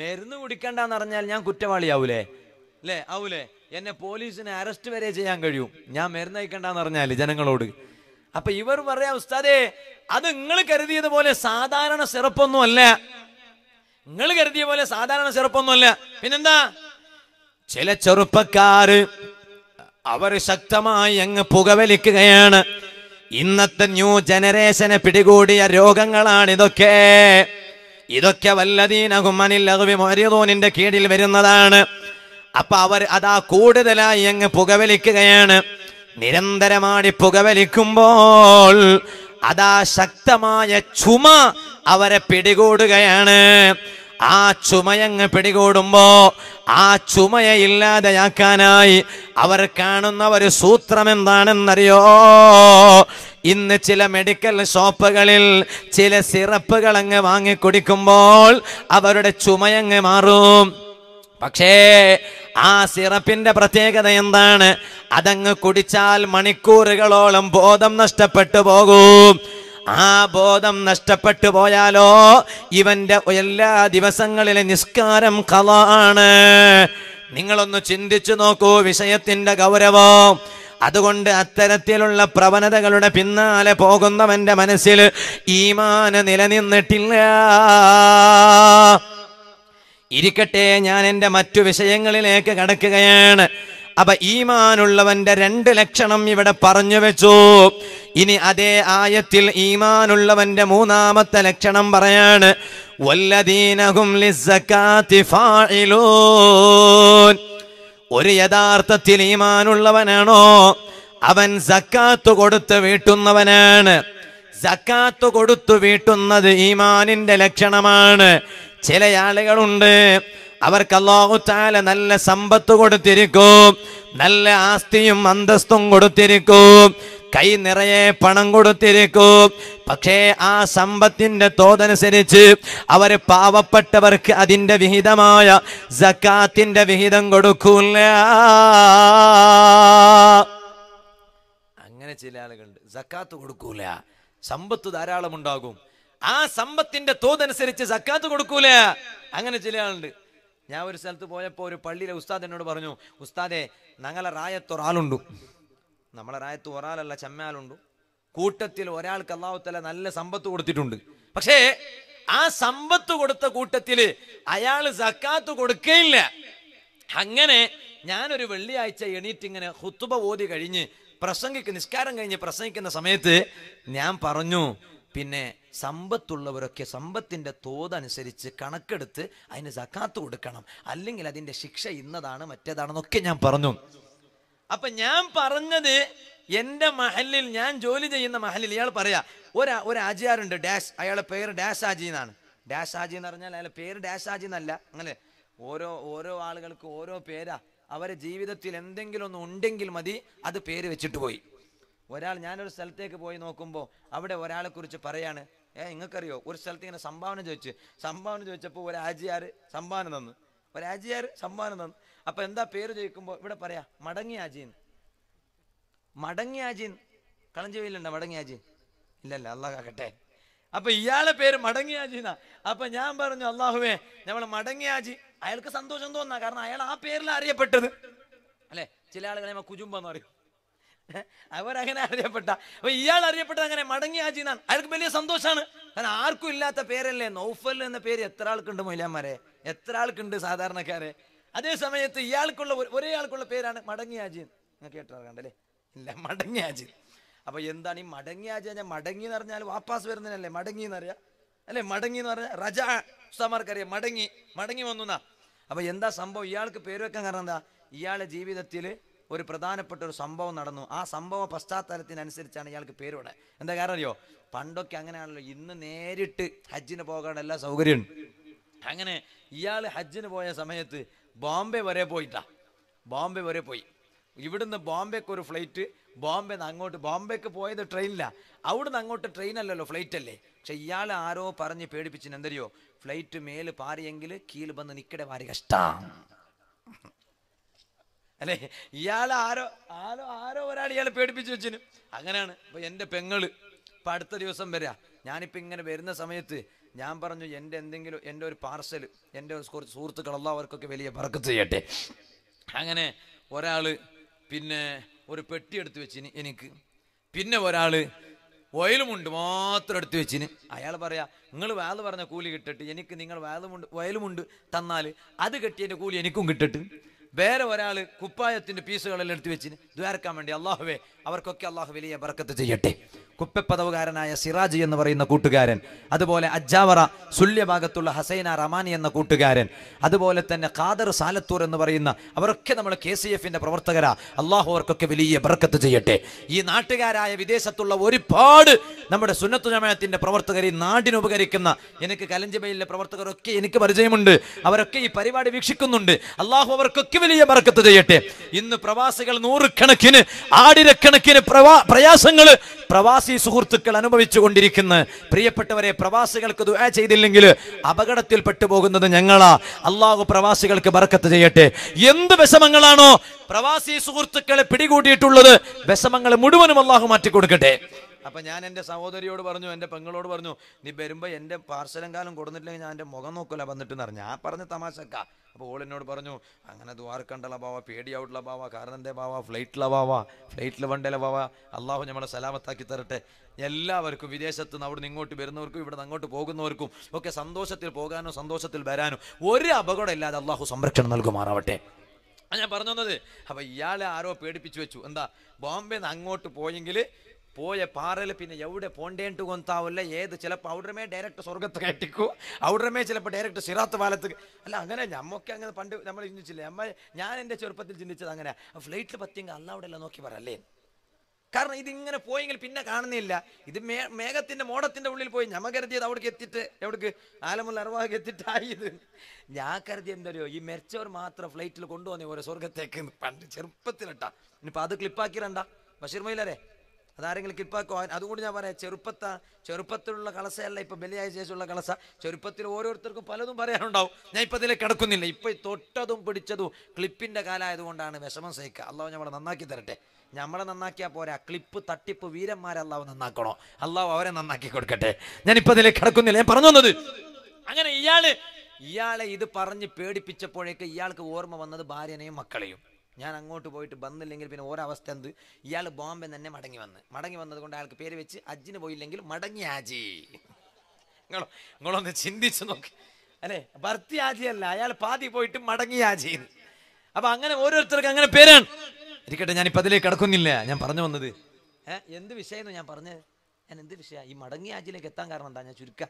മരുന്ന് കുടിക്കണ്ടെന്ന് പറഞ്ഞാൽ ഞാൻ കുറ്റവാളിയാവൂലേ? അല്ലേ? ആവൂലേ? എന്നെ പോലീസിനെ അറസ്റ്റ് വരെ ചെയ്യാൻ കഴിയും ഞാൻ മരുന്ന് കഴിക്കണ്ടെന്ന് പറഞ്ഞാൽ ജനങ്ങളോട്. അപ്പൊ ഇവർ പറയാ, ഉസ്താദേ, അത് നിങ്ങൾ കരുതിയത് പോലെ സാധാരണ സിറപ്പൊന്നും അല്ല, നിങ്ങൾ കരുതിയ പോലെ സാധാരണ സിറപ്പൊന്നും അല്ല. പിന്നെന്താ? ചില ചെറുപ്പക്കാര് അവർ ശക്തമായി അങ്ങ് പുകവലിക്കുകയാണ്. ഇന്നത്തെ ന്യൂ ജനറേഷനെ പിടികൂടിയ രോഗങ്ങളാണ് ഇതൊക്കെ. ഇതൊക്കെ വല്ലതീനകുമനിന്റെ കീഴിൽ വരുന്നതാണ്. അപ്പൊ അവർ അതാ കൂടുതലായി അങ്ങ് പുകവലിക്കുകയാണ്. നിരന്തരമായി പുകവലിക്കുമ്പോൾ അതാ ശക്തമായ ചുമ അവരെ പിടികൂടുകയാണ്. ആ ചുമയങ്ങ് പിടികൂടുമ്പോ ആ ചുമയെ ഇല്ലാതെയാക്കാനായി അവർ കാണുന്ന ഒരു സൂത്രം എന്താണെന്നറിയോ? ഇന്ന് ചില മെഡിക്കൽ ഷോപ്പുകളിൽ ചില സിറപ്പുകൾ അങ്ങ് വാങ്ങിക്കുടിക്കുമ്പോൾ അവരുടെ ചുമയങ്ങ് മാറും. പക്ഷേ ആ സിറപ്പിന്റെ പ്രത്യേകത എന്താണ്? അതങ്ങ് കുടിച്ചാൽ മണിക്കൂറുകളോളം ബോധം നഷ്ടപ്പെട്ടു പോകും. ആ ബോധം നഷ്ടപ്പെട്ടു പോയാലോ ഇവന്റെ എല്ലാ ദിവസങ്ങളിലെ നിസ്കാരം ഖളാ ആണ്. നിങ്ങളൊന്ന് ചിന്തിച്ചു നോക്കൂ വിഷയത്തിന്റെ ഗൗരവം. അതുകൊണ്ട് അത്തരത്തിലുള്ള പ്രവണതകളുടെ പിന്നാലെ പോകുന്നവന്റെ മനസ്സിൽ ഈമാന് നിലനിന്നിട്ടില്ല. ഇരിക്കട്ടെ, ഞാൻ എൻ്റെ മറ്റു വിഷയങ്ങളിലേക്ക് കടക്കുകയാണ്. അപ്പൊ ഈമാനുള്ളവന്റെ രണ്ട് ലക്ഷണം ഇവിടെ പറഞ്ഞു വെച്ചു. ഇനി അതേ ആയത്തിൽ ഈമാനുള്ളവന്റെ മൂന്നാമത്തെ ലക്ഷണം പറയാണ്, വല്ലദീനഹും ലിസ്സകാത്തി ഫാഇലൂൻ. ഒരു യഥാർത്ഥത്തിൽ ഈമാനുള്ളവനാണോ അവൻ സക്കാത്ത് കൊടുത്ത് വീട്ടുന്നവനാണ്. സക്കാത്ത് കൊടുത്തു വീട്ടുന്നത് ഈമാനിന്റെ ലക്ഷണമാണ്. ചില ആളുകളുണ്ട്, അവർക്ക് അല്ലാഹു തആല നല്ല സമ്പത്ത് കൊടുത്തിരിക്കും, നല്ല ആസ്തിയും അന്തസ്തും കൊടുത്തിരിക്കും, കൈ നിറയെ പണം കൊടുത്തിരിക്കും. പക്ഷേ ആ സമ്പത്തിന്റെ തോതനുസരിച്ച് അവർ പാവപ്പെട്ടവർക്ക് അതിൻ്റെ വിഹിതമായ സക്കാത്തിന്റെ വിഹിതം കൊടുക്കൂല. അങ്ങനെ ചില ആളുകളുണ്ട്, സക്കാത്ത് കൊടുക്കൂല. സമ്പത്ത് ധാരാളം ഉണ്ടാകും, ആ സമ്പത്തിന്റെ തോതനുസരിച്ച് സക്കാത്ത് കൊടുക്കൂല. അങ്ങനെ ചില ആളുണ്ട്. ഞാൻ ഒരു സ്ഥലത്ത് പോയപ്പോൾ ഒരു പള്ളിയിലെ ഉസ്താദ് എന്നോട് പറഞ്ഞു, ഉസ്താദേ, ഞങ്ങളെ റായത്ത് ഒരാളുണ്ടു, നമ്മളെ റായത്ത് ഒരാളല്ല ചെമ്മയാളുണ്ടു, കൂട്ടത്തിൽ ഒരാൾക്ക് അല്ലാഹു തആല നല്ല സമ്പത്ത് കൊടുത്തിട്ടുണ്ട്. പക്ഷേ ആ സമ്പത്ത് കൊടുത്ത കൂട്ടത്തിൽ അയാൾ സക്കാത്ത് കൊടുക്കയില്ല. അങ്ങനെ ഞാനൊരു വെള്ളിയാഴ്ച എണീറ്റ് ഇങ്ങനെ ഖുത്ബ ഓതി കഴിഞ്ഞ് പ്രസംഗിക്ക് നിസ്കാരം കഴിഞ്ഞ് പ്രസംഗിക്കുന്ന സമയത്ത് ഞാൻ പറഞ്ഞു, പിന്നെ സമ്പത്തുള്ളവരൊക്കെ സമ്പത്തിൻ്റെ തോതനുസരിച്ച് കണക്കെടുത്ത് അതിന് സക്കാത്ത് കൊടുക്കണം, അല്ലെങ്കിൽ അതിൻ്റെ ശിക്ഷ ഇന്നതാണ് മറ്റേതാണെന്നൊക്കെ ഞാൻ പറഞ്ഞു. അപ്പം ഞാൻ പറഞ്ഞത് എൻ്റെ മഹലിൽ, ഞാൻ ജോലി ചെയ്യുന്ന മഹലിൽ ഇയാൾ പറയാ, ഒരു ഒരു ആചാരുണ്ട് ഡാഷ്, അയാളുടെ പേര് ഡാഷ് ആജി എന്നാണ്. ഡാഷ് ആജി എന്ന് പറഞ്ഞാൽ അയാളുടെ പേര് ഡാഷ് ആജി എന്നല്ല. അങ്ങനെ ഓരോ ഓരോ ആളുകൾക്ക് ഓരോ പേരാ. അവരെ ജീവിതത്തിൽ എന്തെങ്കിലും ഒന്ന് ഉണ്ടെങ്കിൽ മതി അത് പേര് വെച്ചിട്ട് പോയി. ഒരാൾ, ഞാനൊരു സ്ഥലത്തേക്ക് പോയി നോക്കുമ്പോൾ അവിടെ ഒരാളെ കുറിച്ച് പറയാണ്, ഏ നിങ്ങൾക്കറിയോ, ഒരു സ്ഥലത്ത് ഇങ്ങനെ സംഭാവന ചോദിച്ച് സംഭാവന ചോദിച്ചപ്പോൾ ഒരു ആജിയാർ സംഭാവന തന്നു, ഒരു ആജിയാർ സംഭാവന തന്നു. അപ്പം എന്താ പേര് ചോദിക്കുമ്പോൾ ഇവിടെ പറയാ മടങ്ങി ആജീൻ, മടങ്ങി ആജീൻ. കളഞ്ചിവയിലുണ്ടോ മടങ്ങി ആജീൻ? ഇല്ലല്ല, അള്ളാഹ് കാക്കട്ടെ. അപ്പം ഇയാളെ പേര് മടങ്ങി ആജീന്നാ. അപ്പം ഞാൻ പറഞ്ഞു, അള്ളാഹുവേ, നമ്മൾ മടങ്ങി ആജി. അയാൾക്ക് സന്തോഷം തോന്നാ, കാരണം അയാൾ ആ പേരിലാണ് അറിയപ്പെട്ടത്. അല്ലേ? ചില ആളുകളെ കുജുമ്പെന്ന് പറയും, Our Agana Ariapata. We yell Ariapata and Madanga Ajinan. I'll be a Sandoshan and Arcuilla, the Perel, Naufal and the Periatral Kundamulamare, Etral Kundis Adarnacare. Adesame, the Yalkula, Varialkula Pere and Madangajin. Nakatale, Madangajin. Abayendani, Madangaja, Madangina, Wapas were in a Madanginaria, and a Madangina Raja Samarkare, Madangi, Madangi Manuna. Abayenda Sambo Yalk Perekangaranda, Yala Jivi the Tile. ഒരു പ്രധാനപ്പെട്ട ഒരു സംഭവം നടന്നു ആ സംഭവ പശ്ചാത്തലത്തിനനുസരിച്ചാണ് ഇയാൾക്ക് പേരുള്ളത് എന്താ കാരണം അറിയോ പണ്ടൊക്കെ അങ്ങനെയാണല്ലോ ഇന്ന് നേരിട്ട് ഹജ്ജിന് പോകാൻ എല്ലാ സൗകര്യവും അങ്ങനെ ഇയാൾ ഹജ്ജിന് പോയ സമയത്ത് ബോംബെ വരെ പോയിട്ടാ ബോംബെ വരെ പോയി ഇവിടുന്ന് ബോംബെക്ക് ഒരു ഫ്ലൈറ്റ് ബോംബെ അങ്ങോട്ട് ബോംബെക്ക് പോയത് ട്രെയിനില്ല അവിടുന്ന് അങ്ങോട്ട് ട്രെയിൻ അല്ലല്ലോ ഫ്ലൈറ്റ് അല്ലേ പക്ഷേ ഇയാൾ ആരോ പറഞ്ഞു പേടിപ്പിച്ചു എന്തറിയോ ഫ്ലൈറ്റ് മേലെ പാറിയെങ്കിൽ കീഴ് വന്ന് നിൽക്കടെ വാരി കഷ്ടം Yala Aro Aro Aro Radial Pedipichin Aganan by Yende Pengal Partadio Samberia Yani Ping and Berna Sameti Yamparan Yendending Endo Parcel Endo Score Surta Kala or Cocavelia Paracate Hangane Varale Pinne or a Petir Twitchini Inic Pinne Varale Wailmund Matra Twitchini Ayalabaria Nulvalvar and the Kuli Yenik Ningalvalmund Wailmund Tanali Adakati Kuli and Kungit. Wherever I Kupayat in the piece of a little twitch, do I come and Allah way? Our Kokala Villa Barkata Jete, Kupepadagarana, Siraji and the Varina Kutugaren, Adabola, Ajavara, Sulia Bagatula, Hasena, Ramani and the Kutugaren, Adabolet and the Kadar Salatur and the Varina, our Kedamal Kesef in the Provatagara, Allah or Kokavilla Barkata Jete, Yenatagara, Videsatula, very pod, number Sunatunamat in the Provatagari, Nadino Bagarikana, Yenik Kalanjibail, Provatagaki, Nikabarajamunde, our K Pariba Vikshikunde, Allah over Koki. In the Pravasical Nur Kanakin, Adi Kanakin Prayasangal, Pravasi Sukurtukal Anubavichu Undirikana, Priyapatare, Pravasical Kudu Achi Lingil, Abagatil Patabogan the Yangala, Allah Pravasical Kabarakate, Yend the Vesamangalano, Pravasi Sukurtukal Pidigudi Tulu, Vesamangal Muduan Allahumatikurkate. Apanan and the Savodio Varno and the Pangalo Varno, the Berimba and the Parselangal and Gordon and the Mogano Colabanatana, Parnatamasaka. Old and Barno, Angana Duarkandalabava, Pedi out Labava, Karan de Bava, Flight Lavava, Flight Lavandelava, Allah Yamala Salavata Kitarte, Yella, Kuvidesa to Navarino to Berno, Kuvango to Poganorku, okay, Sandosa till Pogano, Sandosa till Barano, Woria Bagodella, Allah, who some rectangle Gomaravate. And a Barno, have a Yala Aro Pedi Pichu and the Bombay Ango to Poyingile, Poy a parallel in a Yavuda Pondain to Gontavale, ye, the Chella powder may direct to Sorgatatico, outer may chella direct to Siratavala, Langana, Yamokan, the Pandu, Namal Chilema, Yan and the Churpatil in the Changana, a flight of a thing allowed a Lanoki Varale. Carnating and a poing a pinna carnilla, the Megatin, the Moda Tin will point, Yamagati, I would get it, Alamularva get it tied. Yakar the Endario, you mature matra flight to Gondo, and you were a Sorgatek and Pandichurpatilata, in Pada Clipakiranda, Bashirmilare. Adarengil Kirpa coin, Aduja Cherupata, Cherupatula Kalasa, like Pabelia Jesulla Kalasa, Cherupatil or Turkupalum Barano, Napadele Karakuni, Totadum Purichadu, Clipping the Gala, I don't want to summon Seka, Allah Yamanaki, Yamaranaki, or a clip put a tip of Vira Mara Lava Nakoro, Allah or Nanaki Kurkate, Nanipadele Karakuni, Parano. I'm going to Yale Yale either Parani Purdy Pitcher Poreka, Yalka Warm of another body and Makalayu. I'm going to go to Bandling in what I was tended, Yellow Bomb and then Madangivan. Madangivan, the Gondal Perevich, Ajinobo Lingil, Madangiaji. Go on the Chindichinok. Bartiaji, Layal party boy to Madangiaji. Abangan order to Gangan parent. Ricatani Padre Carcunilla, Yamparno. Yendu Vishay, Yamparne, and Indivisia, Madangiaji like a Tangarandana Churka.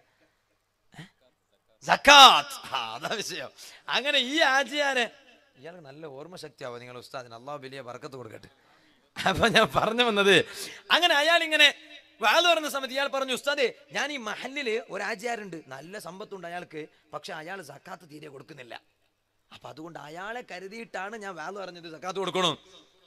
Zakat! Ah, that is you. I'm going to hear. Yellow and Allah, Orma Satia, when you start in Allah, Billy Baraka to get. Havana Parna on the day. I'm going to Ayaling and Valor and some of the Alparnu study, Yani Mahalili, or Ajar and Nala Sambatun Dayalke, Paksha Ayal Zakatu de Gurkunilla. Apatun Dayala, Karidi, Tana, Valor and the Zakatu Gurun.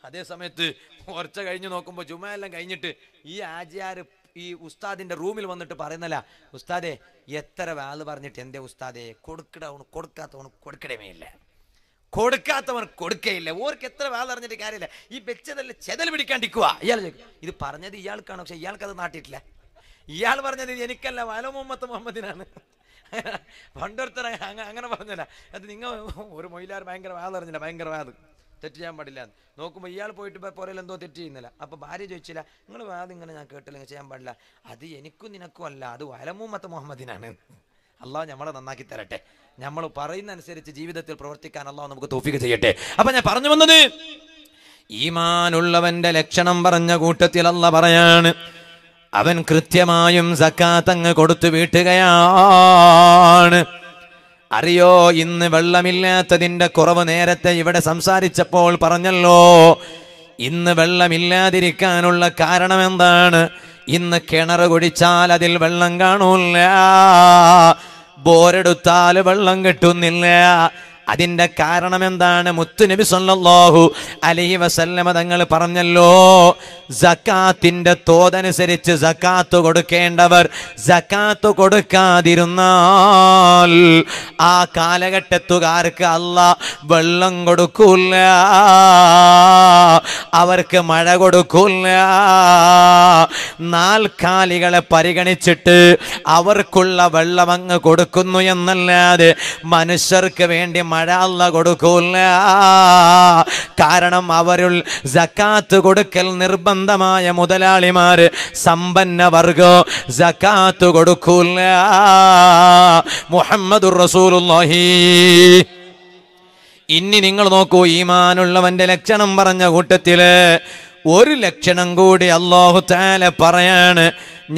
Adesamet, or Chagayno Combo Jumal and Gainit, Yajar. He Ustad in the room will want to Paranella, Ustade, Yetter Valvarnit and the Ustade, Kurkdown, Kurkat on Kurkademilla. Kodkata Kodkale, work at the Valar and the Carilla. He pictured the Cheddar Canticua, Yelk, the Parna, the Yalkan of Yalka Natitla, Yalvarna, the Yenikala, Alamomatamamadina, Wonder Hanga Hangana, and the Ningo, Moilar, Banker Valar, and the Banker Valar. തെറ്റിയാൻ പാടില്ല. നോക്കുമ്പോൾ ഇയാൾ പോയിട്ട് പുറയിൽ എന്തോ തെറ്റ് ചെയ്യുന്നില്ല. അപ്പോൾ ഭാര്യ ചോദിച്ചില്ല, നിങ്ങൾ വാദം ഇങ്ങനെ ഞാൻ കേട്ടില്ലെങ്കിൽ ചെയ്യാൻ പാടില്ല. അത് എനിക്കും നിനക്കും അല്ല, അത് വലമൂമത്ത് മുഹമ്മദിനാണ്. അള്ളാഹു നമ്മളെ നന്നാക്കി തരട്ടെ. നമ്മൾ പറയുന്ന അനുസരിച്ച് ജീവിതത്തിൽ പ്രവർത്തിക്കാൻ അള്ളാഹു നമുക്ക് തൗഫീഖ് ചെയ്യട്ടെ. അപ്പം ഞാൻ പറഞ്ഞു വന്നത്, ഈമാനുള്ളവന്റെ ലക്ഷണം പറഞ്ഞ കൂട്ടത്തിൽ അള്ളാഹു പറയാണ്, അവൻ കൃത്യമായും സക്കാത്ത് അങ്ങ് കൊടുത്തു വീട്ടുകയാണ്. അറിയോ, ഇന്ന് വെള്ളമില്ലാത്തതിൻ്റെ കുറവ് നേരത്തെ ഇവിടെ സംസാരിച്ചപ്പോൾ പറഞ്ഞല്ലോ. ഇന്ന് വെള്ളമില്ലാതിരിക്കാനുള്ള കാരണം എന്താണ്? ഇന്ന് കിണർ കുടിച്ചാൽ അതിൽ വെള്ളം കാണൂല്ല, ബോറെടുത്താൽ വെള്ളം കിട്ടുന്നില്ല. അതിൻ്റെ കാരണം എന്താണ്? മുത്തുനബി സല്ലല്ലാഹു അലൈഹി വസല്ലമ തങ്ങൾ പറഞ്ഞല്ലോ, സക്കാത്തിന്റെ തോതനുസരിച്ച് സക്കാത്ത് കൊടുക്കേണ്ടവർ സക്കാത്ത് കൊടുക്കാതിരുന്നാൽ ആ കാലഘട്ടത്തുകാർക്ക് അല്ലാഹ് വെള്ളം കൊടുക്കൂല്ല, അവർക്ക് മഴ കൊടുക്കൂല്ല. നാൽക്കാലികളെ പരിഗണിച്ചിട്ട് അവർക്കുള്ള വെള്ളം അങ്ങ് കൊടുക്കുന്നു എന്നല്ലാതെ മനുഷ്യർക്ക് വേണ്ടി മഴ അല്ല കൊടുക്കൂല്ല. കാരണം അവരിൽ സക്കാത്ത് കൊടുക്കൽ നിർബന്ധമായ മുതലാളിമാര്, സമ്പന്ന വർഗോ സക്കാത്ത് കൊടുക്കൂല്ല. മുഹമ്മദുർ റസൂലുള്ളാഹി. ഇനി നിങ്ങൾ നോക്കൂ, ഈമാനുള്ളവന്റെ ലക്ഷണം പറഞ്ഞ കൂട്ടത്തില് ഒരു ലക്ഷണം കൂടി അല്ലാഹു തആല പറയാണ്.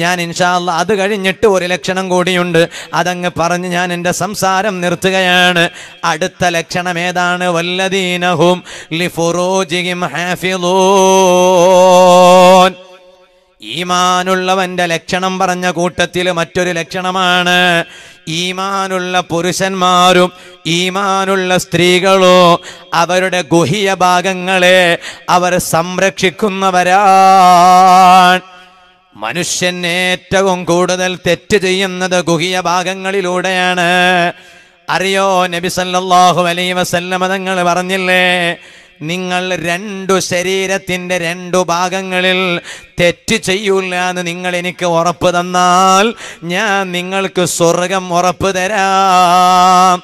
ഞാൻ ഇൻഷാ അല്ലാഹ് അത് കഴിഞ്ഞിട്ട് ഒരു ലക്ഷണം കൂടിയുണ്ട്, അതങ്ങ് പറഞ്ഞ് ഞാൻ എൻ്റെ സംസാരം നിർത്തുകയാണ്. അടുത്ത ലക്ഷണം ഏതാണ്? വല്ലദീനഹും ലിഫുറൂജിഹിം ഹാഫിളൂൻ. ഈമാനുള്ളവന്റെ ലക്ഷണം പറഞ്ഞ കൂട്ടത്തിൽ മറ്റൊരു ലക്ഷണമാണ്, ഈമാനുള്ള പുരുഷന്മാരും ഈമാനുള്ള സ്ത്രീകളോ അവരുടെ ഗുഹ്യ ഭാഗങ്ങളെ അവർ സംരക്ഷിക്കുന്നവരാണ്. മനുഷ്യൻ ഏറ്റവും കൂടുതൽ തെറ്റ് ചെയ്യുന്നത് ഗുഹ്യ ഭാഗങ്ങളിലൂടെയാണ്. അറിയോ, നബി സല്ലല്ലാഹു അലൈഹി വസല്ലമ തങ്ങൾ പറഞ്ഞില്ലേ, നിങ്ങൾ രണ്ടു ശരീരത്തിൻ്റെ രണ്ടു ഭാഗങ്ങളിൽ തെറ്റ് ചെയ്യൂല എന്ന് നിങ്ങൾ എനിക്ക് ഉറപ്പ് തന്നാൽ ഞാൻ നിങ്ങൾക്ക് സ്വർഗം ഉറപ്പ് തരാം.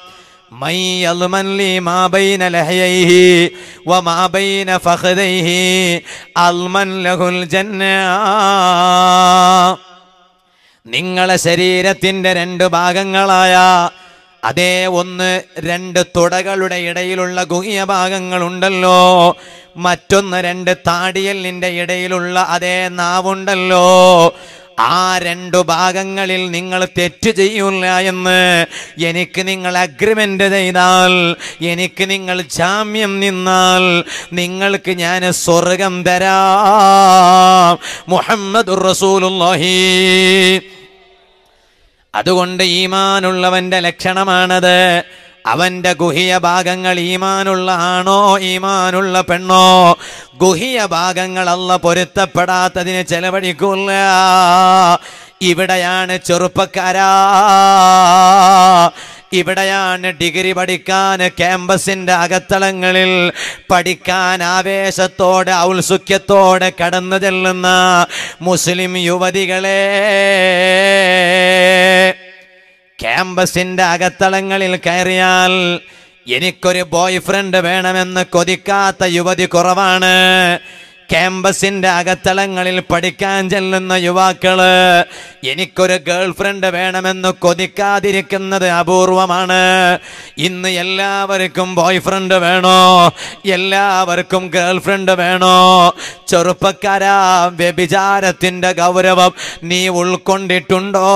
മൈ അൽമൻലി മാ ബൈന ലഹയൈഹി വ മാ ബൈന ഫഖദൈഹി അൽമൻ ലഹുൽ ജന്ന. നിങ്ങളെ ശരീരത്തിൻ്റെ രണ്ട് ഭാഗങ്ങളായ അതേ ഒന്ന് രണ്ട് തുടകളുടെ ഇടയിലുള്ള ഗുഹ്യ ഭാഗങ്ങളുണ്ടല്ലോ, മറ്റൊന്ന് രണ്ട് താടിയലിൻ്റെ ഇടയിലുള്ള അതേ നാവുണ്ടല്ലോ, ആ രണ്ടു ഭാഗങ്ങളിൽ നിങ്ങൾ തെറ്റ് ചെയ്യൂല എന്ന് എനിക്ക് നിങ്ങൾ അഗ്രിമെൻ്റ് ചെയ്താൽ, എനിക്ക് നിങ്ങൾ ജാമ്യം നിന്നാൽ നിങ്ങൾക്ക് ഞാൻ സ്വർഗം തരാം. മുഹമ്മദുർ റസൂലുള്ളാഹി. അതുകൊണ്ട് ഈമാനുള്ളവന്റെ ലക്ഷണമാണത്. അവന്റെ ഗുഹ്യ ഭാഗങ്ങൾ ഈമാനുള്ള ആണോ ഈമാനുള്ള പെണ്ണോ? ഗുഹ്യ ഭാഗങ്ങൾ അല്ല പൊരുത്തപ്പെടാത്തതിന് ചെലവഴിക്കൂല. ഇവിടെയാണ് ചെറുപ്പക്കാരാ, ഇവിടെയാണ് ഡിഗ്രി പഠിക്കാൻ ക്യാമ്പസിൻ്റെ അകത്തളങ്ങളിൽ പഠിക്കാൻ ആവേശത്തോടെ ഔത്സുക്യത്തോടെ കടന്നു ചെല്ലുന്ന മുസ്ലിം യുവതികളെ. ക്യാമ്പസിൻ്റെ അകത്തളങ്ങളിൽ കയറിയാൽ എനിക്കൊരു ബോയ് ഫ്രണ്ട് വേണമെന്ന് കൊതിക്കാത്ത യുവതി കുറവാണ്. ക്യാമ്പസിൻ്റെ അകത്തളങ്ങളിൽ പഠിക്കാൻ ചെല്ലുന്ന യുവാക്കള് എനിക്കൊരു ഗേൾ ഫ്രണ്ട് വേണമെന്ന് കൊതിക്കാതിരിക്കുന്നത് അപൂർവമാണ്. ഇന്ന് എല്ലാവർക്കും ബോയ് ഫ്രണ്ട് വേണോ, എല്ലാവർക്കും ഗേൾ ഫ്രണ്ട് വേണോ? ചെറുപ്പക്കാരാ, വ്യഭിചാരത്തിൻ്റെ ഗൗരവം നീ ഉൾക്കൊണ്ടിട്ടുണ്ടോ?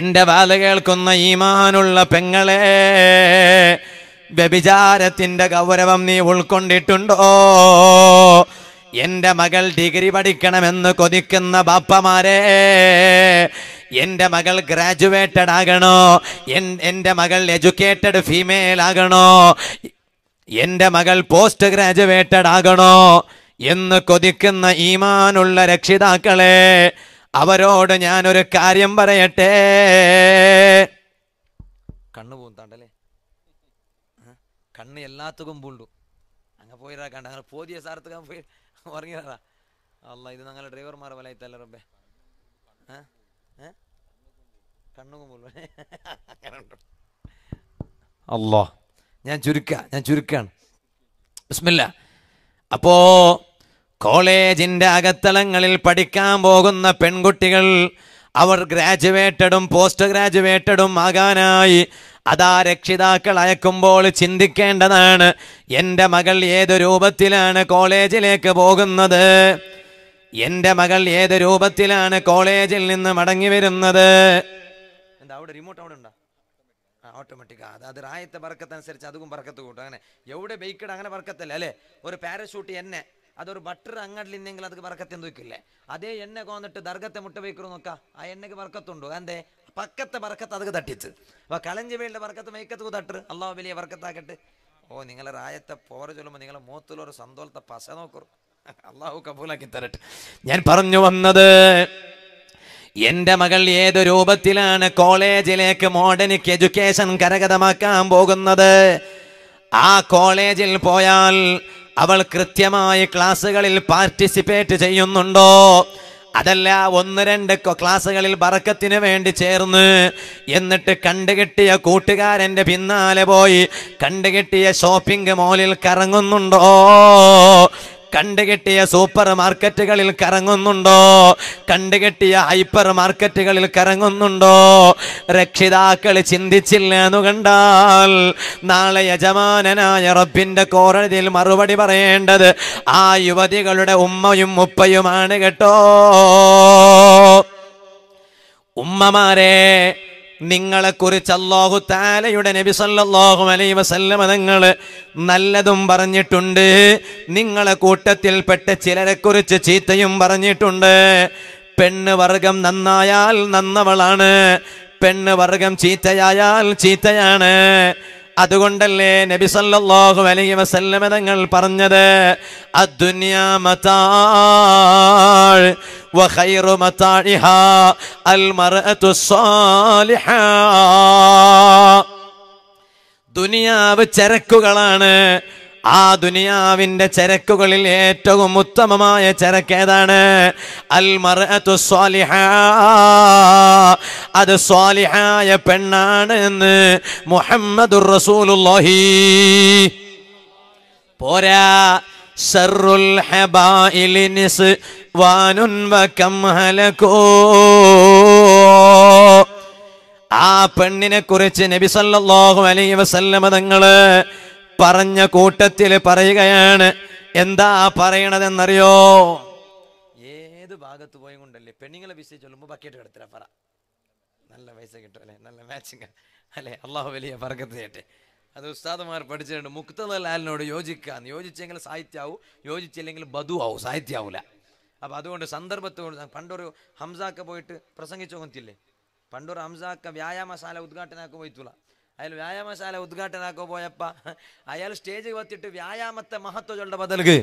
എൻ്റെ വാല് കേൾക്കുന്ന ഈമാനുള്ള പെങ്ങളെ, വ്യഭിചാരത്തിന്റെ ഗൗരവം നീ ഉൾക്കൊണ്ടിട്ടുണ്ടോ? എൻ്റെ മകൾ ഡിഗ്രി പഠിക്കണമെന്ന് കൊതിക്കുന്ന ബാപ്പമാരെ, എൻ്റെ മകൾ ഗ്രാജുവേറ്റഡ് ആകണോ, എൻ്റെ മകൾ എഡ്യൂക്കേറ്റഡ് ഫീമെയിൽ ആകണോ, എൻ്റെ മകൾ പോസ്റ്റ് ഗ്രാജുവേറ്റഡ് ആകണോ എന്ന് കൊതിക്കുന്ന ഈമാനുള്ള രക്ഷിതാക്കളെ, അവരോട് ഞാനൊരു കാര്യം പറയട്ടെ. കണ്ണു പൂന്താണ്ടല്ലേ, കണ്ണ് എല്ലാത്തുക്കും പൂണ്ടു. അങ്ങനെ പോയിരാ, കണ്ട അങ്ങനെ പോതിയ സാർത്തുക പോയി ഉറങ്ങിയതാ. അല്ല, ഇത് ഞങ്ങളുടെ ഡ്രൈവർമാർ വലയത്തല്ല റബ്ബേ. ഏ ഏ കണ്ണുകുമ്പോ അല്ലോ ഞാൻ ചുരുക്കാം ഞാൻ ചുരുക്കാണ്. ബിസ്മില്ല. അപ്പോ കോളേജിന്റെ അകത്തളങ്ങളിൽ പഠിക്കാൻ പോകുന്ന പെൺകുട്ടികൾ അവർ ഗ്രാജുവേറ്റഡും പോസ്റ്റ് ഗ്രാജുവേറ്റഡും ആകാനായി അതാ രക്ഷിതാക്കൾ അയക്കുമ്പോൾ ചിന്തിക്കേണ്ടതാണ്, എൻ്റെ മകൾ ഏത് രൂപത്തിലാണ് കോളേജിലേക്ക് പോകുന്നത്, എൻ്റെ മകൾ ഏത് രൂപത്തിലാണ് കോളേജിൽ നിന്ന് മടങ്ങി വരുന്നത്. എന്താ അവിടെ റിമോട്ട് അവിടെ ഉണ്ടോ? ആ ഓട്ടോമാറ്റിക്. അത് അത് റായത്തെ ബർക്കത്തനുസരിച്ച് അതും ബർക്കത്ത് കൂട്ടും. അങ്ങനെ എവിടെ ബൈക്കഡ് അങ്ങനെ ബർക്കത്തല്ല അല്ലേ. ഒരു പാരഷൂട്ട് എന്നെ അതൊരു ബട്ടർ അങ്ങാട്ടിൽ ഇന്നെങ്കിൽ അത് ബർക്കത്ത് എന്തൊക്കില്ലേ. അതേ എണ്ണ കൊന്നിട്ട് ദർഗത്തെ മുട്ട വയ്ക്കൂ നോക്കാം, ആ എണ്ണക്ക് ബർക്കത്തുണ്ടോ? എന്തേ പക്കത്തെ ബർക്കത്ത് അത് തട്ടിച്ച്. അപ്പൊ കളഞ്ചിബൈലിന്റെ ബർക്കത്ത് മൈക്കത്ത് തട്ട്. അള്ളാഹു വലിയ ബർക്കത്താക്കട്ടെ. ഓ, നിങ്ങളെ റായത്തെ പോര ചൊല്ലുമ്പോൾ നിങ്ങളെ മൂത്തിലൊരു സന്തോളത്തെ പശ നോക്കൂ. അള്ളാഹു കബൂലാക്കി തരട്ടെ. ഞാൻ പറഞ്ഞു വന്നത്, എൻ്റെ മകൾ ഏത് രൂപത്തിലാണ് കോളേജിലേക്ക് മോഡേണിക് എഡ്യൂക്കേഷൻ കരഗതമാക്കാൻ പോകുന്നത്. ആ കോളേജിൽ പോയാൽ അവൾ കൃത്യമായി ക്ലാസ്സുകളിൽ പാർട്ടിസിപ്പേറ്റ് ചെയ്യുന്നുണ്ടോ, അതല്ല ഒന്ന് രണ്ട് ക്ലാസ്സുകളിൽ ബർക്കത്തിന് വേണ്ടി ചേർന്ന് എന്നിട്ട് കണ്ടുകിട്ടിയ കൂട്ടുകാരൻ്റെ പിന്നാലെ പോയി കണ്ടുകിട്ടിയ ഷോപ്പിംഗ് മോളിൽ കറങ്ങുന്നുണ്ടോ, കണ്ടുകെട്ടിയ സൂപ്പർ മാർക്കറ്റുകളിൽ കറങ്ങുന്നുണ്ടോ, കണ്ടുകെട്ടിയ ഹൈപ്പർ മാർക്കറ്റുകളിൽ കറങ്ങുന്നുണ്ടോ? രക്ഷിതാക്കൾ ചിന്തിച്ചില്ല എന്നു കണ്ടാൽ നാളെ യജമാനനായ റബ്ബിൻ്റെ കോടതിയിൽ മറുപടി പറയേണ്ടത് ആ യുവതികളുടെ ഉമ്മയും ഉപ്പയുമാണ് കേട്ടോ. ഉമ്മമാരെ, നിങ്ങളെക്കുറിച്ച് അല്ലാഹു തആലയുടെ നബി സല്ലല്ലാഹു അലൈഹി വസല്ലമ തങ്ങൾ നല്ലതും പറഞ്ഞിട്ടുണ്ട്, നിങ്ങളെ കൂട്ടത്തിൽപ്പെട്ട ചിലരെക്കുറിച്ച് ചീത്തയും പറഞ്ഞിട്ടുണ്ട്. പെണ്ണ് വർഗം നന്നായാൽ നന്നവളാണ്, പെണ്ണ് വർഗം ചീത്തയായാൽ ചീത്തയാണ്. അതുകൊണ്ടല്ലേ നബി സല്ലല്ലാഹു അലൈഹി വസല്ലമ തങ്ങൾ പറഞ്ഞത്, അദ്ദുനിയാ മതാ വ ഖൈറു മതാഇഹാ അൽ മർഅതു സ്വാലിഹാ. ദുനിയാവ് ചരക്കുകളാണ്, ആ ദുനിയാവിന്റെ ചരക്കുകളിൽ ഏറ്റവും ഉത്തമമായ ചരക്കേതാണ്? അൽ മർഅതു സ്വാലിഹാ, അത് സ്വാലിഹായ പെണ്ണാണ് എന്ന് മുഹമ്മദുർ റസൂലുള്ളാഹി. പോരാ, ശർറുൽ ഹബായിലി നിസ്വാനുൻ വകം ഹലകൂ. ആ പെണ്ണിനെ കുറിച്ച് നബി സല്ലല്ലാഹു അലൈഹി വസല്ലമ തങ്ങള് പറഞ്ഞ കൂട്ടത്തിൽ പറയുകയാണ്. എന്താ പറയണതെന്നറിയോ? ഏത് ഭാഗത്ത് പോയി കൊണ്ടല്ലേ പെണ്ണുങ്ങളെ വിസി ചൊല്ലുമ്പോൾ ബക്കറ്റ് എടുത്തില്ല പറ, നല്ല പൈസ കിട്ടും അല്ലേ, നല്ല മാച്ചിങ് അല്ലേ. അള്ളാഹു വലിയ ബർക്കത്ത് ചെയ്യട്ടെ. അത് ഉസ്താദുമാർ പഠിച്ചിട്ടുണ്ട്, മുക്തദ് ലാലിനോട് യോജിക്കാന്ന്. യോജിച്ചെങ്കിൽ സാഹിത്യമാവും, യോജിച്ചില്ലെങ്കിൽ ബധു ആവും, സാഹിത്യമാവില്ല. അപ്പം അതുകൊണ്ട് സന്ദർഭത്തോട് പണ്ടൊരു ഹംസാക്ക പോയിട്ട് പ്രസംഗിച്ചു കൊന്നില്ലേ, പണ്ടൊരു ഹംസാക്ക വ്യായാമശാല ഉദ്ഘാടനമാക്കി പോയിട്ടുള്ള, അയാൾ വ്യായാമശാല ഉദ്ഘാടനമാക്കി പോയപ്പോൾ അയാൾ സ്റ്റേജ് വത്തിട്ട് വ്യായാമത്തെ മഹത്വമുള്ള ബദൽക്ക്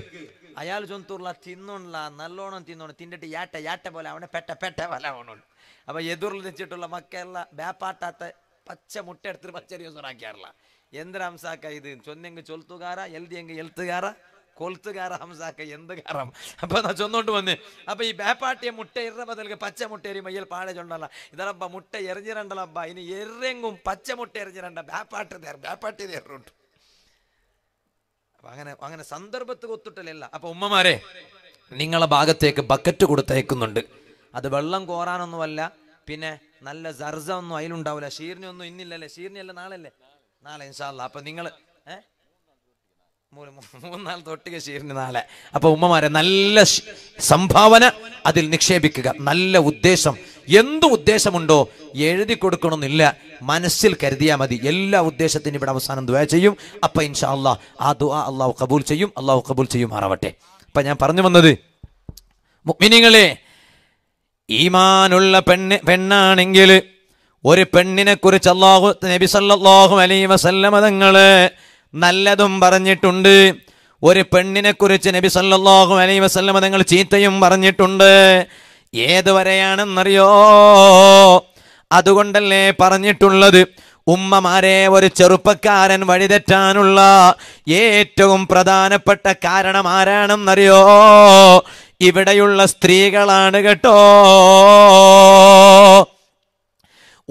അയാൾ ചൊന്തുള്ള തിന്നുള്ള നല്ലോണം തിന്നോണം, തിന്നിട്ട് ഏട്ട ഏട്ട പോലെ അവനെ പെട്ട പെട്ട പോലെ ആവണുള്ളൂ. അപ്പം എതിറിൽ വെച്ചിട്ടുള്ള മക്കളെ വേപ്പാട്ടാത്ത പച്ച മുട്ട എടുത്തിട്ട് പച്ചരി യൂസറാക്കിയാറില്ല. എന്തൊരു ഹംസാക്ക ഇത്! ചൊന്നെങ്കിൽ ചൊൽത്തുകാര, എൽതിയെങ്കിൽ എൽത്തുകാര, കൊളുത്തുകാര ഹംസാക്ക എന്ത് കാരണം. അപ്പൊ എന്നാ ചൊന്നോണ്ട് വന്ന്, അപ്പൊ ഈ ബേപ്പാട്ടിയെ മുട്ട എറിഞ്ഞ ബദൽക്ക് പച്ച മുട്ട എറിയുമ്പോൾ അയ്യൽ പാടെ ചൊണ്ടല്ല ഇതളപ്പ മുട്ട എറിഞ്ഞിരണ്ടല്ലപ്പ, ഇനി എറെങ്ങും പച്ച മുട്ട എറിഞ്ഞിരണ്ട, ബേപ്പാട്ട് തേർ ബേപ്പാട്ടി തേറുണ്ട്. അപ്പൊ അങ്ങനെ അങ്ങനെ സന്ദർഭത്ത് ഒത്തിട്ടല്ല. അപ്പൊ ഉമ്മമാരെ, നിങ്ങളെ ഭാഗത്തേക്ക് ബക്കറ്റ് കൊടുത്തയക്കുന്നുണ്ട്. അത് വെള്ളം കോരാനൊന്നുമല്ല, പിന്നെ നല്ല സർജ ഒന്നും അതിലുണ്ടാവില്ല, ഷീറിനൊന്നും ഇന്നില്ലല്ലേ, ഷീറിനല്ല നാളല്ലേ, നാളെ ഇൻഷാ അല്ലാഹ്. അപ്പം നിങ്ങൾ ഏഹ് മൂന്നാൾ തൊട്ടിക ഷീറിന് നാളെ. അപ്പം ഉമ്മമാരെ, നല്ല സംഭാവന അതിൽ നിക്ഷേപിക്കുക. നല്ല ഉദ്ദേശം, എന്ത് ഉദ്ദേശമുണ്ടോ എഴുതി കൊടുക്കണമെന്നില്ല, മനസ്സിൽ കരുതിയാൽ മതി. എല്ലാ ഉദ്ദേശത്തിനും ഇവിടെ അവസാനം ദുആ ചെയ്യും. അപ്പം ഇൻഷാ അല്ലാഹ് ആ ദുആ അള്ളാഹു കബൂൽ ചെയ്യും, അള്ളാഹു കബൂൽ ചെയ്യും ആറാവട്ടെ. അപ്പം ഞാൻ പറഞ്ഞു വന്നത്, മുഅ്മിനീങ്ങളെ, ഈമാനുള്ള പെണ്ണ് പെണ്ണാണെങ്കിൽ ഒരു പെണ്ണിനെ കുറിച്ച് അല്ലാഹു നബി സല്ലല്ലാഹു അലൈഹി വസല്ലമ തങ്ങൾ നല്ലതും പറഞ്ഞിട്ടുണ്ട്, ഒരു പെണ്ണിനെ കുറിച്ച് നബി സല്ലല്ലാഹു അലൈഹി വസല്ലമ തങ്ങൾ ചീത്തയും പറഞ്ഞിട്ടുണ്ട്. ഏതുവരെയാണെന്നറിയോ? അതുകൊണ്ടല്ലേ പറഞ്ഞിട്ടുള്ളത്, ഉമ്മമാരെ, ഒരു ചെറുപ്പക്കാരൻ വഴിതെറ്റാനുള്ള ഏറ്റവും പ്രധാനപ്പെട്ട കാരണം ആരാണെന്നറിയോ? ഇവിടെയുള്ള സ്ത്രീകളാണ് കേട്ടോ.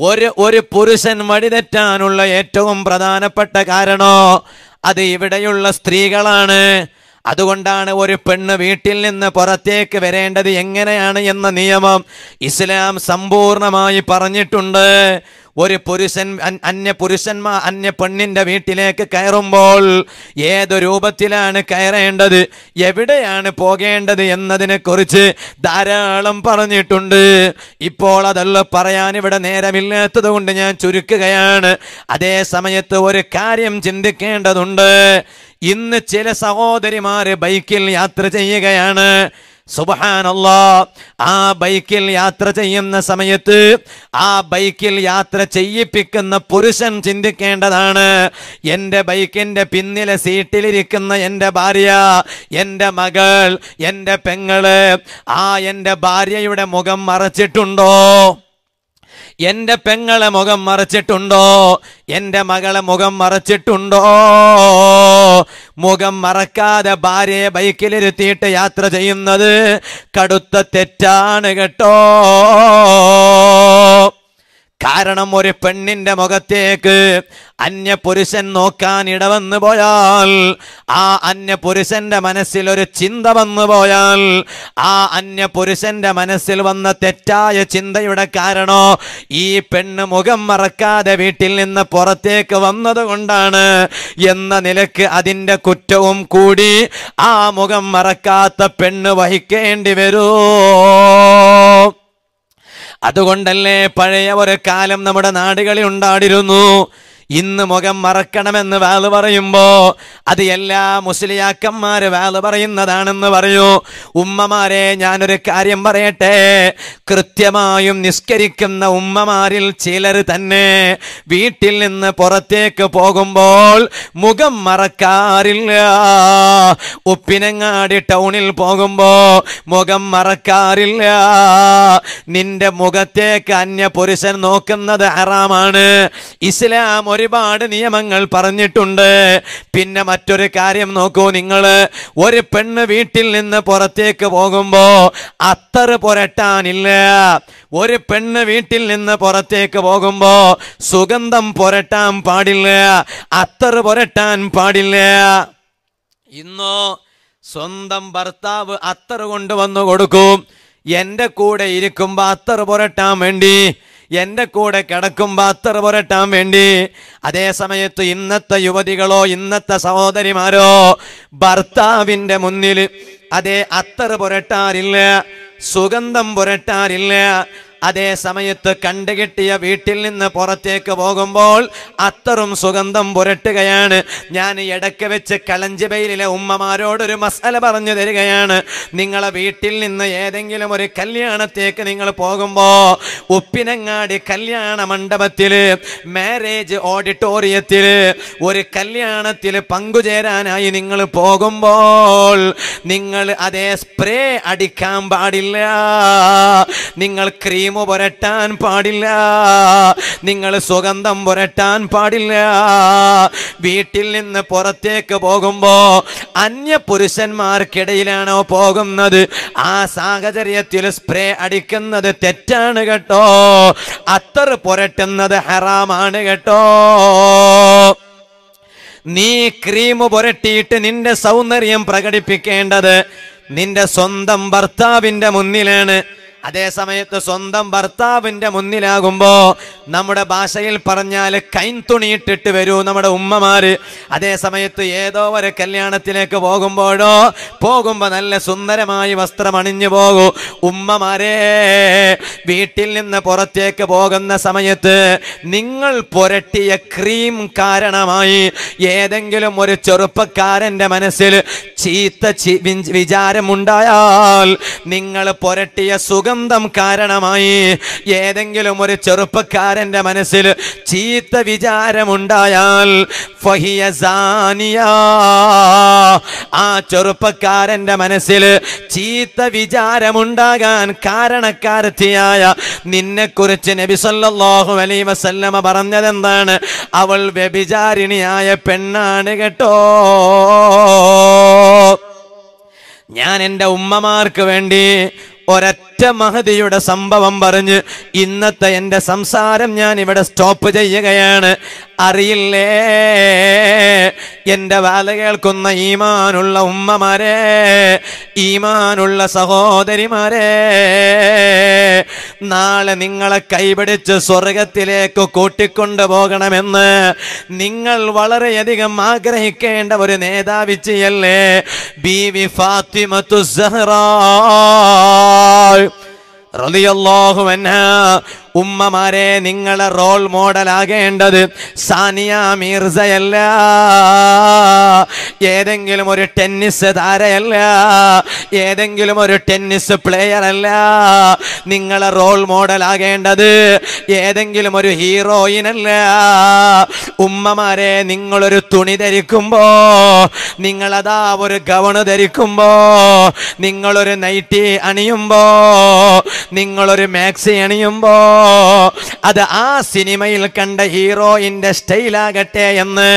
ഒരു ഒരു പുരുഷൻ വഴിതെറ്റാനുള്ള ഏറ്റവും പ്രധാനപ്പെട്ട കാരണോ അത് ഇവിടെയുള്ള സ്ത്രീകളാണ്. അതുകൊണ്ടാണ് ഒരു പെണ്ണ് വീട്ടിൽ നിന്ന് പുറത്തേക്ക് വരേണ്ടത് എങ്ങനെയാണ് എന്ന നിയമം ഇസ്ലാം സമ്പൂർണമായി പറഞ്ഞിട്ടുണ്ട്. ഒരു പുരുഷൻ അന്യ പുരുഷന്മാർ അന്യ പെണ്ണിൻ്റെ വീട്ടിലേക്ക് കയറുമ്പോൾ ഏത് രൂപത്തിലാണ് കയറേണ്ടത്, എവിടെയാണ് പോകേണ്ടത് എന്നതിനെക്കുറിച്ച് ധാരാളം പറഞ്ഞിട്ടുണ്ട്. ഇപ്പോൾ അതല്ല പറയാൻ ഇവിടെ നേരമില്ലാത്തത് കൊണ്ട് ഞാൻ ചുരുക്കുകയാണ്. അതേ സമയത്ത് ഒരു കാര്യം ചിന്തിക്കേണ്ടതുണ്ട്. ഇന്ന് ചില സഹോദരിമാര് ബൈക്കിൽ യാത്ര ചെയ്യുകയാണ്. സുബ്ഹാനല്ലാ, ആ ബൈക്കിൽ യാത്ര ചെയ്യുന്ന സമയത്ത് ആ ബൈക്കിൽ യാത്ര ചെയ്യിപ്പിക്കുന്ന പുരുഷൻ ചിന്തിക്കേണ്ടതാണ്, എൻ്റെ ബൈക്കിൻ്റെ പിന്നിലെ സീറ്റിലിരിക്കുന്ന എൻ്റെ ഭാര്യ, എൻ്റെ മകൾ, എൻ്റെ പെങ്ങള്, ആ എൻ്റെ ഭാര്യയുടെ മുഖം മറച്ചിട്ടുണ്ടോ, എൻ്റെ പെങ്ങളെ മുഖം മറച്ചിട്ടുണ്ടോ, എൻ്റെ മകളെ മുഖം മറച്ചിട്ടുണ്ടോ? മുഖം മറക്കാതെ ഭാര്യയെ ബൈക്കിലിരുത്തിയിട്ട് യാത്ര ചെയ്യുന്നത് കടുത്ത തെറ്റാണ് കേട്ടോ. കാരണം ഒരു പെണ്ണിൻ്റെ മുഖത്തേക്ക് അന്യ പുരുഷൻ നോക്കാൻ ഇടവന്നു പോയാൽ, ആ അന്യ പുരുഷൻ്റെ മനസ്സിൽ ഒരു ചിന്ത വന്നു പോയാൽ, ആ അന്യ പുരുഷൻ്റെ മനസ്സിൽ വന്ന തെറ്റായ ചിന്തയുടെ കാരണോ ഈ പെണ്ണ് മുഖം മറക്കാതെ വീട്ടിൽ നിന്ന് പുറത്തേക്ക് വന്നത് കൊണ്ടാണ് എന്ന നിലക്ക് അതിൻ്റെ കുറ്റവും കൂടി ആ മുഖം മറക്കാത്ത പെണ്ണ് വഹിക്കേണ്ടി വരൂ. അതുകൊണ്ടല്ലേ പഴയ ഒരു കാലം നമ്മുടെ നാടുകളിൽ ഉണ്ടായിരുന്നു. ഇന്ന് മുഖം മറക്കണമെന്ന് വാള് പറയുമ്പോ അത് എല്ലാ മുസ്ലിയാക്കന്മാര് വാള് പറയുന്നതാണെന്ന് പറയൂ. ഉമ്മമാരെ, ഞാനൊരു കാര്യം പറയട്ടെ. കൃത്യമായും നിസ്കരിക്കുന്ന ഉമ്മമാരിൽ ചിലർ തന്നെ വീട്ടിൽ നിന്ന് പുറത്തേക്ക് പോകുമ്പോൾ മുഖം മറക്കാറില്ല. ഉപ്പിനങ്ങാടി ടൗണിൽ പോകുമ്പോ മുഖം മറക്കാറില്ല. നിന്റെ മുഖത്തേക്ക് അന്യ പുരുഷൻ നോക്കുന്നത് ഹറാമാണ്. ഇസ്ലാം ഒരുപാട് നിയമങ്ങൾ പറഞ്ഞിട്ടുണ്ട്. പിന്നെ മറ്റൊരു കാര്യം നോക്കൂ, നിങ്ങൾ ഒരു പെണ്ണ് വീട്ടിൽ നിന്ന് പുറത്തേക്ക് പോകുമ്പോ അത്തറ് പുരട്ടാനില്ല. ഒരു പെണ്ണ് വീട്ടിൽ നിന്ന് പുറത്തേക്ക് പോകുമ്പോ സുഗന്ധം പുരട്ടാൻ പാടില്ല, അത്തറ് പുരട്ടാൻ പാടില്ല. ഇന്നോ സ്വന്തം ഭർത്താവ് അത്തറ് കൊണ്ടുവന്നു കൊടുക്കും. എൻ്റെ കൂടെ ഇരിക്കുമ്പോൾ അത്തറ് പുരട്ടാൻ വേണ്ടി, എൻ്റെ കൂടെ കിടക്കുമ്പോൾ അത്തർ പുരട്ടാൻ വേണ്ടി. അതേ സമയത്ത് ഇന്നത്തെ യുവതികളോ ഇന്നത്തെ സഹോദരിമാരോ ഭർത്താവിൻ്റെ മുന്നിൽ അതേ അത്തർ പുരട്ടാറില്ല, സുഗന്ധം പുരട്ടാറില്ല. അതേ സമയത്ത് കണ്ടുകിട്ടിയ വീട്ടിൽ നിന്ന് പുറത്തേക്ക് പോകുമ്പോൾ അത്തറും സുഗന്ധം പുരട്ടുകയാണ്. ഞാൻ ഇടയ്ക്ക് വെച്ച് കളഞ്ചിബൈലിലെ ഉമ്മമാരോടൊരു മസാല പറഞ്ഞു തരികയാണ്. നിങ്ങളെ വീട്ടിൽ നിന്ന് ഏതെങ്കിലും ഒരു കല്യാണത്തേക്ക് നിങ്ങൾ പോകുമ്പോൾ ഉപ്പിനങ്ങാടി കല്യാണ മണ്ഡപത്തിൽ, മാരേജ് ഓഡിറ്റോറിയത്തിൽ ഒരു കല്യാണത്തിൽ പങ്കുചേരാനായി നിങ്ങൾ പോകുമ്പോൾ നിങ്ങൾ അതേ സ്പ്രേ അടിക്കാൻ പാടില്ല, നിങ്ങൾ ക്രീം പുരട്ടാൻ പാടില്ല, നിങ്ങൾ സുഗന്ധം പുരട്ടാൻ പാടില്ല. വീട്ടിൽ നിന്ന് പുറത്തേക്ക് പോകുമ്പോ അന്യ പുരുഷന്മാർക്കിടയിലാണോ പോകുന്നത്, ആ സാഹചര്യത്തിൽ സ്പ്രേ അടിക്കുന്നത് തെറ്റാണ് കേട്ടോ. അത്തർ പുരട്ടുന്നത് ഹറാമാണ് കേട്ടോ. നീ ക്രീം പുരട്ടിയിട്ട് നിന്റെ സൗന്ദര്യം പ്രകടിപ്പിക്കേണ്ടത് നിന്റെ സ്വന്തം ഭർത്താവിന്റെ മുന്നിലാണ്. അതേ സമയത്ത് സ്വന്തം ഭർത്താവിൻ്റെ മുന്നിലാകുമ്പോ നമ്മുടെ ഭാഷയിൽ പറഞ്ഞാൽ കൈത്തുണിയിട്ടിട്ട് വരൂ നമ്മുടെ ഉമ്മമാര്. അതേ സമയത്ത് ഏതോ ഒരു കല്യാണത്തിലേക്ക് പോകുമ്പോഴോ പോകുമ്പോൾ നല്ല സുന്ദരമായി വസ്ത്രം അണിഞ്ഞു പോകൂ. ഉമ്മമാരെ, വീട്ടിൽ നിന്ന് പുറത്തേക്ക് പോകുന്ന സമയത്ത് നിങ്ങൾ പുരട്ടിയ ക്രീം കാരണമായി ഏതെങ്കിലും ഒരു ചെറുപ്പക്കാരൻ്റെ മനസ്സിൽ ചീത്ത വിചാരമുണ്ടായാൽ, നിങ്ങൾ പുരട്ടിയ സുഖം കാരണമായി ഏതെങ്കിലും ഒരു ചെറുപ്പക്കാരന്റെ മനസ്സിൽ ചീത്ത വിചാരമുണ്ടായാൽ, ഫഹിയ സാനിയ, ആ ചെറുപ്പക്കാരന്റെ മനസ്സിൽ ചീത്ത വിചാരമുണ്ടാകാൻ കാരണക്കാരത്തിയായ നിന്നെക്കുറിച്ച് നബി സല്ലല്ലാഹു അലൈഹി വസല്ലമ പറഞ്ഞതെന്താണ്? അവൾ വ്യഭിചാരിണിയായ പെണ്ണാണ് കേട്ടോ. ഞാൻ എൻ്റെ ഉമ്മമാർക്ക് വേണ്ടി ഒരൊറ്റ ഒരൊറ്റ മഹദിയുടെ സംഭവം പറഞ്ഞ് ഇന്നത്തെ എൻ്റെ സംസാരം ഞാൻ ഇവിടെ സ്റ്റോപ്പ് ചെയ്യുകയാണ്. അറിയില്ലേ എൻ്റെ വാല കേൾക്കുന്ന ഈമാനുള്ള ഉമ്മമാരെ, ഈമാനുള്ള സഹോദരിമാരെ, നാളെ നിങ്ങളെ കൈപിടിച്ച് സ്വർഗത്തിലേക്ക് കൂട്ടിക്കൊണ്ടു പോകണമെന്ന് നിങ്ങൾ വളരെയധികം ആഗ്രഹിക്കേണ്ട ഒരു നേതാവിച്ചിയല്ലേ ബീവി ഫാത്തിമത്തു സഹ്റ റളിയല്ലാഹു അൻഹാ. ഉമ്മമാരെ, നിങ്ങളെ റോൾ മോഡലാകേണ്ടത് സാനിയ മീർസയല്ല, ഏതെങ്കിലും ഒരു ടെന്നീസ് താരയല്ല, ഏതെങ്കിലും ഒരു ടെന്നീസ് പ്ലെയറല്ല. നിങ്ങളെ റോൾ മോഡലാകേണ്ടത് ഏതെങ്കിലും ഒരു ഹീറോയിനല്ല. ഉമ്മമാരെ, നിങ്ങളൊരു തുണി ധരിക്കുമ്പോ, നിങ്ങളതാ ഒരു ഗൗണ് ധരിക്കുമ്പോ, നിങ്ങളൊരു നൈറ്റി അണിയുമ്പോ, നിങ്ങളൊരു മാക്സി അണിയുമ്പോ അത് ആ സിനിമയിൽ കണ്ട ഹീറോയിന്റെ സ്റ്റൈലാകട്ടെ എന്ന്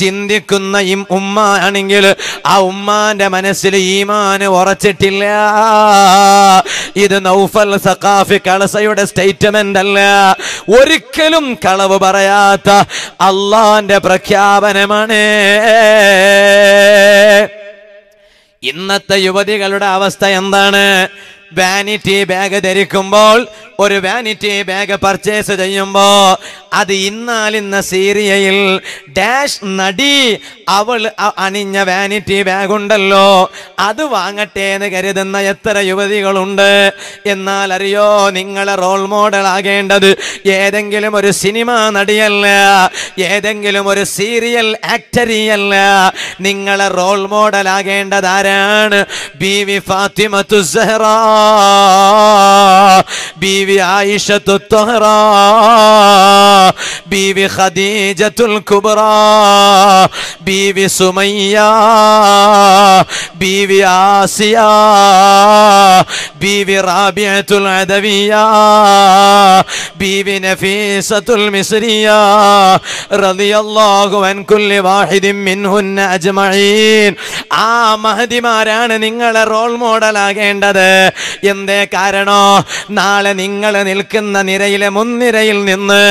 ചിന്തിക്കുന്ന ഉമ്മ ആണെങ്കിൽ ആ ഉമ്മാന്റെ മനസ്സിൽ ഈമാൻ ഉറച്ചിട്ടില്ല. ഇത് നൗഫൽ സഖാഫി കളസയുടെ സ്റ്റേറ്റ്മെന്റ് അല്ല, ഒരിക്കലും കളവ് പറയാത്ത അള്ളാന്റെ പ്രഖ്യാപനമാണ്. ഇന്നത്തെ യുവതികളുടെ അവസ്ഥ എന്താണ്? വാനിറ്റി ബാഗ് ധരിക്കുമ്പോൾ, ഒരു വാനിറ്റി ബാഗ് പർച്ചേസ് ചെയ്യുമ്പോൾ അത് ഇന്നാലിന്ന സീരിയയിൽ ഡാഷ് നടി അവൾ അണിഞ്ഞ വാനിറ്റി ബാഗ് ഉണ്ടല്ലോ അത് വാങ്ങട്ടെ എന്ന് കരുതുന്ന എത്ര യുവതികളുണ്ട്. എന്നാൽ അറിയോ, നിങ്ങളെ റോൾ മോഡലാകേണ്ടത് ഏതെങ്കിലും ഒരു സിനിമ നടിയല്ല, ഏതെങ്കിലും ഒരു സീരിയൽ ആക്ടറിയല്ല. നിങ്ങളെ റോൾ മോഡലാകേണ്ടത് ആരാണ്? ബീവി ഫാത്തിമത്തു സഹ്റ, ബീവി ആയിഷത്തു ത്വഹ്റ, ബീവി ഖദീജത്തുൽ കുബ്ര, ബീവി സുമയ്യ, ബീവി ആസിയ, ബീവി റാബിയത്തുൽ അദവിയ, ബീവി നഫീസത്തുൽ മിസ്രിയ റളിയല്ലാഹു അൻ കുല്ലി വാഹിദിൻ മിൻഹുന്ന അജ്മഈൻ. ആ മഹദിമാരാണ് നിങ്ങളെ റോൾ മോഡലാകേണ്ടത്. എന്തേ കാരണോ? നാളെ നിങ്ങൾ നിൽക്കുന്ന നിരയിലെ മുൻനിരയിൽ നിന്ന്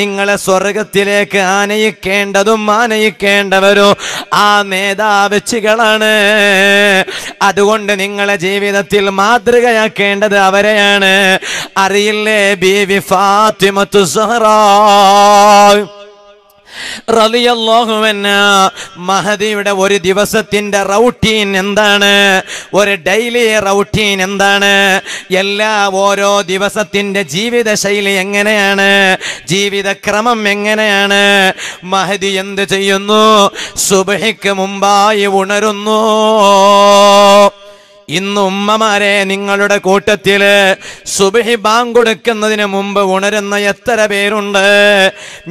നിങ്ങളെ സ്വർഗത്തിലേക്ക് ആനയിക്കേണ്ടതും ആനയിക്കേണ്ടവരും ആ നേതാവച്ചികളാണ്. അതുകൊണ്ട് നിങ്ങളെ ജീവിതത്തിൽ മാതൃകയാക്കേണ്ടത് അവരെയാണ്. അറിയില്ലേ ബീവി ഫാത്തിമത്തു സഹ്റ റളിയല്ലാഹു അൻഹാ മഹദിയുടെ ഒരു ദിവസത്തിന്റെ റൗട്ടീൻ എന്താണ്? ഒരു ഡെയിലി റൗട്ടീൻ എന്താണ്? എല്ലാ ഓരോ ദിവസത്തിന്റെ ജീവിത ശൈലി എങ്ങനെയാണ്? ജീവിതക്രമം എങ്ങനെയാണ്? മഹദി എന്ത് ചെയ്യുന്നു? സുബഹിക്ക് മുമ്പായി ഉണരുന്നു. ഇന്ന് ഉമ്മമാരെ, നിങ്ങളുടെ കൂട്ടത്തില് സുബഹി ബാങ്ക് കൊടുക്കുന്നതിന് മുമ്പ് ഉണരുന്ന എത്ര പേരുണ്ട്?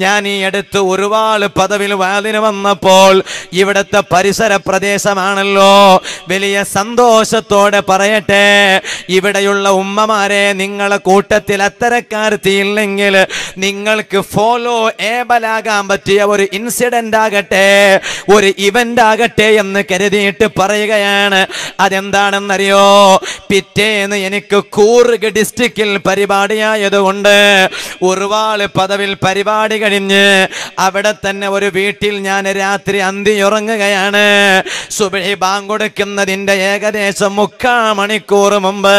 ഞാൻ ഈ അടുത്ത് ഒരുപാട് പദവിൽ വാതിന് വന്നപ്പോൾ ഇവിടുത്തെ പരിസര പ്രദേശമാണല്ലോ, വലിയ സന്തോഷത്തോടെ പറയട്ടെ, ഇവിടെയുള്ള ഉമ്മമാരെ, നിങ്ങളെ കൂട്ടത്തിൽ അത്തരക്കാർത്തിയില്ലെങ്കിൽ നിങ്ങൾക്ക് ഫോളോ ഏബലാകാൻ പറ്റിയ ഒരു ഇൻസിഡന്റ് ആകട്ടെ, ഒരു ഇവന്റ് ആകട്ടെ എന്ന് കരുതിയിട്ട് പറയുകയാണ്. അതെന്താണ്? ോ പിറ്റേന്ന് എനിക്ക് കൂർഗ് ഡിസ്ട്രിക്റ്റിൽ പരിപാടിയായതുകൊണ്ട് ഒരുപാട് പദവിൽ പരിപാടി കഴിഞ്ഞ് അവിടെ തന്നെ ഒരു വീട്ടിൽ ഞാൻ രാത്രി അന്തിയുറങ്ങുകയാണ്. സുബഹി ബാങ്ക് കൊടുക്കുന്നതിൻ്റെ ഏകദേശം മുക്കാ മണിക്കൂർ മുമ്പ്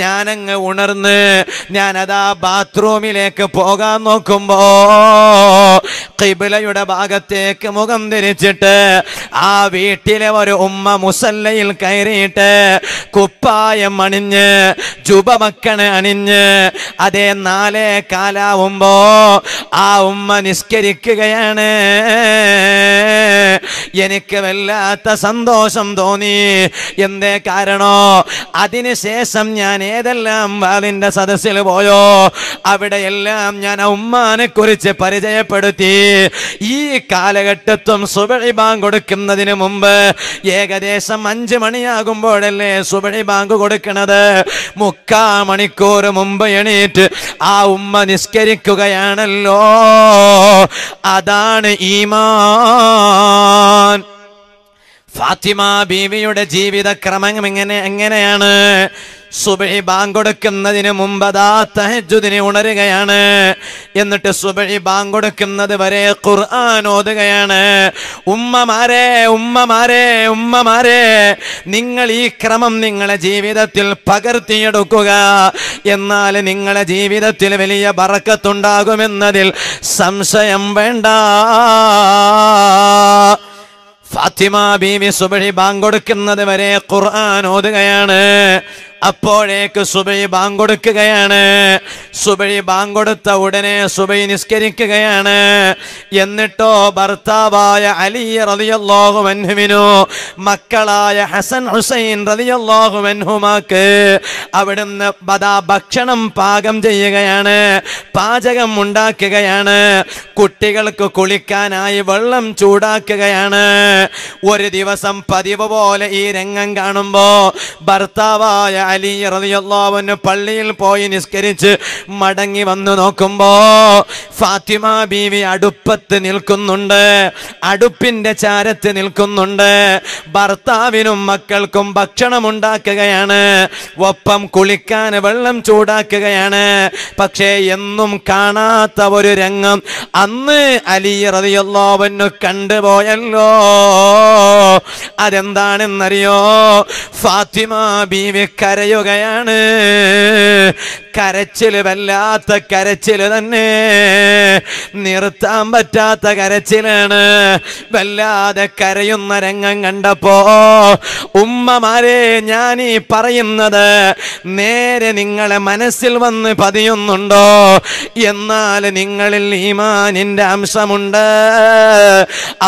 ഞാനങ്ങ് ഉണർന്ന് ഞാനതാ ബാത്റൂമിലേക്ക് പോകാൻ നോക്കുമ്പോ ഖിബിലയുടെ ഭാഗത്തേക്ക് മുഖം തിരിച്ചിട്ട് ആ വീട്ടിലെ ഒരു ഉമ്മ മുസല്ലയിൽ കയറിയിട്ട് കുപ്പായം അണിഞ്ഞ് ജുബമക്കണ് അണിഞ്ഞ് അതേ നാലേ കാലാവുമ്പോ ആ ഉമ്മ നിസ്കരിക്കുകയാണ്. എനിക്ക് വല്ലാത്ത സന്തോഷം തോന്നി. എന്തേ കാരണോ? അതിനുശേഷം ഞാൻ ഏതെല്ലാം അതിൻ്റെ സദസ്സിൽ പോയോ അവിടെയെല്ലാം ഞാൻ ഉമ്മാനെ കുറിച്ച് പരിചയപ്പെടുത്തി. ഈ കാലഘട്ടത്തും സുബഹി ബാങ്ക് കൊടുക്കുന്നതിന് മുമ്പ് ഏകദേശം അഞ്ച് മണിയാകുമ്പോഴല്ലേ സുബഹി ബാങ്ക് കൊടുക്കുന്നത്. മുക്കാ മണിക്കൂർ മുമ്പ് എണീറ്റ് ആ ഉമ്മ നിസ്കരിക്കുകയാണല്ലോ. അതാണ് ഈമാൻ. ഫാത്തിമ ബീവിയുടെ ജീവിതക്രമം എങ്ങനെ എങ്ങനെയാണ്? സുബഹി ബാങ്ക് കൊടുക്കുന്നതിന് മുമ്പ് ദാ തഹജ്ജുദിനെ ഉണരുകയാണ്. എന്നിട്ട് സുബഹി ബാങ്ക് കൊടുക്കുന്നത് വരെ ഖുർആൻ ഓതുകയാണ്. ഉമ്മമാരെ ഉമ്മമാരെ ഉമ്മമാരെ നിങ്ങൾ ഈ ക്രമം നിങ്ങളുടെ ജീവിതത്തിൽ പകർത്തിയെടുക്കുക. എന്നാൽ നിങ്ങളുടെ ജീവിതത്തിൽ വലിയ ബറക്കത്തുണ്ടാകുമെന്നതിൽ സംശയം വേണ്ട. ഫാത്തിമ ബീവി സുബഹി ബാങ്ക് കൊടുക്കുന്നത് വരെ ഖുർആൻ ഓതുകയാണ്. അപ്പോഴേക്ക് സുബഹി ബാങ്ക് കൊടുക്കുകയാണ്. സുബഹി ബാങ്ക് കൊടുത്ത ഉടനെ സുബഹി നിസ്കരിക്കുകയാണ്. എന്നിട്ടോ ഭർത്താവായ അലി റളിയല്ലാഹു അൻഹുവിനോ മക്കളായ ഹസൻ ഹുസൈൻ റളിയല്ലാഹു അൻഹുമാക്ക് അവിടുന്ന് ബദാ ഭക്ഷണം പാകം ചെയ്യുകയാണ്, പാചകം ഉണ്ടാക്കുകയാണ്. കുട്ടികൾക്ക് കുളിക്കാനായി വെള്ളം ചൂടാക്കുകയാണ്. ഒരു ദിവസം പതിവ് പോലെ ഈ രംഗം കാണുമ്പോൾ ഭർത്താവായ അലി റളിയല്ലാഹു അൻഹു പള്ളിയിൽ പോയി നിസ്കരിച്ച് മടങ്ങി വന്നു നോക്കുമ്പോ ഫാത്തിമ ബീവി അടുപ്പത്ത് നിൽക്കുന്നുണ്ട്, അടുപ്പിന്റെ ചാരത്ത് നിൽക്കുന്നുണ്ട്. ഭർത്താവിനും മക്കൾക്കും ഭക്ഷണം ഉണ്ടാക്കുകയാണ്, ഒപ്പം കുളിക്കാൻ വെള്ളം ചൂടാക്കുകയാണ്. പക്ഷേ എന്നും കാണാത്ത ഒരു രംഗം അന്ന് അലി റളിയല്ലാഹു അൻഹു കണ്ടുപോയല്ലോ. അതെന്താണെന്നറിയോ? ഫാത്തിമ ബീവി കരയുകയാണ്. കരച്ചില് വല്ലാത്ത കരച്ചില് തന്നെ, നിർത്താൻ പറ്റാത്ത കരച്ചിലാണ്. വല്ലാതെ കരയുന്ന രംഗം കണ്ടപ്പോ ഉമ്മമാരെ, ഞാൻ ഈ പറയുന്നത് നേരെ നിങ്ങളെ മനസ്സിൽ വന്ന് പതിയുന്നുണ്ടോ? എന്നാൽ നിങ്ങളിൽ ഈമാനിന്റെ അംശമുണ്ട്.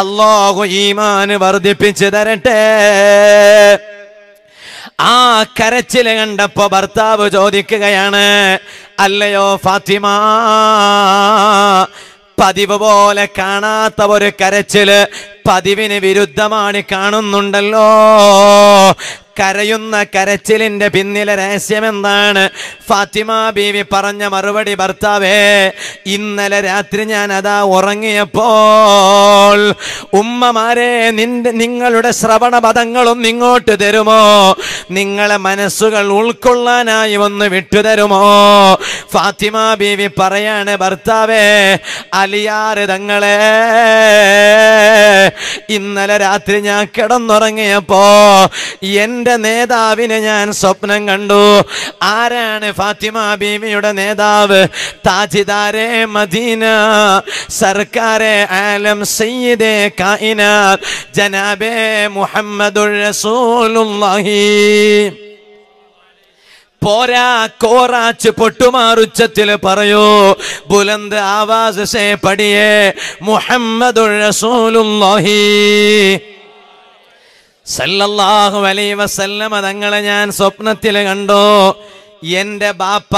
അല്ലാഹു ഈമാന് വർദ്ധിപ്പിച്ചു തരട്ടെ. ആ കരച്ചില് കണ്ടപ്പോ ഭർത്താവ് ചോദിക്കുകയാണ്, അല്ലയോ ഫാത്തിമ, പതിവ് പോലെ കാണാത്ത ഒരു കരച്ചില് പതിവിന് വിരുദ്ധമാണ് കാണുന്നുണ്ടല്ലോ. കരയുന്ന കരച്ചിലിന്റെ പിന്നിലെ രഹസ്യം എന്താണ്? ഫാത്തിമ ബീവി പറഞ്ഞ മറുപടി, ഭർത്താവേ, ഇന്നലെ രാത്രി ഞാൻ അതാ ഉറങ്ങിയപ്പോൾ ഉമ്മമാരെ നിന്റെ നിങ്ങളുടെ ശ്രവണ പദങ്ങളും ഇങ്ങോട്ട് തരുമോ? നിങ്ങളെ മനസ്സുകൾ ഉൾക്കൊള്ളാനായി ഒന്ന് വിട്ടുതരുമോ? ഫാത്തിമ ബീവി പറയാണ്, ഭർത്താവേ, അലിയാറ് തങ്ങളെ, ഇന്നലെ രാത്രി ഞാൻ കിടന്നുറങ്ങിയപ്പോ എന്റെ നേതാവിനെ ഞാൻ സ്വപ്നം കണ്ടു. ആരാണ് ഫാത്തിമ ബീവിയുടെ നേതാവ്? താജിദാരെ മദീന, സർക്കാരെ ആലം, സയ്യിദേ കായിനാത്ത്, ജനാബേ മുഹമ്മദുൽ റസൂലുള്ളാഹി. പോരാ, കോറാച്ച് പൊട്ടുമാറുച്ചത്തിൽ പറയൂ, ബുലന്ദ് ആവാസ് സേ പടിയേ, മുഹമ്മദുൽ റസൂലുള്ളാഹി സല്ലല്ലാഹു അലൈഹി വസല്ലമ തങ്ങളെ ഞാൻ സ്വപ്നത്തിൽ കണ്ടു. എന്റെ ബാപ്പ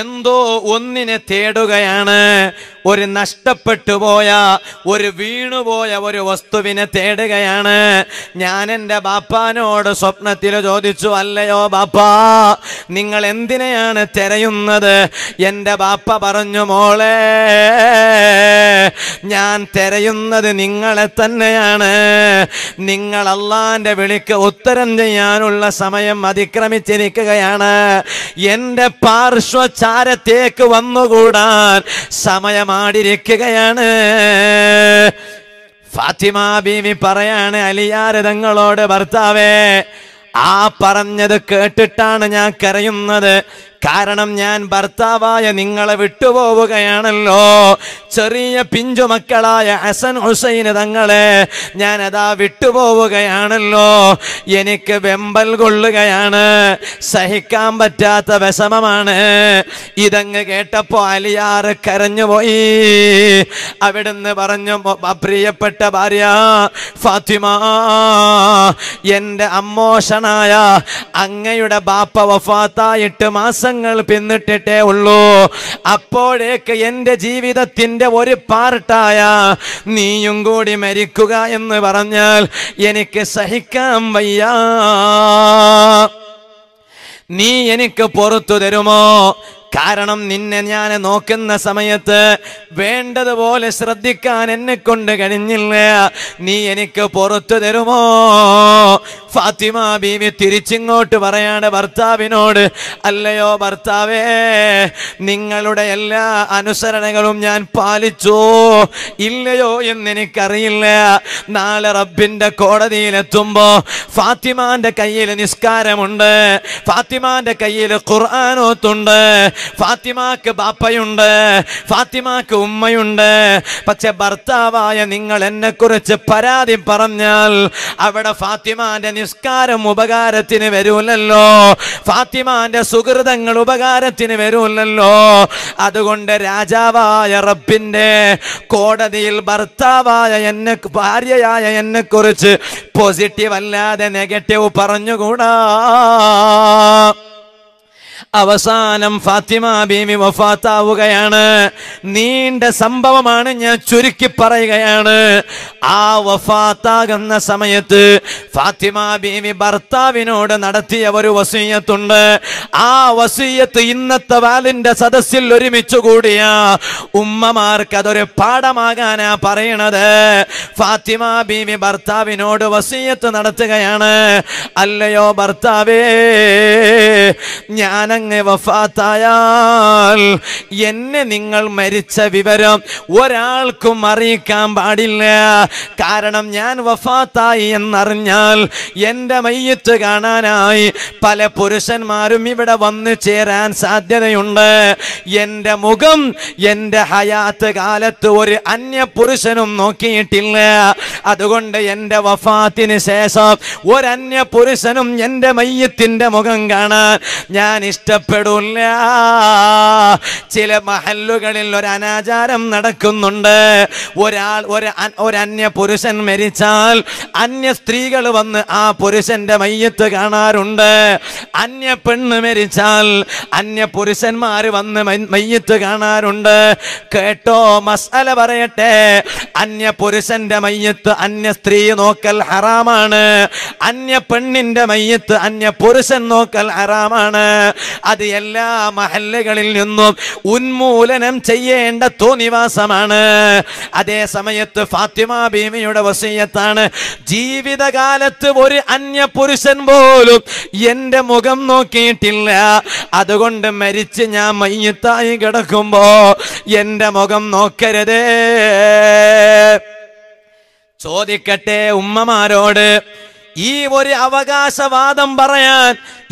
എന്തോ ഒന്നിനെ തേടുകയാണ്, ഒരു നഷ്ടപ്പെട്ടു പോയ, ഒരു വീണുപോയ ഒരു വസ്തുവിനെ തേടുകയാണ്. ഞാൻ എൻ്റെ ബാപ്പാനോട് സ്വപ്നത്തിൽ ചോദിച്ചു, അല്ലയോ ബാപ്പാ, നിങ്ങൾ എന്തിനെയാണ് തിരയുന്നത്? എൻ്റെ ബാപ്പ പറഞ്ഞു, മോളെ, ഞാൻ തിരയുന്നത് നിങ്ങളെ തന്നെയാണ്. നിങ്ങൾ അള്ളാന്റെ വിളിക്ക് ഉത്തരം ചെയ്യാനുള്ള സമയം അതിക്രമിച്ചിരിക്കുകയാണ്. എന്റെ പാർശ്വചാരത്തേക്ക് വന്നുകൂടാൻ സമയമാടിരിക്കുകയാണ്. ഫാത്തിമ ബീവി പറയാണ്, അലിയാരതങ്ങളോട്, ഭർത്താവേ, ആ പറഞ്ഞത് കേട്ടിട്ടാണ് ഞാൻ കരയുന്നത്. കാരണം ഞാൻ ഭർത്താവായ നിങ്ങളെ വിട്ടുപോവുകയാണല്ലോ. ചെറിയ പിഞ്ചു മക്കളായ ഹസൻ ഹുസൈന് തങ്ങളെ ഞാൻ അതാ വിട്ടുപോവുകയാണല്ലോ. എനിക്ക് വെമ്പൽ കൊള്ളുകയാണ്, സഹിക്കാൻ പറ്റാത്ത വിഷമമാണ്. ഇതങ്ങ് കേട്ടപ്പോ അലിയാറ് കരഞ്ഞുപോയി. അവിടുന്ന് പറഞ്ഞു, പ്രിയപ്പെട്ട ഭാര്യ ഫാത്തിമ, എൻ്റെ അമ്മോഷനായ അങ്ങയുടെ ബാപ്പ വഫാത്തായിട്ട് മാസം പിന്നിട്ടിട്ടേ ഉള്ളൂ. അപ്പോഴേക്ക് എൻ്റെ ജീവിതത്തിൻ്റെ ഒരു പാർട്ടായ നീയും കൂടി മരിക്കുക എന്ന് പറഞ്ഞാൽ എനിക്ക് സഹിക്കാൻ വയ്യ. നീ എനിക്ക് പുറത്തു തരുമോ? കാരണം നിന്നെ ഞാൻ നോക്കുന്ന സമയത്ത് വേണ്ടതുപോലെ ശ്രദ്ധിക്കാൻ എന്നെ കൊണ്ട് കഴിഞ്ഞില്ല. നീ എനിക്ക് പുറത്തു തരുമോ? Fatima Bibi തിരിച്ചിങ്ങോട്ട് പറയാണ് ഭർത്താവിനോട് അല്ലയോ ഭർത്താവേ നിങ്ങളുടെ എല്ലാ അനുസരണകളും ഞാൻ പാലിച്ചോ ഇല്ലയോ എന്ന് എനിക്കറിയില്ല നാളെ റബ്ബിന്റെ കോടതിയിൽ എത്തുമ്പോൾ ഫാത്തിമാന്റെ കയ്യിൽ നിസ്കാരമുണ്ട് ഫാത്തിമാന്റെ കയ്യിൽ ഖുർആൻ ഓതുണ്ട് ഫാത്തിമക്ക് ബാപ്പയുണ്ട് ഫാത്തിമക്ക് ഉമ്മയുണ്ട് പക്ഷേ ഭർത്താവായ നിങ്ങൾ എന്നെക്കുറിച്ച് പരാതി പറഞ്ഞാൽ അവിടെ ഫാത്തിമാന്റെ നിസ്കാരം ഉപകാരത്തിന് വരൂലല്ലോ ഫാത്തിമാന്റെ സുഹൃതങ്ങൾ ഉപകാരത്തിന് വരൂലല്ലോ അതുകൊണ്ട് രാജാവായ റബ്ബിന്റെ കോടതിയിൽ ഭർത്താവായ എന്നെ ഭാര്യയായ എന്നെക്കുറിച്ച് പോസിറ്റീവ് അല്ലാതെ നെഗറ്റീവ് പറഞ്ഞുകൂടാ അവസാനം ഫാത്തിമ ബീവി വഫാത്താവുകയാണ് നീണ്ട സംഭവമാണ് ഞാൻ ചുരുക്കി പറയുകയാണ് ആ വഫാത്താകുന്ന സമയത്ത് ഫാത്തിമ ബീവി ഭർത്താവിനോട് നടത്തിയ ഒരു വസീയത്തുണ്ട് ആ വസീയത്ത് ഇന്നത്തെ വാലിന്റെ സദസ്സിൽ ഒരുമിച്ച് കൂടിയ ഉമ്മമാർക്ക് അതൊരു പാഠമാകാനാ പറയണത് ഫാത്തിമ ബീവി ഭർത്താവിനോട് വസീയത്ത് നടത്തുകയാണ് അല്ലയോ ഭർത്താവേ ഞാൻ വഫാത്തായാൽ എന്നെ നിങ്ങൾ മരിച്ച വിവരം ഒരാൾക്കും അറിയിക്കാൻ പാടില്ല കാരണം ഞാൻ വഫാത്തായി എന്നറിഞ്ഞാൽ എൻ്റെ മയ്യത്ത് കാണാനായി പല പുരുഷന്മാരും ഇവിടെ വന്നു ചേരാൻ സാധ്യതയുണ്ട് എൻ്റെ മുഖം എൻ്റെ ഹയാത്ത് കാലത്ത് ഒരു അന്യ പുരുഷനും നോക്കിയിട്ടില്ല അതുകൊണ്ട് എൻ്റെ വഫാത്തിന് ശേഷം ഒരു അന്യ പുരുഷനും എൻ്റെ മയ്യത്തിൻ്റെ മുഖം കാണാൻ ഞാൻ ഇഷ്ടപ്പെടില്ല ചില മഹല്ലുകളിൽ ഒരു അനാചാരം നടക്കുന്നുണ്ട് ഒരാൾ ഒരു ഒരു അന്യ പുരുഷൻ മരിച്ചാൽ അന്യ സ്ത്രീകൾ വന്ന് ആ പുരുഷന്റെ മയ്യത്ത് കാണാറുണ്ട് അന്യ പെണ്ണ് മരിച്ചാൽ അന്യ പുരുഷന്മാർ വന്ന് മയ്യത്ത് കാണാറുണ്ട് കേട്ടോ മസാല പറയട്ടെ അന്യ പുരുഷന്റെ മയ്യത്ത് അന്യ സ്ത്രീ നോക്കൽ ഹറാമാണ് അന്യ പെണ്ണിന്റെ മയ്യത്ത് അന്യ പുരുഷൻ നോക്കൽ ഹറാമാണ് അത് എല്ലാ മഹല്ലുകളിൽ നിന്നും ഉന്മൂലനം ചെയ്യേണ്ട തോന്നിവാസമാണ് അതേ സമയത്ത് ഫാത്തിമ ബീവിയുടെ വസീയത്താണ് ജീവിതകാലത്ത് ഒരു അന്യ പുരുഷൻ പോലും എൻ്റെ മുഖം നോക്കിയിട്ടില്ല അതുകൊണ്ട് മരിച്ച് ഞാൻ മയ്യത്തായി കിടക്കുമ്പോ എൻ്റെ മുഖം നോക്കരുതേ ചോദിക്കട്ടെ ഉമ്മമാരോട് ഈ ഒരു അവകാശവാദം പറയാൻ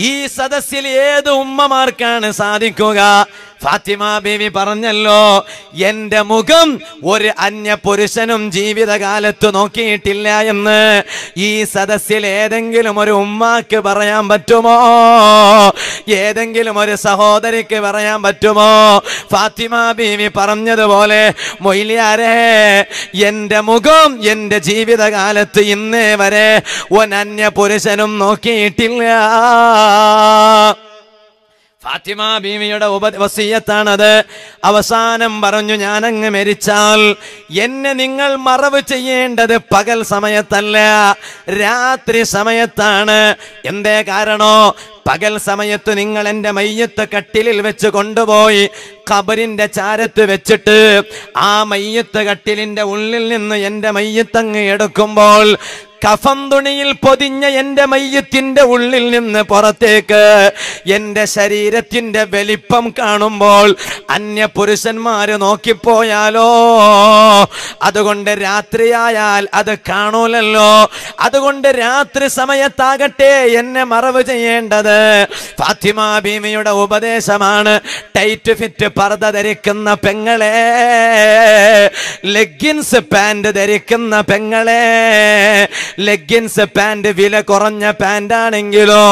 ഈ സദസ്സിൽ ഏത് ഉമ്മമാർക്കാണ് സാധിക്കുക ഫാത്തിമ ബീവി പറഞ്ഞല്ലോ എൻ്റെ മുഖം ഒരു അന്യ പുരുഷനും ജീവിതകാലത്ത് നോക്കിയിട്ടില്ല എന്ന് ഈ സദസ്സിൽ ഏതെങ്കിലും ഒരു ഉമ്മാക്ക് പറയാൻ പറ്റുമോ ഏതെങ്കിലും ഒരു സഹോദരിക്ക് പറയാൻ പറ്റുമോ ഫാത്തിമ ബീവി പറഞ്ഞതുപോലെ മൊയ്ലിയാരേ എൻ്റെ മുഖം എൻ്റെ ജീവിതകാലത്ത് ഇന്നേ വരെ ഒരന്യ പുരുഷനും നോക്കിയിട്ടില്ല ഫാത്തിമ ബീവിയുടെ ഉപ വസീയത്താണത് അവസാനം പറഞ്ഞു ഞാനങ്ങ് മരിച്ചാൽ എന്നെ നിങ്ങൾ മറവ് ചെയ്യേണ്ടത് പകൽ സമയത്തല്ല രാത്രി സമയത്താണ് എന്തേ കാരണോ പകൽ സമയത്ത് നിങ്ങൾ എൻ്റെ മയ്യത്ത് കട്ടിലിൽ വെച്ച് കൊണ്ടുപോയി ഖബറിൻ്റെ ചാരത്ത് വെച്ചിട്ട് ആ മയ്യത്ത് കട്ടിലിൻ്റെ ഉള്ളിൽ നിന്ന് എൻ്റെ മയ്യത്തങ്ങ് എടുക്കുമ്പോൾ കഫൻ തുണിയിൽ പൊതിഞ്ഞ എൻ്റെ മയ്യത്തിൻ്റെ ഉള്ളിൽ നിന്ന് പുറത്തേക്ക് എൻ്റെ ശരീരത്തിൻ്റെ വലിപ്പം കാണുമ്പോൾ അന്യ പുരുഷന്മാര് നോക്കിപ്പോയാലോ അതുകൊണ്ട് രാത്രിയായാൽ അത് കാണൂലല്ലോ അതുകൊണ്ട് രാത്രി സമയത്താകട്ടെ എന്നെ മറവ് ചെയ്യേണ്ടത് ഫാത്തിമ ബീവിയുടെ ഉപദേശമാണ് ടൈറ്റ് ഫിറ്റ് പർദ്ദ ധരിക്കുന്ന പെങ്ങളെ ലെഗിൻസ് പാൻറ് ധരിക്കുന്ന പെങ്ങളെ ലെഗിൻസ് പാൻറ് വില കുറഞ്ഞ പാൻറാണെങ്കിലോ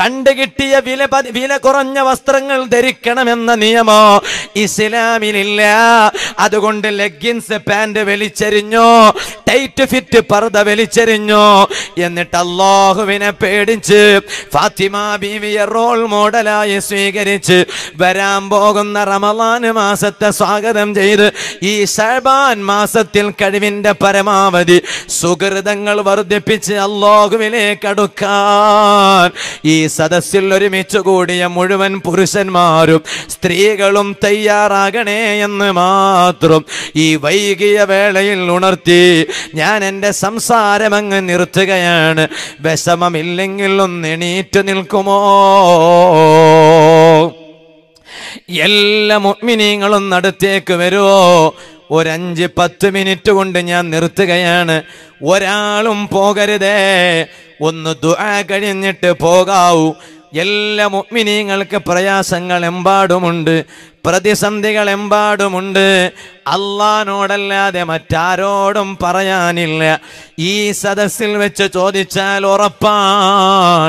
കണ്ടുകിട്ടിയ വില വില കുറഞ്ഞ വസ്ത്രങ്ങൾ ധരിക്കണമെന്ന നിയമോ ഇസ്ലാമിലില്ല അതുകൊണ്ട് ലെഗിൻസ് പാൻറ് വലിച്ചെറിഞ്ഞോ ടൈറ്റ് ഫിറ്റ് പർദ്ദ വലിച്ചെറിഞ്ഞോ എന്നിട്ട് അല്ലാഹുവിനെ പേടിച്ച് ഫാത്തിമ ബീവിയെ റോൾ മോഡലായി സ്വീകരിച്ച് വരാൻ പോകുന്ന റമളാൻ മാസത്തെ സ്വാഗതം ചെയ്ത് ഈ ശഅബാൻ മാസത്തിൽ കഴിവിൻ്റെ പരമാവധി സുഹൃതങ്ങൾ വർദ്ധിപ്പിച്ചു വർദ്ധിപ്പിച്ച് അല്ലാഹുവിലേക്ക് അടുക്കാൻ ഈ സദസ്സിൽ ഒരുമിച്ച് കൂടിയ മുഴുവൻ പുരുഷന്മാരും സ്ത്രീകളും തയ്യാറാകണേ എന്ന് മാത്രം ഈ വൈകിയ വേളയിൽ ഉണർത്തി ഞാൻ എൻ്റെ സംസാരമങ്ങ് നിർത്തുകയാണ്. വിഷമമില്ലെങ്കിൽ ഒന്ന് എണീറ്റ് നിൽക്കുമോ? എല്ലാ മുഅ്മിനീങ്ങളും അടുത്തേക്ക് വരുമോ? ഒരഞ്ച് പത്ത് മിനിറ്റ് കൊണ്ട് ഞാൻ നിർത്തുകയാണ്. ഒരാളും പോകരുതേ, ഒന്ന് ദുആ കഴിഞ്ഞിട്ട് പോകാവൂ. എല്ലാ മുഅ്മിനീങ്ങൾക്ക് പ്രയാസങ്ങൾ എമ്പാടുമുണ്ട്, പ്രതിസന്ധികൾ എമ്പാടുമുണ്ട്. അള്ളാനോടല്ലാതെ മറ്റാരോടും പറയാനില്ല. ഈ സദസ്സിൽ വെച്ച് ചോദിച്ചാൽ ഉറപ്പാൻ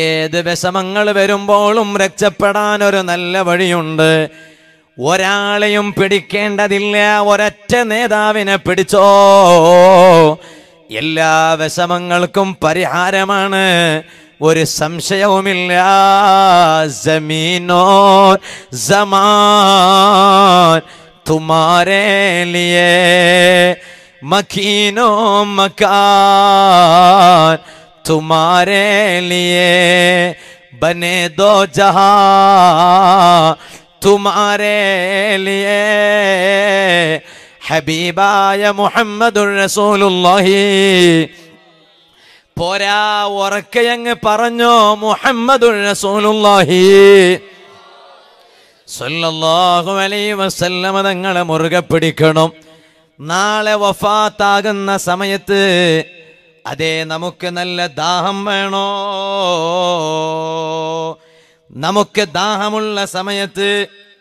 ഏത് വിഷമങ്ങൾ വരുമ്പോഴും രക്ഷപ്പെടാൻ ഒരു നല്ല വഴിയുണ്ട്. ഒരാളെയും പിടിക്കേണ്ടതില്ല. ഒരൊറ്റ നേതാവിനെ പിടിച്ചോ, എല്ലാ വിഷമങ്ങൾക്കും പരിഹാരമാണ്. ഒരു സംശയവുമില്ല. ജമീനോ ജമാൻ തുമാരേ ലിയേ മക്കീനോ മക്കാൻ തുമാരേ ലിയേ ബനേ ദോ ജഹാൻ തുമാരേ ലിയേ ഹബീബായ മുഹമ്മദുർ റസൂലുള്ളാഹി. പോരാ, ഉറക്കയങ്ങ് പറഞ്ഞോ മുഹമ്മദുർ റസൂലുള്ളാഹി സല്ലല്ലാഹു അലൈഹി വസല്ലം തങ്ങളെ മുറുകെ പിടിക്കണം. നാളെ വഫാത്താകുന്ന സമയത്ത് അതേ നമുക്ക് നല്ല ദാഹം വേണോ? നമുക്ക് ദാഹമുള്ള സമയത്ത്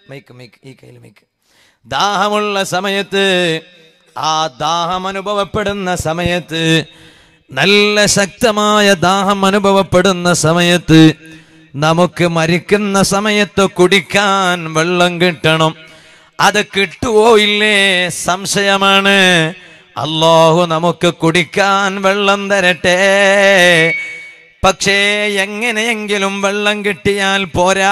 മൈക്ക് മൈക്ക് ഈ കയ്യിൽ മൈക്ക് ദാഹമുള്ള സമയത്ത്, ആ ദാഹം അനുഭവപ്പെടുന്ന സമയത്ത്, നല്ല ശക്തമായ ദാഹം അനുഭവപ്പെടുന്ന സമയത്ത്, നമുക്ക് മരിക്കുന്ന സമയത്ത് കുടിക്കാൻ വെള്ളം കിട്ടണം. അത് കിട്ടുവോ ഇല്ലേ സംശയമാണ്. അല്ലാഹു നമുക്ക് കുടിക്കാൻ വെള്ളം തരട്ടെ. പക്ഷേ എങ്ങനെയെങ്കിലും വെള്ളം കിട്ടിയാൽ പോരാ.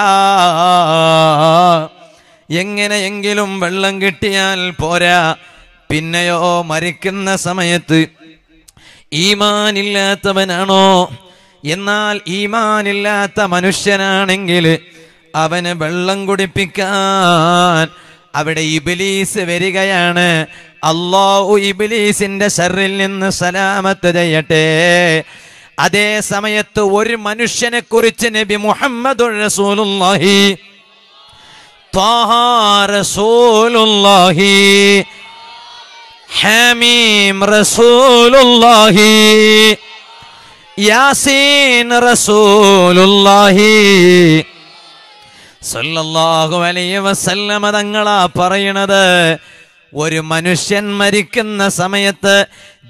എങ്ങനെയെങ്കിലും വെള്ളം കിട്ടിയാൽ പോരാ. പിന്നെയോ മരിക്കുന്ന സമയത്ത് ഈമാനില്ലാത്തവനാണോ? എന്നാൽ ഈമാനില്ലാത്ത മനുഷ്യനാണെങ്കിൽ അവന് വെള്ളം കുടിപ്പിക്കാൻ അവിടെ ഇബ്ലീസ് വരികയാണ്. അല്ലാഹു ഇബ്ലീസിന്റെ ശർറിൽ നിന്ന് സലാമത്ത് ചെയ്യട്ടെ. അതേ സമയത്ത് ഒരു മനുഷ്യനെ കുറിച്ച് നബി മുഹമ്മദുർ റസൂലുള്ളാഹി ത്വാഹ റസൂലുള്ളാഹി ഹമീം റസൂലുള്ളാഹി യാസീൻ റസൂലുള്ളാഹി സല്ലല്ലാഹു അലൈഹി വസല്ലം തങ്ങളാ പറയുന്നത്. ഒരു മനുഷ്യൻ മരിക്കുന്ന സമയത്ത്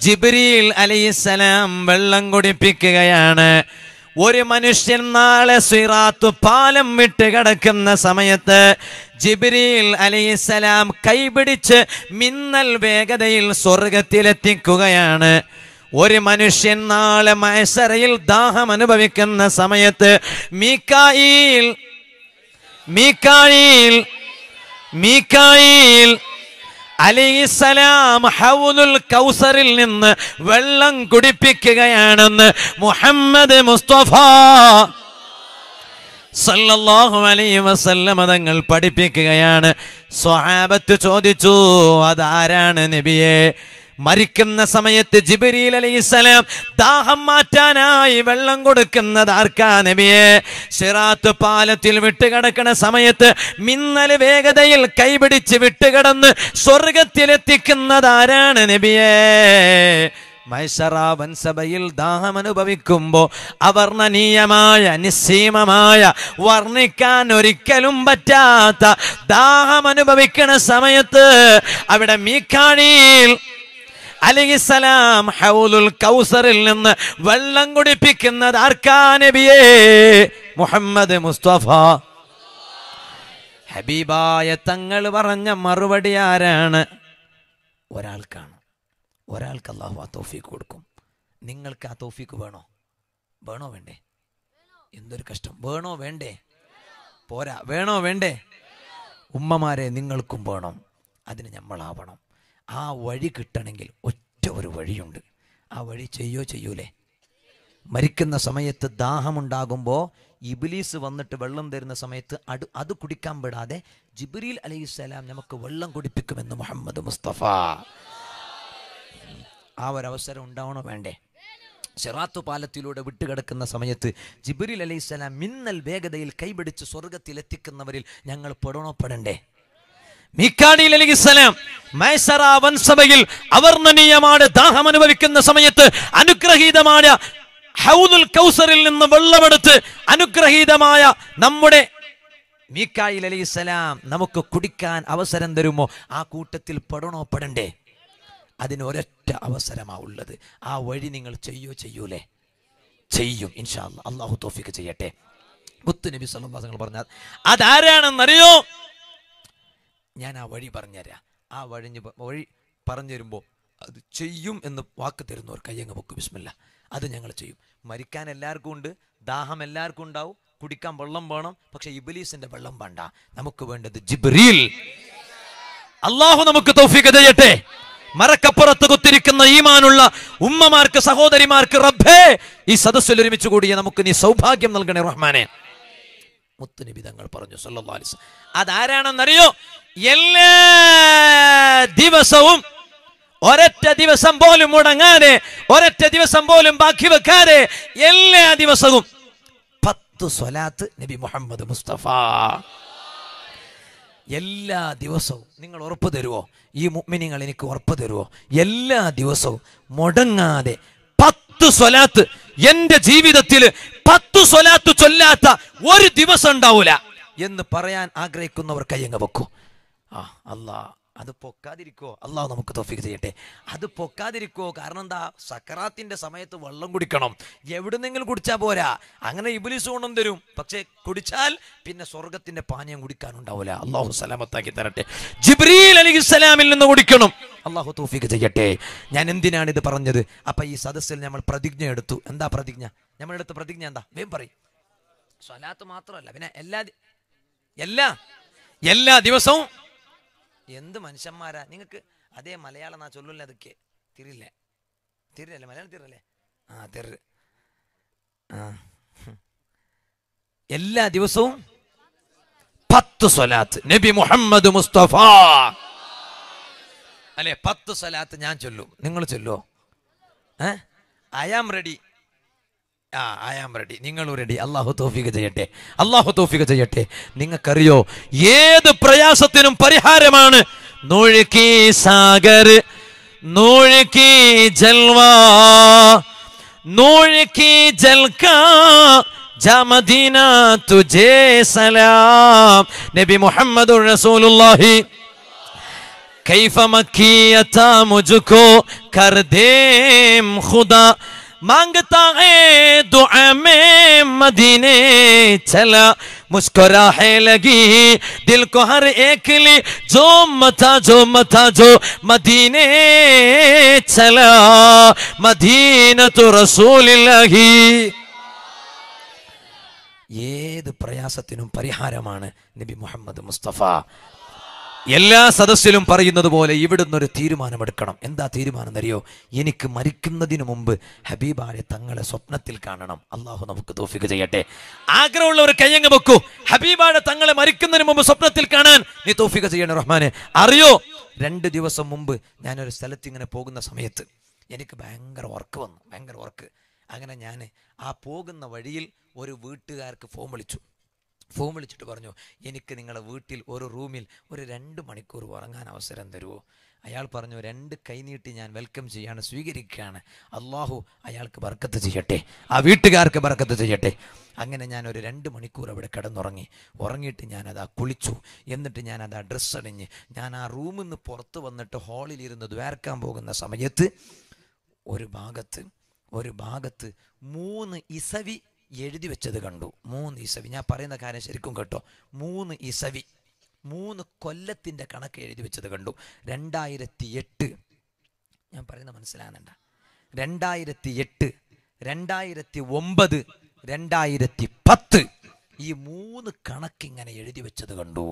ജിബ്രീൽ അലൈഹിസ്സലാം വെള്ളം കുടിപ്പിക്കുകയാണ്. ഒരു മനുഷ്യൻ നാളെ സിറാത്ത് പാലം വിട്ട് കിടക്കുന്ന സമയത്ത് ജിബ്രീൽ അലൈഹിസ്സലാം കൈപിടിച്ച് മിന്നൽ വേഗതയിൽ സ്വർഗത്തിലെത്തിക്കുകയാണ്. ഒരു മനുഷ്യൻ നാളെ മഅ്സറയിൽ ദാഹം അനുഭവിക്കുന്ന സമയത്ത് മീകായിൽ മീകായിൽ മീകായിൽ അലൈഹിസ്സലാം ഹൗലുൽ കൗസറിൽ നിന്ന് വെള്ളം കുടിപ്പിക്കുകയാണെന്ന് മുഹമ്മദ് മുസ്തഫ സല്ലല്ലാഹു അലൈഹി വസല്ലം തങ്ങൾ പഠിപ്പിക്കുകയാണ്. സ്വഹാബത്ത് ചോദിച്ചു, അതാരാണ് നബിയെ? മരിക്കുന്ന സമയത്ത് ജിബ്രീൽ അലൈഹിസ്സലാം ദാഹം മാറ്റാനായി വെള്ളം കൊടുക്കുന്നത് ആർക്കാ നബിയെ? സിറാത്ത് പാലത്തിൽ വിട്ടുകിടക്കണ സമയത്ത് മിന്നൽ വേഗതയിൽ കൈപിടിച്ച് വിട്ടുകിടന്ന് സ്വർഗത്തിലെത്തിക്കുന്നത് ആരാണ് നബിയെ? മൈസറ വൻസഭയിൽ ദാഹം അനുഭവിക്കുമ്പോൾ അവർണ്ണനീയമായ നിസ്സീമമായ വർണ്ണിക്കാൻ ഒരിക്കലും പറ്റാത്ത ദാഹം അനുഭവിക്കണ സമയത്ത് അവിടെ മീഖാനീൽ അലൈഹിസ്സലാം ഹൗലുൽ കൗസറിൽ നിന്ന് വെള്ളം കുടിപ്പിക്കുന്നത് ആർക്കാ നബിയേ? മുഹമ്മദ് മുസ്തഫ ഹബീബായ തങ്ങൾ പറഞ്ഞ മറുപടി ആരാണ്? ഒരാൾക്കാണ്. ഒരാൾക്ക് അല്ലാഹു ആ തൗഫീക്ക് കൊടുക്കും. നിങ്ങൾക്ക് ആ തൗഫീക്ക് വേണോ? വേണോ വേണ്ടേ? എന്തൊരു കഷ്ടം. വേണോ വേണ്ടേ? പോരാ. വേണോ വേണ്ടേ? ഉമ്മമാരെ, നിങ്ങൾക്കും വേണം. അതിന് നമ്മളാവണം. ആ വഴി കിട്ടണമെങ്കിൽ ഒറ്റ ഒരു വഴിയുണ്ട്. ആ വഴി ചെയ്യോ ചെയ്യൂലേ? മരിക്കുന്ന സമയത്ത് ദാഹമുണ്ടാകുമ്പോൾ ഇബ്ലീസ് വന്നിട്ട് വെള്ളം തരുന്ന സമയത്ത് അത് അത് കുടിക്കാൻ പെടാതെ ജിബ്രീൽ അലൈഹിസ്സലാം നമുക്ക് വെള്ളം കുടിപ്പിക്കുമെന്ന് മുഹമ്മദ് മുസ്തഫ. ആ ഒരവസരം ഉണ്ടാവണോ വേണ്ടേ? സിറാത്ത് പാലത്തിലൂടെ വിട്ടുകിടക്കുന്ന സമയത്ത് ജിബ്രീൽ അലൈഹിസ്സലാം മിന്നൽ വേഗതയിൽ കൈപിടിച്ച് സ്വർഗത്തിലെത്തിക്കുന്നവരിൽ ഞങ്ങൾ പെടണോപ്പെടണ്ടേ? മീകായിൽ അലൈഹിസ്സലാം മൈസറ വൻസഭയിൽ അവർണ്ണനീയമായ ദാഹം അനുഭവിക്കുന്ന സമയത്ത് അനുഗ്രഹീതമായ ഹൗദുൽ കൗസറിൽ നിന്ന് വെള്ളമെടുത്ത് അനുഗ്രഹീതമായ നമ്മുടെ മീകായിൽ അലൈഹിസ്സലാം നമുക്ക് കുടിക്കാൻ അവസരം തരുമോ? ആ കൂട്ടത്തിൽ പെടണോപ്പെടണ്ടേ? അതിനൊരൊറ്റ അവസരമാണ് ഉള്ളത്. ആ വഴി നിങ്ങൾ ചെയ്യോ ചെയ്യൂലേ? ചെയ്യും ഇൻഷാ അല്ലാഹ്. അല്ലാഹു തൗഫീഖ് ചെയ്യട്ടെ. മുത്ത് നബി സല്ലല്ലാഹു അലൈഹി വസല്ലം പറഞ്ഞാൽ അതാരാണെന്നറിയോ? ഞാൻ ആ വഴി പറഞ്ഞുതരാം. ആ വഴിഞ്ഞ് വഴി പറഞ്ഞു തരുമ്പോൾ അത് ചെയ്യും എന്ന് വാക്ക് തരുന്നവർ കയ്യങ്ങ് വെക്കും. ബിസ്മില്ല. അത് ഞങ്ങൾ ചെയ്യും. മരിക്കാൻ എല്ലാവർക്കും ഉണ്ട്, ദാഹം എല്ലാവർക്കും ഉണ്ടാവും, കുടിക്കാൻ വെള്ളം വേണം. പക്ഷെ ഇബ്ലീസിന്റെ വെള്ളം വേണ്ട, നമുക്ക് വേണ്ടത് ജിബ്രീൽ. അല്ലാഹു നമുക്ക് തൗഫീഖ് ചെയ്യട്ടെ. മറക്കപ്പുറത്ത് കുത്തിരിക്കുന്ന ഈമാനുള്ള ഉമ്മമാർക്ക്, സഹോദരിമാർക്ക് റബ്ബേ ഈ സദസ്സിൽ ഒരുമിച്ച് കൂടിയ നമുക്ക് നീ സൗഭാഗ്യം നൽകണേ റഹ്മാനെ. മുത്തുനബി തങ്ങൾ പറഞ്ഞു സല്ലല്ലാഹു അലൈഹി വസല്ലം, അതാരാണെന്നറിയോ? എല്ലാ ദിവസവും ഒരൊറ്റ ദിവസം പോലും മുടങ്ങാതെ, ഒരൊറ്റ ദിവസം പോലും ബാക്കി വെക്കാതെ എല്ലാ ദിവസവും പത്ത് സ്വലാത്ത് നബി മുഹമ്മദ് മുസ്തഫ. എല്ലാ ദിവസവും നിങ്ങൾ ഉറപ്പ് തരുമോ? ഈ മുഅ്മിനീങ്ങൾ എനിക്ക് ഉറപ്പ് തരുമോ? എല്ലാ ദിവസവും മുടങ്ങാതെ പത്ത് സ്വലാത്ത്. എൻ്റെ ജീവിതത്തിൽ പത്ത് സ്വലാത്ത് ചൊല്ലാത്ത ഒരു ദിവസം ഉണ്ടാവൂല എന്ന് പറയാൻ ആഗ്രഹിക്കുന്നവർ കയ്യങ്ങ് വെക്കൂ. ആ അല്ലാ, അത് പൊക്കാതിരിക്കോ? അല്ലാഹു നമുക്ക് തൗഫീഖ് ചെയ്യട്ടെ. അത് പൊക്കാതിരിക്കോ? കാരണം എന്താ? സക്കറാത്തിന്റെ സമയത്ത് വെള്ളം കുടിക്കണം. എവിടുന്നെങ്കിലും കുടിച്ചാൽ പോരാ. അങ്ങനെ ഇബ്ലീസ് കൊണ്ടും തരും. പക്ഷെ കുടിച്ചാൽ പിന്നെ സ്വർഗത്തിന്റെ പാനീയം കുടിക്കാനുണ്ടാവില്ല. അല്ലാഹു സലാമത്താക്കി തരട്ടെ. ജിബ്രീൽ അലൈഹിസ്സലാമിൽ നിന്ന് കുടിക്കണം. അല്ലാഹു തൗഫീഖ് ചെയ്യട്ടെ. ഞാൻ എന്തിനാണ് ഇത് പറഞ്ഞത്? അപ്പൊ ഈ സദസ്സിൽ നമ്മൾ പ്രതിജ്ഞ എടുത്തു. എന്താ പ്രതിജ്ഞ? നമ്മളെടുത്ത പ്രതിജ്ഞ എന്താ? വേം പറയും. സ്വലാത്ത് മാത്രമല്ല, പിന്നെ എല്ലാ എല്ലാ എല്ലാ ദിവസവും. എന്ത് മനുഷ്യന്മാരാ നിങ്ങൾക്ക്! അതേ മലയാളം നാ ചൊല്ലില്ല. അതൊക്കെ തിരില്ലേ? തിരില്ലേ? മലയാളം തിരല്ലേ? ആ തിര. ആ എല്ലാ ദിവസവും പത്ത് സ്വലാത്ത് നബി മുഹമ്മദ് മുസ്തഫ അല്ലെ? പത്ത് സ്വലാത്ത് ഞാൻ ചൊല്ലും, നിങ്ങൾ ചൊല്ലോ. ഏ അയാം റെഡി. ആ അയാം റെഡി. നിങ്ങളും റെഡി. അള്ളാഹു തൗഫീഖ് ചെയ്യട്ടെ. അള്ളാഹു തൗഫീഖ് ചെയ്യട്ടെ. നിങ്ങൾക്കറിയോ ഏത് പ്രയാസത്തിനും പരിഹാരമാണ് നൂഴുക്കി സാഗർ, നൂഴുക്കി ജൽവ, നൂഴുക്കി ജൽക്കാ ജമദീന തുജേ സലാം നബി മുഹമ്മദ് റസൂലുള്ളാഹി കൈഫ മക്കിയത മുജുകോ കർ ദേം ഖുദാ मांगता है दुआ में मदीने चला मुस्कुराहे लगी दिल को हर एक लिए जो मथा जो मथा जो मदीने चला मदीना तो रसूलिल्लाही. ഏത് പ്രയാസത്തിനും പരിഹാരമാണ് നബി മുഹമ്മദ് മുസ്തഫ. എല്ലാ സദസ്സിലും പറയുന്നത് പോലെ ഇവിടുന്ന് ഒരു തീരുമാനമെടുക്കണം. എന്താ തീരുമാനം അറിയോ? എനിക്ക് മരിക്കുന്നതിന് മുമ്പ് ഹബീബായ തങ്ങളെ സ്വപ്നത്തിൽ കാണണം. അള്ളാഹു നമുക്ക് തൗഫീഖ് ചെയ്യട്ടെ. ആഗ്രഹമുള്ളവർ കയ്യങ്ങ് വെക്കൂ. ഹബീബായ തങ്ങളെ മരിക്കുന്നതിന് മുമ്പ് സ്വപ്നത്തിൽ കാണാൻ നീ തൗഫീഖ് ചെയ്യണം റഹ്മാനെ. അറിയോ, രണ്ട് ദിവസം മുമ്പ് ഞാനൊരു സ്ഥലത്ത് ഇങ്ങനെ പോകുന്ന സമയത്ത് എനിക്ക് ഭയങ്കര വർക്ക് വന്നു. ഭയങ്കര വർക്ക്. അങ്ങനെ ഞാൻ ആ പോകുന്ന വഴിയിൽ ഒരു വീട്ടുകാർക്ക് ഫോൺ വിളിച്ചു. ഫോം വിളിച്ചിട്ട് പറഞ്ഞു, എനിക്ക് നിങ്ങളുടെ വീട്ടിൽ ഒരു റൂമിൽ ഒരു രണ്ട് മണിക്കൂർ ഉറങ്ങാൻ അവസരം തരുമോ? അയാൾ പറഞ്ഞു, രണ്ട് കൈനീട്ടി ഞാൻ വെൽക്കം ചെയ്യാണ്, സ്വീകരിക്കുകയാണ്. അള്ളാഹു അയാൾക്ക് ബർക്കത്ത് ചെയ്യട്ടെ, ആ വീട്ടുകാർക്ക് ബർക്കത്ത് ചെയ്യട്ടെ. അങ്ങനെ ഞാൻ ഒരു രണ്ട് മണിക്കൂർ അവിടെ കിടന്നുറങ്ങി. ഉറങ്ങിയിട്ട് ഞാനതാ കുളിച്ചു, എന്നിട്ട് ഞാനതാ ഡ്രസ്സണിഞ്ഞ് ഞാൻ ആ റൂമിൽ നിന്ന് പുറത്ത് വന്നിട്ട് ഹാളിലിരുന്ന് ദ്വാരക്കാൻ പോകുന്ന സമയത്ത് ഒരു ഭാഗത്ത് ഒരു ഭാഗത്ത് മൂന്ന് ഇസവി എഴുതി വെച്ചത് കണ്ടു. മൂന്ന് ഇസവി, ഞാൻ പറയുന്ന കാര്യം ശരിക്കും കേട്ടോ, മൂന്ന് ഇസവി, മൂന്ന് കൊല്ലത്തിൻ്റെ കണക്ക് എഴുതി വെച്ചത് കണ്ടു. രണ്ടായിരത്തി എട്ട് ഞാൻ പറയുന്നത് മനസ്സിലാകുന്നുണ്ട? രണ്ടായിരത്തി എട്ട്, രണ്ടായിരത്തി ഒമ്പത്, രണ്ടായിരത്തി പത്ത്, ഈ മൂന്ന് കണക്കിങ്ങനെ എഴുതി വെച്ചത് കണ്ടു.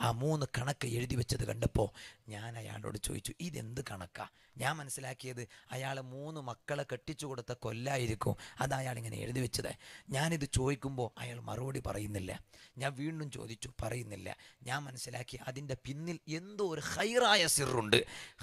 ആ മൂന്ന് കണക്ക് എഴുതി വെച്ചത് കണ്ടപ്പോൾ ഞാൻ അയാളോട് ചോദിച്ചു, ഇതെന്ത് കണക്കാ? ഞാൻ മനസ്സിലാക്കിയത് അയാൾ മൂന്ന് മക്കളെ കെട്ടിച്ചു കൊടുത്ത കൊല്ലായിരിക്കും അത് അയാളിങ്ങനെ എഴുതി വെച്ചത്. ഞാനിത് ചോദിക്കുമ്പോൾ അയാൾ മറുപടി പറയുന്നില്ല. ഞാൻ വീണ്ടും ചോദിച്ചു, പറയുന്നില്ല. ഞാൻ മനസ്സിലാക്കി അതിൻ്റെ പിന്നിൽ എന്തോ ഒരു ഹൈറായ സിറുണ്ട്.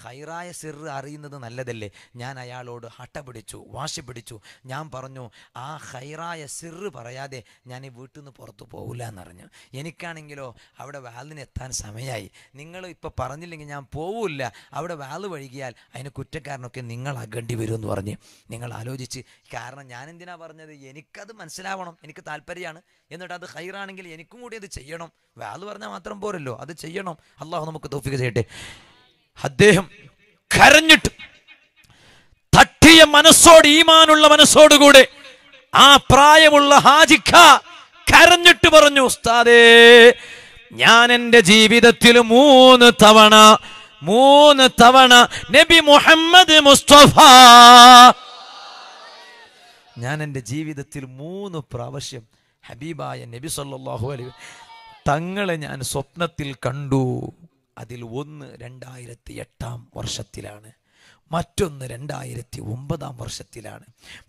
ഹൈറായ സിറ് അറിയുന്നത് നല്ലതല്ലേ? ഞാൻ അയാളോട് ഹട്ട പിടിച്ചു, വാശി പിടിച്ചു. ഞാൻ പറഞ്ഞു, ആ ഹൈറായ സിറ് പറയാതെ ഞാൻ ഈ വീട്ടിൽ നിന്ന് പുറത്തു പോകില്ല എന്നറിഞ്ഞു. എനിക്കാണെങ്കിലോ അവിടെ വാലിന് എത്താൻ സമയമായി. നിങ്ങൾ ഇപ്പോൾ പറഞ്ഞില്ലെങ്കിൽ ഞാൻ പോവില്ല, അവിടെ വാല് വഴുകിയാൽ അതിന് കുറ്റക്കാരനൊക്കെ നിങ്ങൾ ആകേണ്ടി വരുമെന്ന് പറഞ്ഞ് നിങ്ങൾ ആലോചിച്ച്. കാരണം ഞാൻ എന്തിനാ പറഞ്ഞത്, എനിക്കത് മനസ്സിലാവണം, എനിക്ക് താല്പര്യമാണ്. എന്നിട്ട് അത് ഹൈറാണെങ്കിൽ എനിക്കും കൂടി അത് ചെയ്യണം. വാല് പറഞ്ഞാൽ മാത്രം പോരല്ലോ, അത് ചെയ്യണം. അള്ളാഹു നമുക്ക് തൗഫീഖ് ചെയ്യട്ടെ. അദ്ദേഹം കരഞ്ഞിട്ട് തട്ടിയ മനസ്സോട്, ഈമാനുള്ള മനസ്സോടുകൂടെ ആ പ്രായമുള്ള ഹാജിക്ക കരഞ്ഞിട്ട് പറഞ്ഞു, ഉസ്താദേ, ഞാൻ എൻ്റെ ജീവിതത്തിൽ മൂന്ന് തവണ മൂന്ന് തവണ നബി മുഹമ്മദ് മുസ്തഫ, ഞാൻ എൻ്റെ ജീവിതത്തിൽ മൂന്ന് പ്രാവശ്യം ഹബീബായ നബി സല്ലല്ലാഹു അലൈഹി തങ്ങളെ ഞാൻ സ്വപ്നത്തിൽ കണ്ടു. അതിൽ ഒന്ന് രണ്ടായിരത്തി എട്ടാം വർഷത്തിലാണ്, മറ്റൊന്ന് രണ്ടായിരത്തി ഒമ്പതാം വർഷത്തിലാണ്,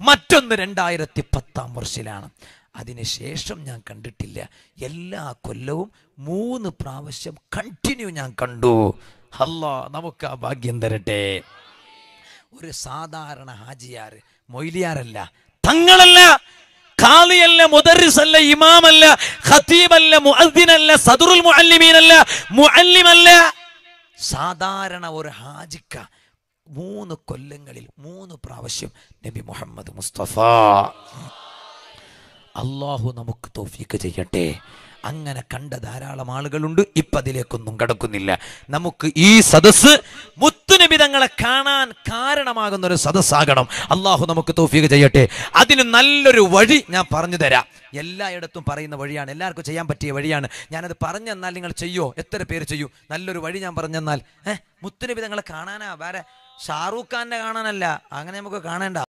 മറ്റൊന്ന് രണ്ടായിരത്തി പത്താം വർഷത്തിലാണ്. അതിനുശേഷം ഞാൻ കണ്ടിട്ടില്ല. എല്ലാ കൊല്ലവും മൂന്ന് പ്രാവശ്യം കണ്ടിന്യൂ ഞാൻ കണ്ടു. അല്ലാ നമുക്ക് ആ ഭാഗ്യം തരട്ടെ. ഒരു സാധാരണ ഹാജിയാർ, മൊയ്ലിയാരല്ല, തങ്ങളല്ല, ഖാലിയല്ല, മുദർരിസല്ല, ഇമാമല്ല, ഖതീബല്ല, മുഅദ്ദിനല്ല, സദറുൽ മുഅല്ലിമീനല്ല, മുഅല്ലിമല്ല, സാധാരണ ഒരു ഹാജിക്ക മൂന്ന് കൊല്ലങ്ങളിൽ മൂന്ന് പ്രാവശ്യം നബി മുഹമ്മദ് മുസ്തഫ. അള്ളാഹു നമുക്ക് തൗഫീഖ് ചെയ്യട്ടെ. അങ്ങനെ കണ്ട ധാരാളം ആളുകളുണ്ട്, ഇപ്പം അതിലേക്കൊന്നും കടക്കുന്നില്ല. നമുക്ക് ഈ സദസ്സ് മുത്തുനബി തങ്ങളെ കാണാൻ കാരണമാകുന്ന ഒരു സദസ്സാകണം. അള്ളാഹു നമുക്ക് തൗഫീഖ് ചെയ്യട്ടെ. അതിന് നല്ലൊരു വഴി ഞാൻ പറഞ്ഞു തരാം. എല്ലായിടത്തും പറയുന്ന വഴിയാണ്, എല്ലാവർക്കും ചെയ്യാൻ പറ്റിയ വഴിയാണ്. ഞാനത് പറഞ്ഞു തന്നാൽ നിങ്ങൾ ചെയ്യോ? എത്ര പേര് ചെയ്യൂ? നല്ലൊരു വഴി ഞാൻ പറഞ്ഞു തന്നാൽ. ഏഹ് മുത്തുനബി തങ്ങളെ കാണാനാ, വേറെ ഷാറൂഖ് ഖാൻ്റെ കാണാനല്ല, അങ്ങനെ നമുക്ക് കാണേണ്ട.